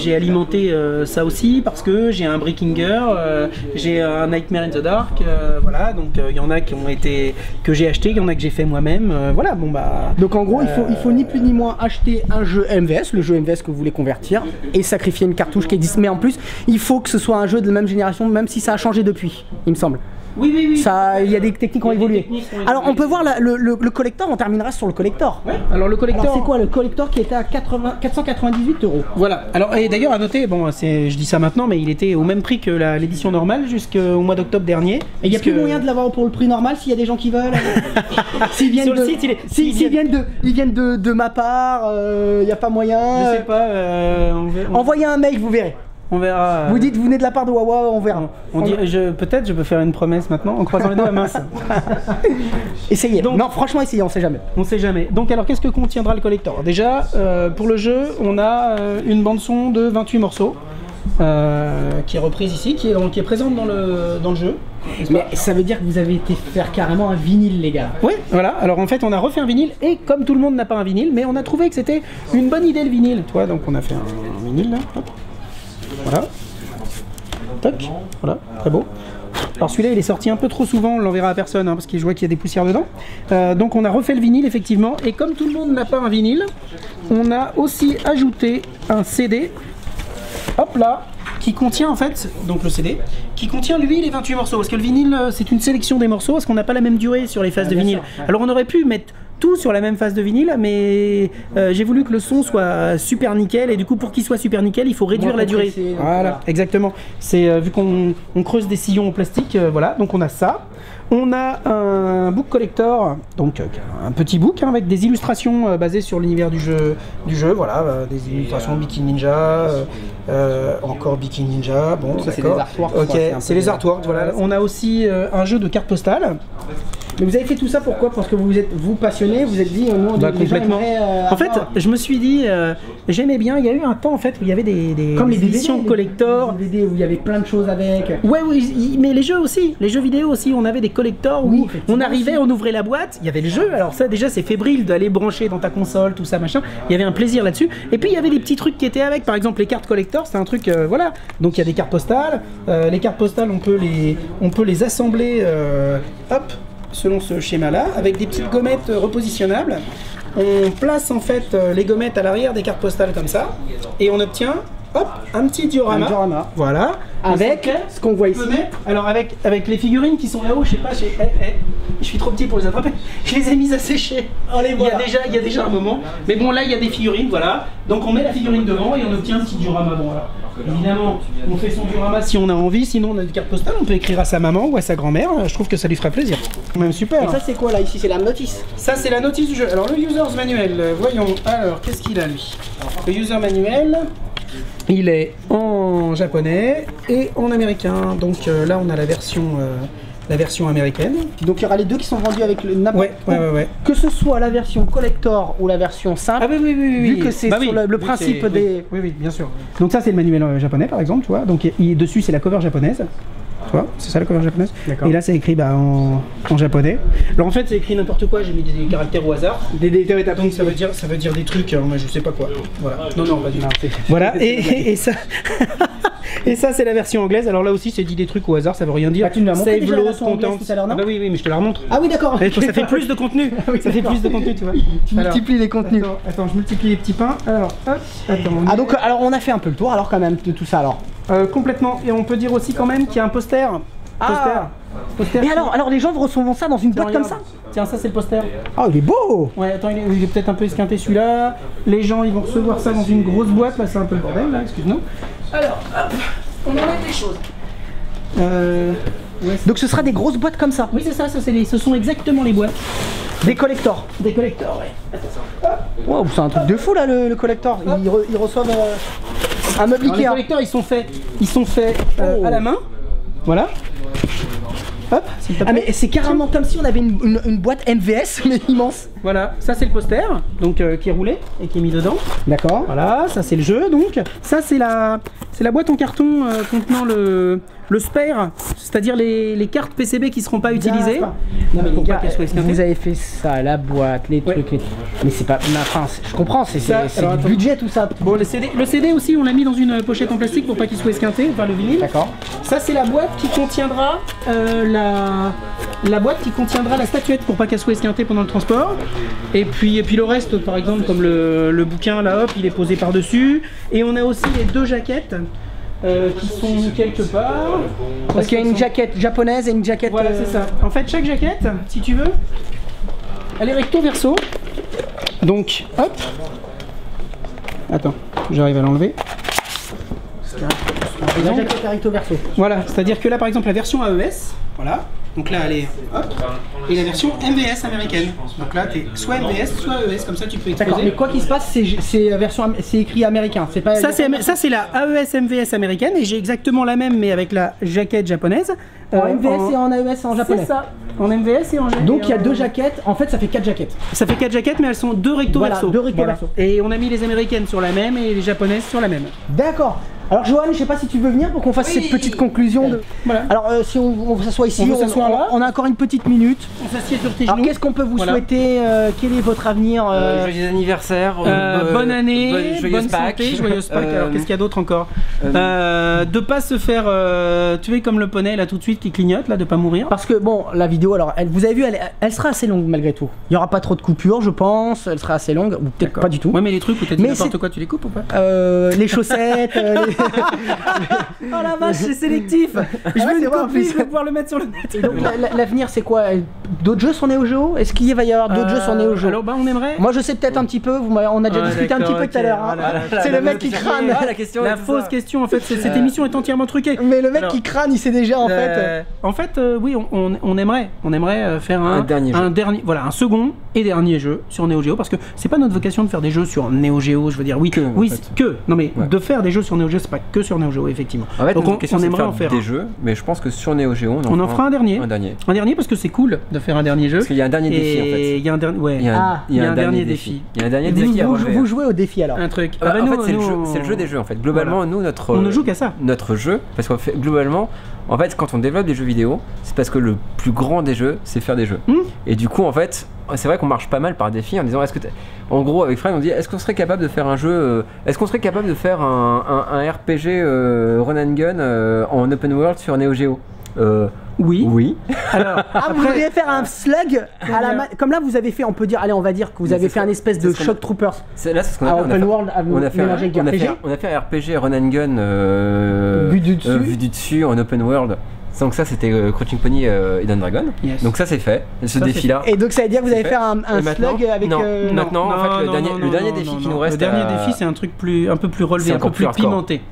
J'ai euh... alimenté euh, ça aussi parce que j'ai un Breakinger, euh, j'ai un Nightmare in the Dark, euh, voilà. Donc il euh, y en a qui ont été que j'ai acheté, il y en a que j'ai fait moi-même, euh, voilà. Bon bah. Donc en gros, euh... il faut il faut ni plus ni moins acheter un jeu M V S, le jeu M V S que vous voulez convertir, et sacrifier une cartouche qui existe. Mais en plus, il faut que ce soit un jeu de la même génération, même si ça a changé depuis, il me semble. Oui, oui, oui. Ça, il y a des techniques qui ont évolué. Alors, on peut voir la, le, le, le collector, on terminera sur le collector. Ouais. Alors, le collector. C'est quoi le collector qui était à quatre cent quatre-vingt-dix-huit euros? Voilà. Alors, et d'ailleurs, à noter, bon, je dis ça maintenant, mais il était au même prix que l'édition normale jusqu'au mois d'octobre dernier. Et il n'y a plus moyen de l'avoir pour le prix normal s'il y a des gens qui veulent. S'ils viennent de. S'ils viennent de. Ils viennent de, de ma part, il euh, n'y a pas moyen. Je sais pas. Euh, on verra, on... Envoyez un mail, vous verrez. On verra. Vous dites, vous venez de la part de Wawa, on verra. On, on dit, je, peut-être, je peux faire une promesse maintenant en croisant les doigts, mince. Essayez. Donc, non, franchement, essayez, on sait jamais. On sait jamais. Donc, alors, qu'est-ce que contiendra le collector? Déjà, euh, pour le jeu, on a euh, une bande-son de vingt-huit morceaux euh, qui est reprise ici, qui est, donc, qui est présente dans le, dans le jeu. Mais ça veut dire que vous avez été faire carrément un vinyle, les gars. Oui, voilà. Alors en fait, on a refait un vinyle et comme tout le monde n'a pas un vinyle, mais on a trouvé que c'était une bonne idée le vinyle. Tu vois, donc on a fait un, un vinyle là. Hop. Voilà, toc, voilà, très beau. Alors celui-là il est sorti un peu trop souvent, on l'enverra à personne hein, parce que je vois qu'il y a des poussières dedans. Euh, donc on a refait le vinyle effectivement et comme tout le monde n'a pas un vinyle, on a aussi ajouté un C D, hop là, qui contient en fait, donc le C D, qui contient lui les vingt-huit morceaux. Parce que le vinyle c'est une sélection des morceaux, parce qu'on n'a pas la même durée sur les phases ah, de vinyle. Sûr, ouais. Alors on aurait pu mettre tout sur la même phase de vinyle, mais euh, j'ai voulu que le son soit super nickel et du coup pour qu'il soit super nickel il faut réduire bon, la durée. Voilà, voilà, exactement. C'est euh, vu qu'on on creuse des sillons en plastique, euh, voilà, donc on a ça. On a un book collector, donc euh, un petit book hein, avec des illustrations euh, basées sur l'univers du jeu, du jeu, voilà, euh, des illustrations Bikini Ninja, euh, euh, encore Bikini Ninja, bon ça c'est les artworks. Ok, c'est les artworks, voilà. On a aussi euh, un jeu de cartes postales. Mais vous avez fait tout ça pourquoi? Parce que vous êtes vous passionné, vous êtes dit oh, bah, complètement. Gens euh, en fait, je me suis dit, euh, j'aimais bien. Il y a eu un temps en fait où il y avait des, des comme les éditions collector, des D V D où il y avait plein de choses avec. Ouais, oui, mais les jeux aussi, les jeux vidéo aussi. On avait des collectors où oui, on arrivait, on ouvrait la boîte, il y avait le jeu. Alors ça, déjà, c'est fébrile d'aller brancher dans ta console, tout ça, machin. Il y avait un plaisir là-dessus. Et puis il y avait des petits trucs qui étaient avec. Par exemple, les cartes collector, c'est un truc, euh, voilà. Donc il y a des cartes postales. Euh, les cartes postales, on peut les, on peut les assembler. Euh, hop. Selon ce schéma-là, avec des petites gommettes repositionnables. On place en fait les gommettes à l'arrière des cartes postales comme ça, et on obtient hop, un petit diorama. Un diorama. Voilà. avec ce qu'on voit ici. Alors avec, avec les figurines qui sont là-haut, je sais pas, eh, eh, je suis trop petit pour les attraper. Je les ai mises à sécher. Allez, voilà. Il y a déjà, il y a déjà un moment. Mais bon, là il y a des figurines, voilà. Donc on met la figurine devant et on obtient un petit diorama. Bon, alors, évidemment, on fait son diorama si on a envie. Sinon, on a une carte postale. On peut écrire à sa maman ou à sa grand-mère. Je trouve que ça lui ferait plaisir. Même super. Et ça, c'est quoi là ici? C'est la notice. Ça, c'est la notice du jeu. Alors le user's manuel. Voyons. Alors, qu'est-ce qu'il a lui? Le user manuel. Il est en japonais et en américain, donc euh, là on a la version, euh, la version américaine. Donc il y aura les deux qui sont vendus avec le N A B. Ouais, ouais, ouais, ouais. Que ce soit la version collector ou la version simple, ah, oui, oui, oui, oui. vu que c'est bah, oui. le, le principe oui, des... Oui, oui, bien sûr. Donc ça c'est le manuel euh, japonais par exemple, tu vois, donc y, y, dessus c'est la cover japonaise. C'est ça la cover japonaise. Et là c'est écrit bah, en, en japonais. Alors en fait c'est écrit n'importe quoi, j'ai mis des caractères au hasard. Des, des, des, donc ça veut dire ça veut dire des trucs, euh, mais je sais pas quoi. Voilà. Non non, vas-y. Voilà et, et, et ça et ça c'est la version anglaise. Alors là aussi c'est dit des trucs au hasard, ça veut rien dire. Bah, tu nous l'as montré déjà la version anglaise tout à l'heure, non ? Ah bah oui oui, mais je te la remontre. Ah oui d'accord. Ça fait plus de contenu. Ah oui, ça fait plus de contenu, tu vois. Tu multiplies les contenus. Attends, attends, je multiplie les petits pains. Alors hop. Attends. On... Ah donc alors on a fait un peu le tour alors quand même de tout ça alors. Euh, complètement, et on peut dire aussi quand même qu'il y a un poster. Ah. Poster. Poster mais alors, alors les gens recevront ça dans une boîte comme ça? Tiens, ça c'est le poster. Ah oh, il est beau. Ouais, attends, il est, est peut-être un peu esquinté celui-là. Les gens ils vont recevoir ça dans une grosse boîte, là c'est un peu le bordel, là, excuse-nous. Alors, hop, on enlève les choses. Euh, ouais, donc ce sera des grosses boîtes comme ça? Oui c'est ça, ça les, ce sont exactement les boîtes. Des collectors. Des collectors, ouais. Wow, c'est un truc de fou là le, le collector. Ils, re, ils reçoivent euh, un meuble Ikea. Les collecteurs ils sont faits, ils sont faits euh, oh. à la main. Voilà. Hop. Ah mais c'est carrément comme si on avait une, une, une boîte M V S mais immense. Voilà, ça c'est le poster donc euh, qui est roulé et qui est mis dedans. D'accord. Voilà, ça c'est le jeu donc. Ça c'est la c'est la boîte en carton euh, contenant le le spare, c'est-à-dire les, les cartes P C B qui seront pas utilisées. Pas. Non, mais les gars, pas vous avez fait ça, la boîte, les trucs. Ouais. Les... Mais c'est pas ma fin, je comprends, c'est du budget tout ça. Bon, le C D, le C D aussi, on l'a mis dans une pochette en plastique pour pas qu'il soit esquinté, enfin le vinyle. D'accord. Ça c'est la boîte qui contiendra euh, la la boîte qui contiendra la statuette pour pas qu'elle soit esquintée pendant le transport. Et puis et puis le reste, par exemple comme le, le bouquin là, hop, il est posé par dessus. Et on a aussi les deux jaquettes. Euh, qui sont quelque part. Parce qu'il y a une jaquette japonaise et une jaquette. Voilà, euh... c'est ça. En fait, chaque jaquette, si tu veux, elle est recto verso. Donc, hop. Attends, j'arrive à l'enlever. La jaquette est recto verso. Voilà, c'est-à-dire que là, par exemple, la version A E S, voilà. Donc là, elle est hop. Et la version M V S américaine. Donc là, t'es soit M V S, soit A E S. Comme ça, tu peux exposer. Mais quoi qu'il se passe, c'est version, c'est écrit américain. C'est pas. Ça, c'est la A E S M V S américaine. Et j'ai exactement la même, mais avec la jaquette japonaise. En euh, M V S en... et en A E S en japonais. C'est ça. En M V S et en japonais. Donc il y a deux jaquettes. En fait, ça fait quatre jaquettes. Ça fait quatre jaquettes, mais elles sont deux recto verso. Voilà, deux recto verso. Voilà. Et on a mis les américaines sur la même et les japonaises sur la même. D'accord. Alors Johan, je sais pas si tu veux venir pour qu'on fasse oui. cette petite conclusion de... Voilà. Alors euh, si on, on s'assoit ici, on, on, on, on a encore une petite minute. On s'assied sur tes genoux. Alors qu'est-ce qu'on peut vous voilà. souhaiter euh, quel est votre avenir euh... Euh, Joyeux anniversaire. Euh, euh, bonne année, bonne, bonne Pâques. santé, joyeuse Pâques. Euh... Alors qu'est-ce qu'il y a d'autre encore euh... Euh, De pas se faire euh, tuer comme le poney là tout de suite qui clignote, là, de pas mourir. Parce que bon, la vidéo, alors elle, vous avez vu, elle, elle sera assez longue malgré tout. Il n'y aura pas trop de coupures, je pense. Elle sera assez longue, ou peut-être pas du tout. Ouais, mais les trucs où t'as dit n'importe quoi, tu les coupes ou pas euh, Les chaussettes, euh, les... Oh la vache, c'est sélectif. Je veux une copie, je vais pouvoir le mettre sur le net. L'avenir c'est quoi? D'autres jeux sont Neo Geo? Est-ce qu'il va y avoir d'autres euh, jeux sur Neo Geo? Alors bah on aimerait. Moi je sais peut-être un petit peu, vous on a déjà ah, discuté un petit peu okay. tout à l'heure. Hein. C'est le mec qui crâne. Ah, la question la fausse ça. question en fait, cette émission est entièrement truquée. Mais le mec alors, qui crâne, il sait déjà en fait. Euh, en fait euh, oui, on, on, on aimerait on aimerait faire un, un, dernier, un jeu. dernier voilà, un second et dernier jeu sur Neo Geo parce que c'est pas notre vocation de faire des jeux sur Neo Geo, je veux dire oui que, oui que non mais de faire des jeux sur Neo Geo c'est pas que sur Neo Geo effectivement. En fait, donc on, question, on aimerait de faire en faire des un. jeux, mais je pense que sur Neo Geo on en, on en fera un dernier. Un dernier. Un dernier parce que c'est cool de faire un dernier jeu. Parce qu'il y a un dernier et défi en fait. Il y a un dernier ouais. Il y a un, ah, il y a un, un dernier défi. défi. Il y a un dernier vous, défi. Vous, vous jouez au défi alors. Un truc. Ah, bah, en nous, fait c'est le, le jeu des jeux en fait. Globalement voilà. nous notre on ne joue qu'à ça. Notre jeu parce qu'on fait globalement en fait quand on développe des jeux vidéo c'est parce que le plus grand des jeux c'est faire des jeux. Mmh. Et du coup en fait c'est vrai qu'on marche pas mal par défi en disant est-ce que en gros avec Fred on dit est-ce qu'on serait capable de faire un jeu euh, est-ce qu'on serait capable de faire un, un, un R P G euh, run and gun euh, en open world sur Neo Geo euh, Oui. Oui. Alors, ah, vous voudriez faire un slug à la ma... comme là vous avez fait, on peut dire, allez, on va dire que vous avez fait un espèce de Shock Troopers. C'est là ce qu'on a fait. Open World, on a fait un R P G. On a fait un R P G run and gun euh, vu du dessus, euh, vu du dessus en open world. Donc ça c'était euh, Crouching Pony euh, Hidden Dragon. Yes. Donc ça c'est fait, ce défi là. Et donc ça veut dire que vous allez faire un, un slug avec non. Euh, non. Maintenant non, en fait non, le, non, dernier, non, le dernier défi non, qui non, nous reste. Le dernier à... défi c'est un truc plus un peu plus relevé, un peu plus pimenté.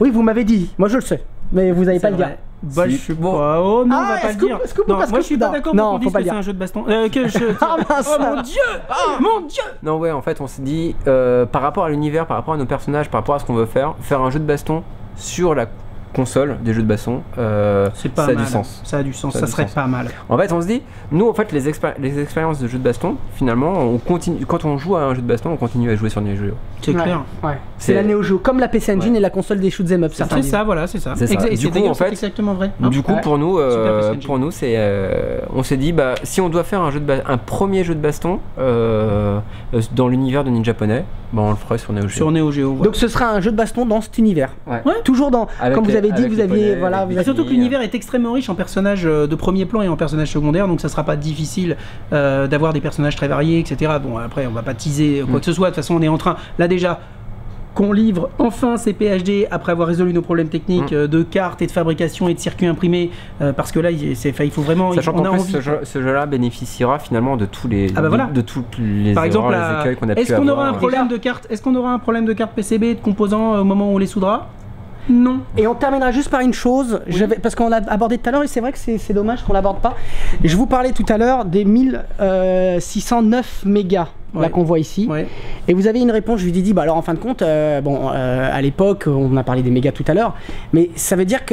Oui, vous m'avez dit, moi je le sais, mais vous n'allez pas le dire. Bah, si. Je suis bon. Oh non, ah, on va pas le dire. Scoop, non, parce moi que je suis pas d'accord pour qu'on dise que c'est un jeu de baston. Euh, que je... ah, mince. Oh mon dieu, oh, mon dieu. Non ouais, en fait on s'est dit euh, par rapport à l'univers, par rapport à nos personnages, par rapport à ce qu'on veut faire, faire un jeu de baston sur la console des jeux de baston, euh, pas ça, a du sens. ça a du sens. Ça, ça a serait du sens. pas mal. En fait on se dit, nous en fait les, expéri les expériences de jeux de baston, finalement on continue, quand on joue à un jeu de baston, on continue à jouer sur Neo Geo. C'est ouais. clair. Ouais. C'est la Neo Geo, comme la P C Engine ouais. et la console des shoot'em up. C'est ça, voilà, c'est ça. C'est en fait, exactement vrai. Du coup ouais. pour nous, euh, pour nous c'est, euh, on s'est dit, bah si on doit faire un jeu de un premier jeu de baston euh, dans l'univers de Ninjaponais, bah on le ferait sur Neo Geo. Sur Neo Geo. Ouais. Donc ce sera un jeu de baston dans cet univers. Ouais. Ouais. Toujours dans. Comme vous avez dit, vous aviez voilà. Vous avez... Surtout que l'univers est extrêmement riche en personnages de premier plan et en personnages secondaires, donc ça sera pas difficile euh, d'avoir des personnages très variés, et cetera. Bon après on va pas teaser quoi mmh. que ce soit. De toute façon on est en train là déjà. Qu'on livre enfin ces P H D après avoir résolu nos problèmes techniques mmh. de cartes et de fabrication et de circuits imprimés, euh, parce que là il, il faut vraiment. Sachant qu'en plus envie. ce jeu-là ce jeu bénéficiera finalement de tous les ah bah voilà. de, de tous les par exemple erreurs, les écueils qu'on a pu avoir. Est-ce qu'on aura un problème de carte Est-ce qu'on aura un problème de carte P C B de composants euh, au moment où on les soudera? Non. Et on terminera juste par une chose, oui. je vais, parce qu'on l'a abordé tout à l'heure et c'est vrai que c'est dommage qu'on l'aborde pas. Je vous parlais tout à l'heure des mille six cent neuf mégas ouais. là qu'on voit ici. Ouais. Et vous avez une réponse, je lui ai dit, bah alors en fin de compte, euh, bon, euh, à l'époque, on a parlé des mégas tout à l'heure, mais ça veut dire que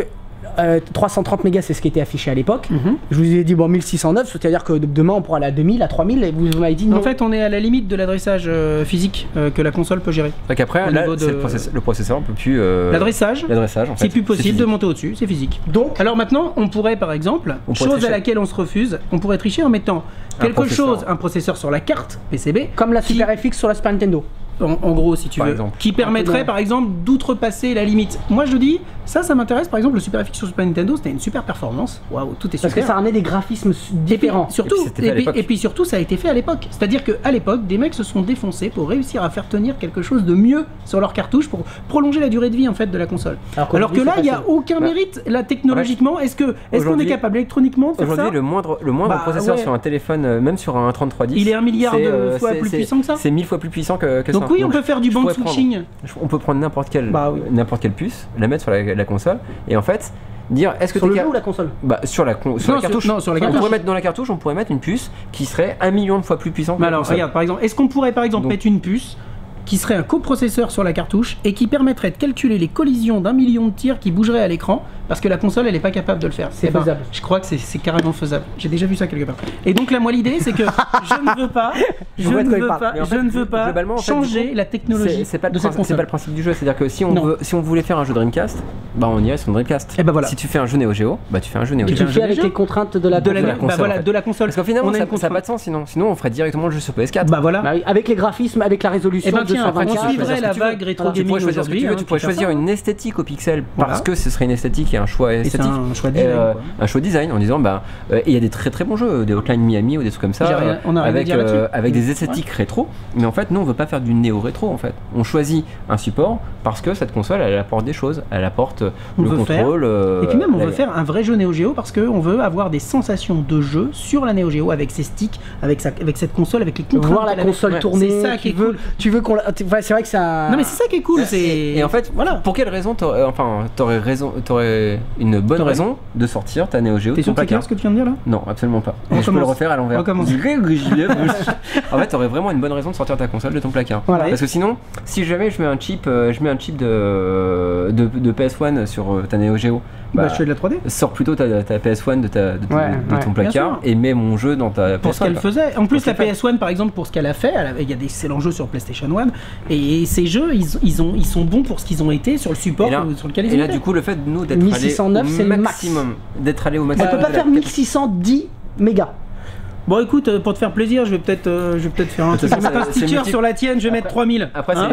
euh, trois cent trente mégas c'est ce qui était affiché à l'époque. Mm-hmm. Je vous ai dit, bon, mille six cent neuf, c'est-à-dire que demain on pourra aller à deux mille, à trois mille, et vous m'avez dit non. En fait, on est à la limite de l'adressage euh, physique euh, que la console peut gérer. Donc après, là, de... le, processeur, le processeur on peut plus. Euh... L'adressage, en fait, c'est plus possible de monter au-dessus, c'est physique. Donc, alors maintenant, on pourrait par exemple, on chose pourrait à laquelle on se refuse, on pourrait tricher en mettant un quelque processeur. chose, un processeur sur la carte P C B. Comme la Super qui... F X sur la Super Nintendo. En, en gros si tu par veux, exemple. qui permettrait par exemple d'outrepasser la limite. Moi je dis, ça ça m'intéresse par exemple, le Super F X sur Super Nintendo c'était une super performance, waouh tout est super. Parce que ça ramenait des graphismes différents. Et surtout, et puis, et, puis, et puis surtout ça a été fait à l'époque, c'est-à-dire qu'à l'époque des mecs se sont défoncés pour réussir à faire tenir quelque chose de mieux sur leur cartouche pour prolonger la durée de vie en fait de la console. Alors, Alors que là il n'y a aucun bah. mérite, là technologiquement, est-ce qu'on est, qu'on est capable électroniquement de faire ça ? Aujourd'hui le moindre, le moindre bah, processeur ouais. sur un téléphone, euh, même sur un trente-trois dix, il est un milliard de fois plus puissant que ça. C'est mille fois plus puissant que ça. Oui, on donc peut faire du band switching. Prendre, on peut prendre n'importe quelle, bah, oui. n'importe quelle puce, la mettre sur la, la console, et en fait dire est-ce que sur le jeu ou la console bah, sur la, con, sur non, la cartouche. Sur, non, sur la cartouche. On pourrait mettre dans la cartouche, on pourrait mettre une puce qui serait un million de fois plus puissante. Mais alors, regarde, par exemple, est-ce qu'on pourrait par exemple donc, mettre une puce qui serait un coprocesseur sur la cartouche et qui permettrait de calculer les collisions d'un million de tirs qui bougeraient à l'écran parce que la console elle n'est pas capable de le faire. C'est faisable. Ben, je crois que c'est carrément faisable. J'ai déjà vu ça quelque part. Et donc là moi l'idée c'est que je ne veux pas, je ne veux pas, pas, je fait, ne veux pas changer en fait, la technologie. C'est pas, pas le principe du jeu. C'est-à-dire que si on, veut, si on voulait faire un jeu Dreamcast, bah on irait sur Dreamcast. Et bah voilà. Si tu fais un jeu Neo Geo, bah tu fais un jeu Neo Geo. Tu fais avec les contraintes de la console. De la console. Parce qu'au final ça n'a pas de sens sinon. Sinon on ferait directement le jeu sur P S quatre. Bah voilà. Avec les graphismes, avec la résolution. Après, tu suivrais la vague rétro gaming aujourd'hui. Tu pourrais choisir une esthétique au pixel parce que ce serait une esthétique et un choix esthétique, un choix design, un choix design en disant bah il y a des très très bons jeux, des Hotline Miami ou des trucs comme ça avec avec des esthétiques rétro. Mais en fait, nous on veut pas faire du néo rétro en fait. On choisit un support parce que cette console elle apporte des choses, elle apporte le contrôle. Et puis même on veut faire un vrai jeu Neo Geo parce que on veut avoir des sensations de jeu sur la Neo Geo avec ses sticks, avec avec cette console, avec les contrôles. Voir la console tourner. C'est ça qui est cool. Tu veux qu'on Enfin, c'est vrai que ça. Non mais c'est ça qui est cool. C'est et en fait voilà. Pour quelle raison t'aurais enfin t'aurais raison t'aurais une bonne raison de sortir ta Neo Geo. T'es sûr que c'est clair ce que tu viens de dire là? Non absolument pas. On peut le refaire à l'envers. En fait t'aurais vraiment une bonne raison de sortir ta console de ton placard. Voilà. Parce que sinon si jamais je mets un chip euh, je mets un chip de de, de P S un sur euh, ta Neo Geo. Bah, bah je fais de la trois D. Sors plutôt ta, ta P S un de, ta, de, ouais, de, de ouais. ton placard et mets mon jeu dans ta P S un. Pour ce qu'elle faisait. En plus la P S un par exemple pour ce qu'elle a fait, il y a des excellents jeux sur PlayStation one. Et ces jeux, ils, ils, ont, ils sont bons pour ce qu'ils ont été sur le support là, sur lequel ils ont été. Et là, du coup, le fait de nous d'être allé au maximum, d'être allé au maximum. On peut pas faire mille six cent dix mégas. Bon, écoute, pour te faire plaisir, je vais peut-être euh, peut faire un truc. Je vais mettre un sticker sur la tienne, je vais mettre trois mille. Après, hein,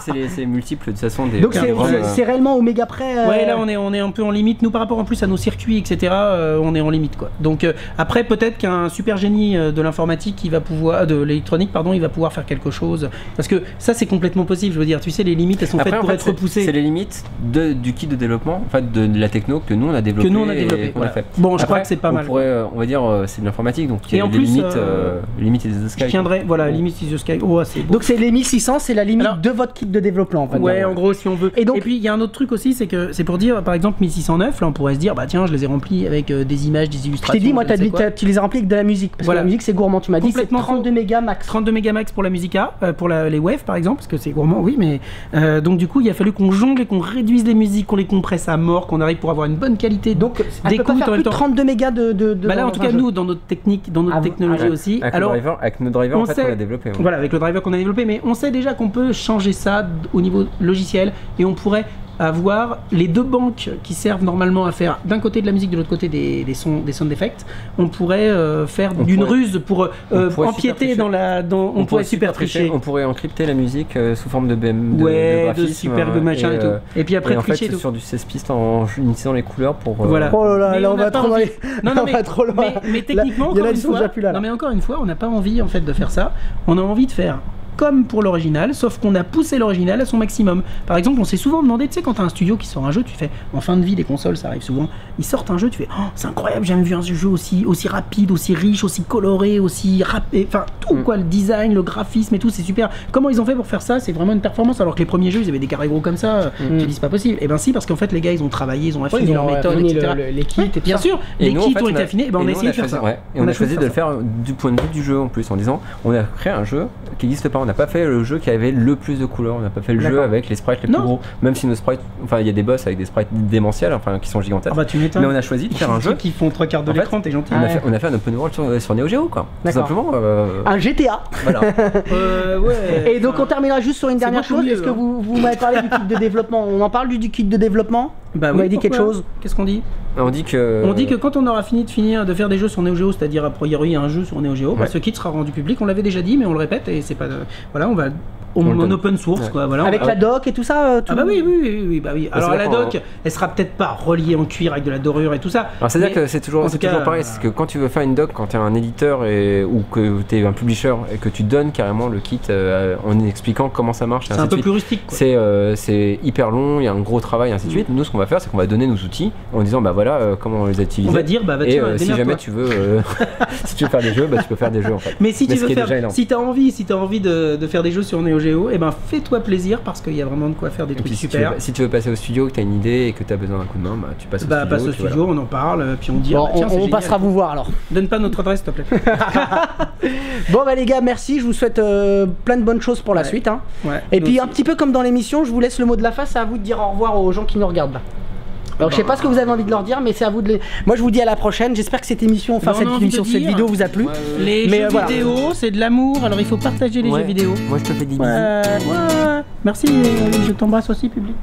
c'est les, les multiples de toute façon des. Donc, c'est euh... réellement au méga près. Euh... Ouais, là, on est, on est un peu en limite. Nous, par rapport en plus à nos circuits, et cetera, euh, on est en limite, quoi. Donc, euh, après, peut-être qu'un super génie de l'informatique, il va pouvoir. De l'électronique, pardon, il va pouvoir faire quelque chose. Parce que ça, c'est complètement possible. Je veux dire, tu sais, les limites, elles sont après, faites pour fait, être repoussées. C'est les limites de, du kit de développement, enfin, de, de la techno que nous, on a développé. Que nous, on a développé. Voilà. Bon, je après, crois que c'est pas mal. Pourrait, on va dire, c'est de l'informatique, donc. Et en plus, limites, euh, limites is the sky. Je tiendrai, voilà, limites is the sky. Oh, donc c'est les mille six cents, c'est la limite alors, de votre kit de développement. En fait, ouais, en gros, si on veut. Et, donc, et puis il y a un autre truc aussi, c'est que c'est pour dire, par exemple, mille six cent neuf, là, on pourrait se dire, bah tiens, je les ai remplis avec euh, des images, des illustrations. Je t'ai dit, moi, as dit, as, tu les as remplis avec de la musique. Parce voilà. que la musique, c'est gourmand. Tu m'as dit, c'est trente-deux mégas max. trente-deux mégas max pour la musique A, euh, pour la, les waves, par exemple, parce que c'est gourmand, oui, mais euh, donc du coup, il a fallu qu'on jongle et qu'on réduise les musiques, qu'on les compresse à mort, qu'on arrive pour avoir une bonne qualité. Donc, d'écoute en même temps. trente-deux mégas de. Bah là, en tout cas, nous, dans notre technique, dans notre technologie aussi. Alors, avec nos drivers, en fait, on a développé. Voilà, avec le driver qu'on a développé, mais on sait déjà qu'on peut changer ça au niveau logiciel et on pourrait avoir les deux banques qui servent normalement à faire d'un côté de la musique, de l'autre côté des, des sons, des sound effects. On pourrait euh, faire d'une ruse pour euh, empiéter dans la. Dans, on, on pourrait, pourrait super tricher. tricher. On pourrait encrypter la musique euh, sous forme de B M. De, ouais, de, graphisme, de super euh, machin et, et tout. Euh, et puis après, et en tricher. Fait, tout. Sur du seize pistes en utilisant les couleurs pour. Euh... Voilà. Oh là là, là on, on va trop loin. Non, non, mais, mais, mais techniquement, là, encore une fois, là, là. Non, mais encore une fois, on n'a pas envie en fait de faire ça. On a envie de faire comme pour l'original, sauf qu'on a poussé l'original à son maximum. Par exemple, on s'est souvent demandé, tu sais, quand t'as un studio qui sort un jeu, tu fais, en fin de vie des consoles, ça arrive souvent, ils sortent un jeu, tu fais, oh, c'est incroyable, j'ai jamais vu un jeu aussi, aussi rapide, aussi riche, aussi coloré, aussi rapé, enfin tout quoi, le design, le graphisme et tout, c'est super. Comment ils ont fait pour faire ça? C'est vraiment une performance, alors que les premiers jeux, ils avaient des carrés gros comme ça, mm. tu dis, c'est pas possible. Et ben si, parce qu'en fait, les gars, ils ont travaillé, ils ont affiné oui, leur méthode, et cetera. Le, le, les kits, ouais, et bien ça. sûr, et les nous, kits en fait, ont on été affinés, et ben on a essayé de faire ça. On a choisi de le faire du point de vue du jeu en plus, en disant, on a créé un jeu qui n'existe pas. On n'a pas fait le jeu qui avait le plus de couleurs, on n'a pas fait le jeu avec les sprites les non. plus gros, même si nos sprites, enfin il y a des boss avec des sprites démentiels, enfin qui sont gigantesques. Ah bah, mais on a choisi de faire un jeu qui font trois quarts de l'écran, t'es gentil. On, ah ouais. a fait, on a fait un open world sur, sur Neo Geo, quoi. Tout simplement. Euh... Un G T A. Voilà. euh, ouais, et donc on terminera juste sur une dernière chose. Est-ce que vous, vous m'avez parlé du kit de développement? On en parle du, du kit de développement? Bah, vous m'avez dit quelque chose? Qu'est-ce qu'on dit? On dit que on dit que quand on aura fini de finir de faire des jeux sur Neo Geo, c'est-à-dire a priori un jeu sur Neo Geo, ouais. bah, ce kit sera rendu public. On l'avait déjà dit, mais on le répète et c'est pas. Voilà, on va on, on en open source, ouais. quoi. Voilà, avec on... la doc et tout ça. Tout ah bah oui, oui, oui, oui bah oui. Bah alors la doc, on... elle sera peut-être pas reliée en cuir avec de la dorure et tout ça. C'est-à-dire que c'est toujours, c'est toujours pareil, euh... c'est que quand tu veux faire une doc, quand tu es un éditeur et ou que tu es un publisher et que tu donnes carrément le kit euh, en expliquant comment ça marche. C'est un peu plus rustique. C'est euh, c'est hyper long, il y a un gros travail, et ainsi de suite. Nous, ce qu'on va faire, c'est qu'on va donner nos outils en disant bah voilà euh, comment on les a utilisés. On va dire bah, bah et, euh, si jamais toi. tu veux, euh, si tu veux faire des jeux, bah tu peux faire des jeux en fait. Mais si tu veux faire, si t'as envie, si t'as envie de faire des jeux sur Neo Geo, et ben fais-toi plaisir parce qu'il y a vraiment de quoi faire des et trucs puis, si super. Tu veux, si tu veux passer au studio, que tu as une idée et que tu as besoin d'un coup de main, bah, tu passes au bah, studio. Passe au studio, voilà. On en parle, puis on dit bon, ah, bah, tiens, on, on passera vous voir alors. Donne pas notre adresse, s'il te plaît. Bon, bah les gars, merci. Je vous souhaite euh, plein de bonnes choses pour ouais. la suite. Hein. Ouais, et puis, aussi. un petit peu comme dans l'émission, je vous laisse le mot de la face. À vous de dire au revoir aux gens qui nous regardent là. Alors, je sais pas ce que vous avez envie de leur dire, mais c'est à vous de les. Moi, je vous dis à la prochaine. J'espère que cette émission, enfin, cette émission, cette vidéo vous a plu. Ouais, ouais. Les mais jeux euh, voilà. vidéo, c'est de l'amour. Alors, il faut partager les ouais. jeux vidéo. Moi, je te fais des bisous. Ouais. Ouais. Merci. Je t'embrasse aussi, public.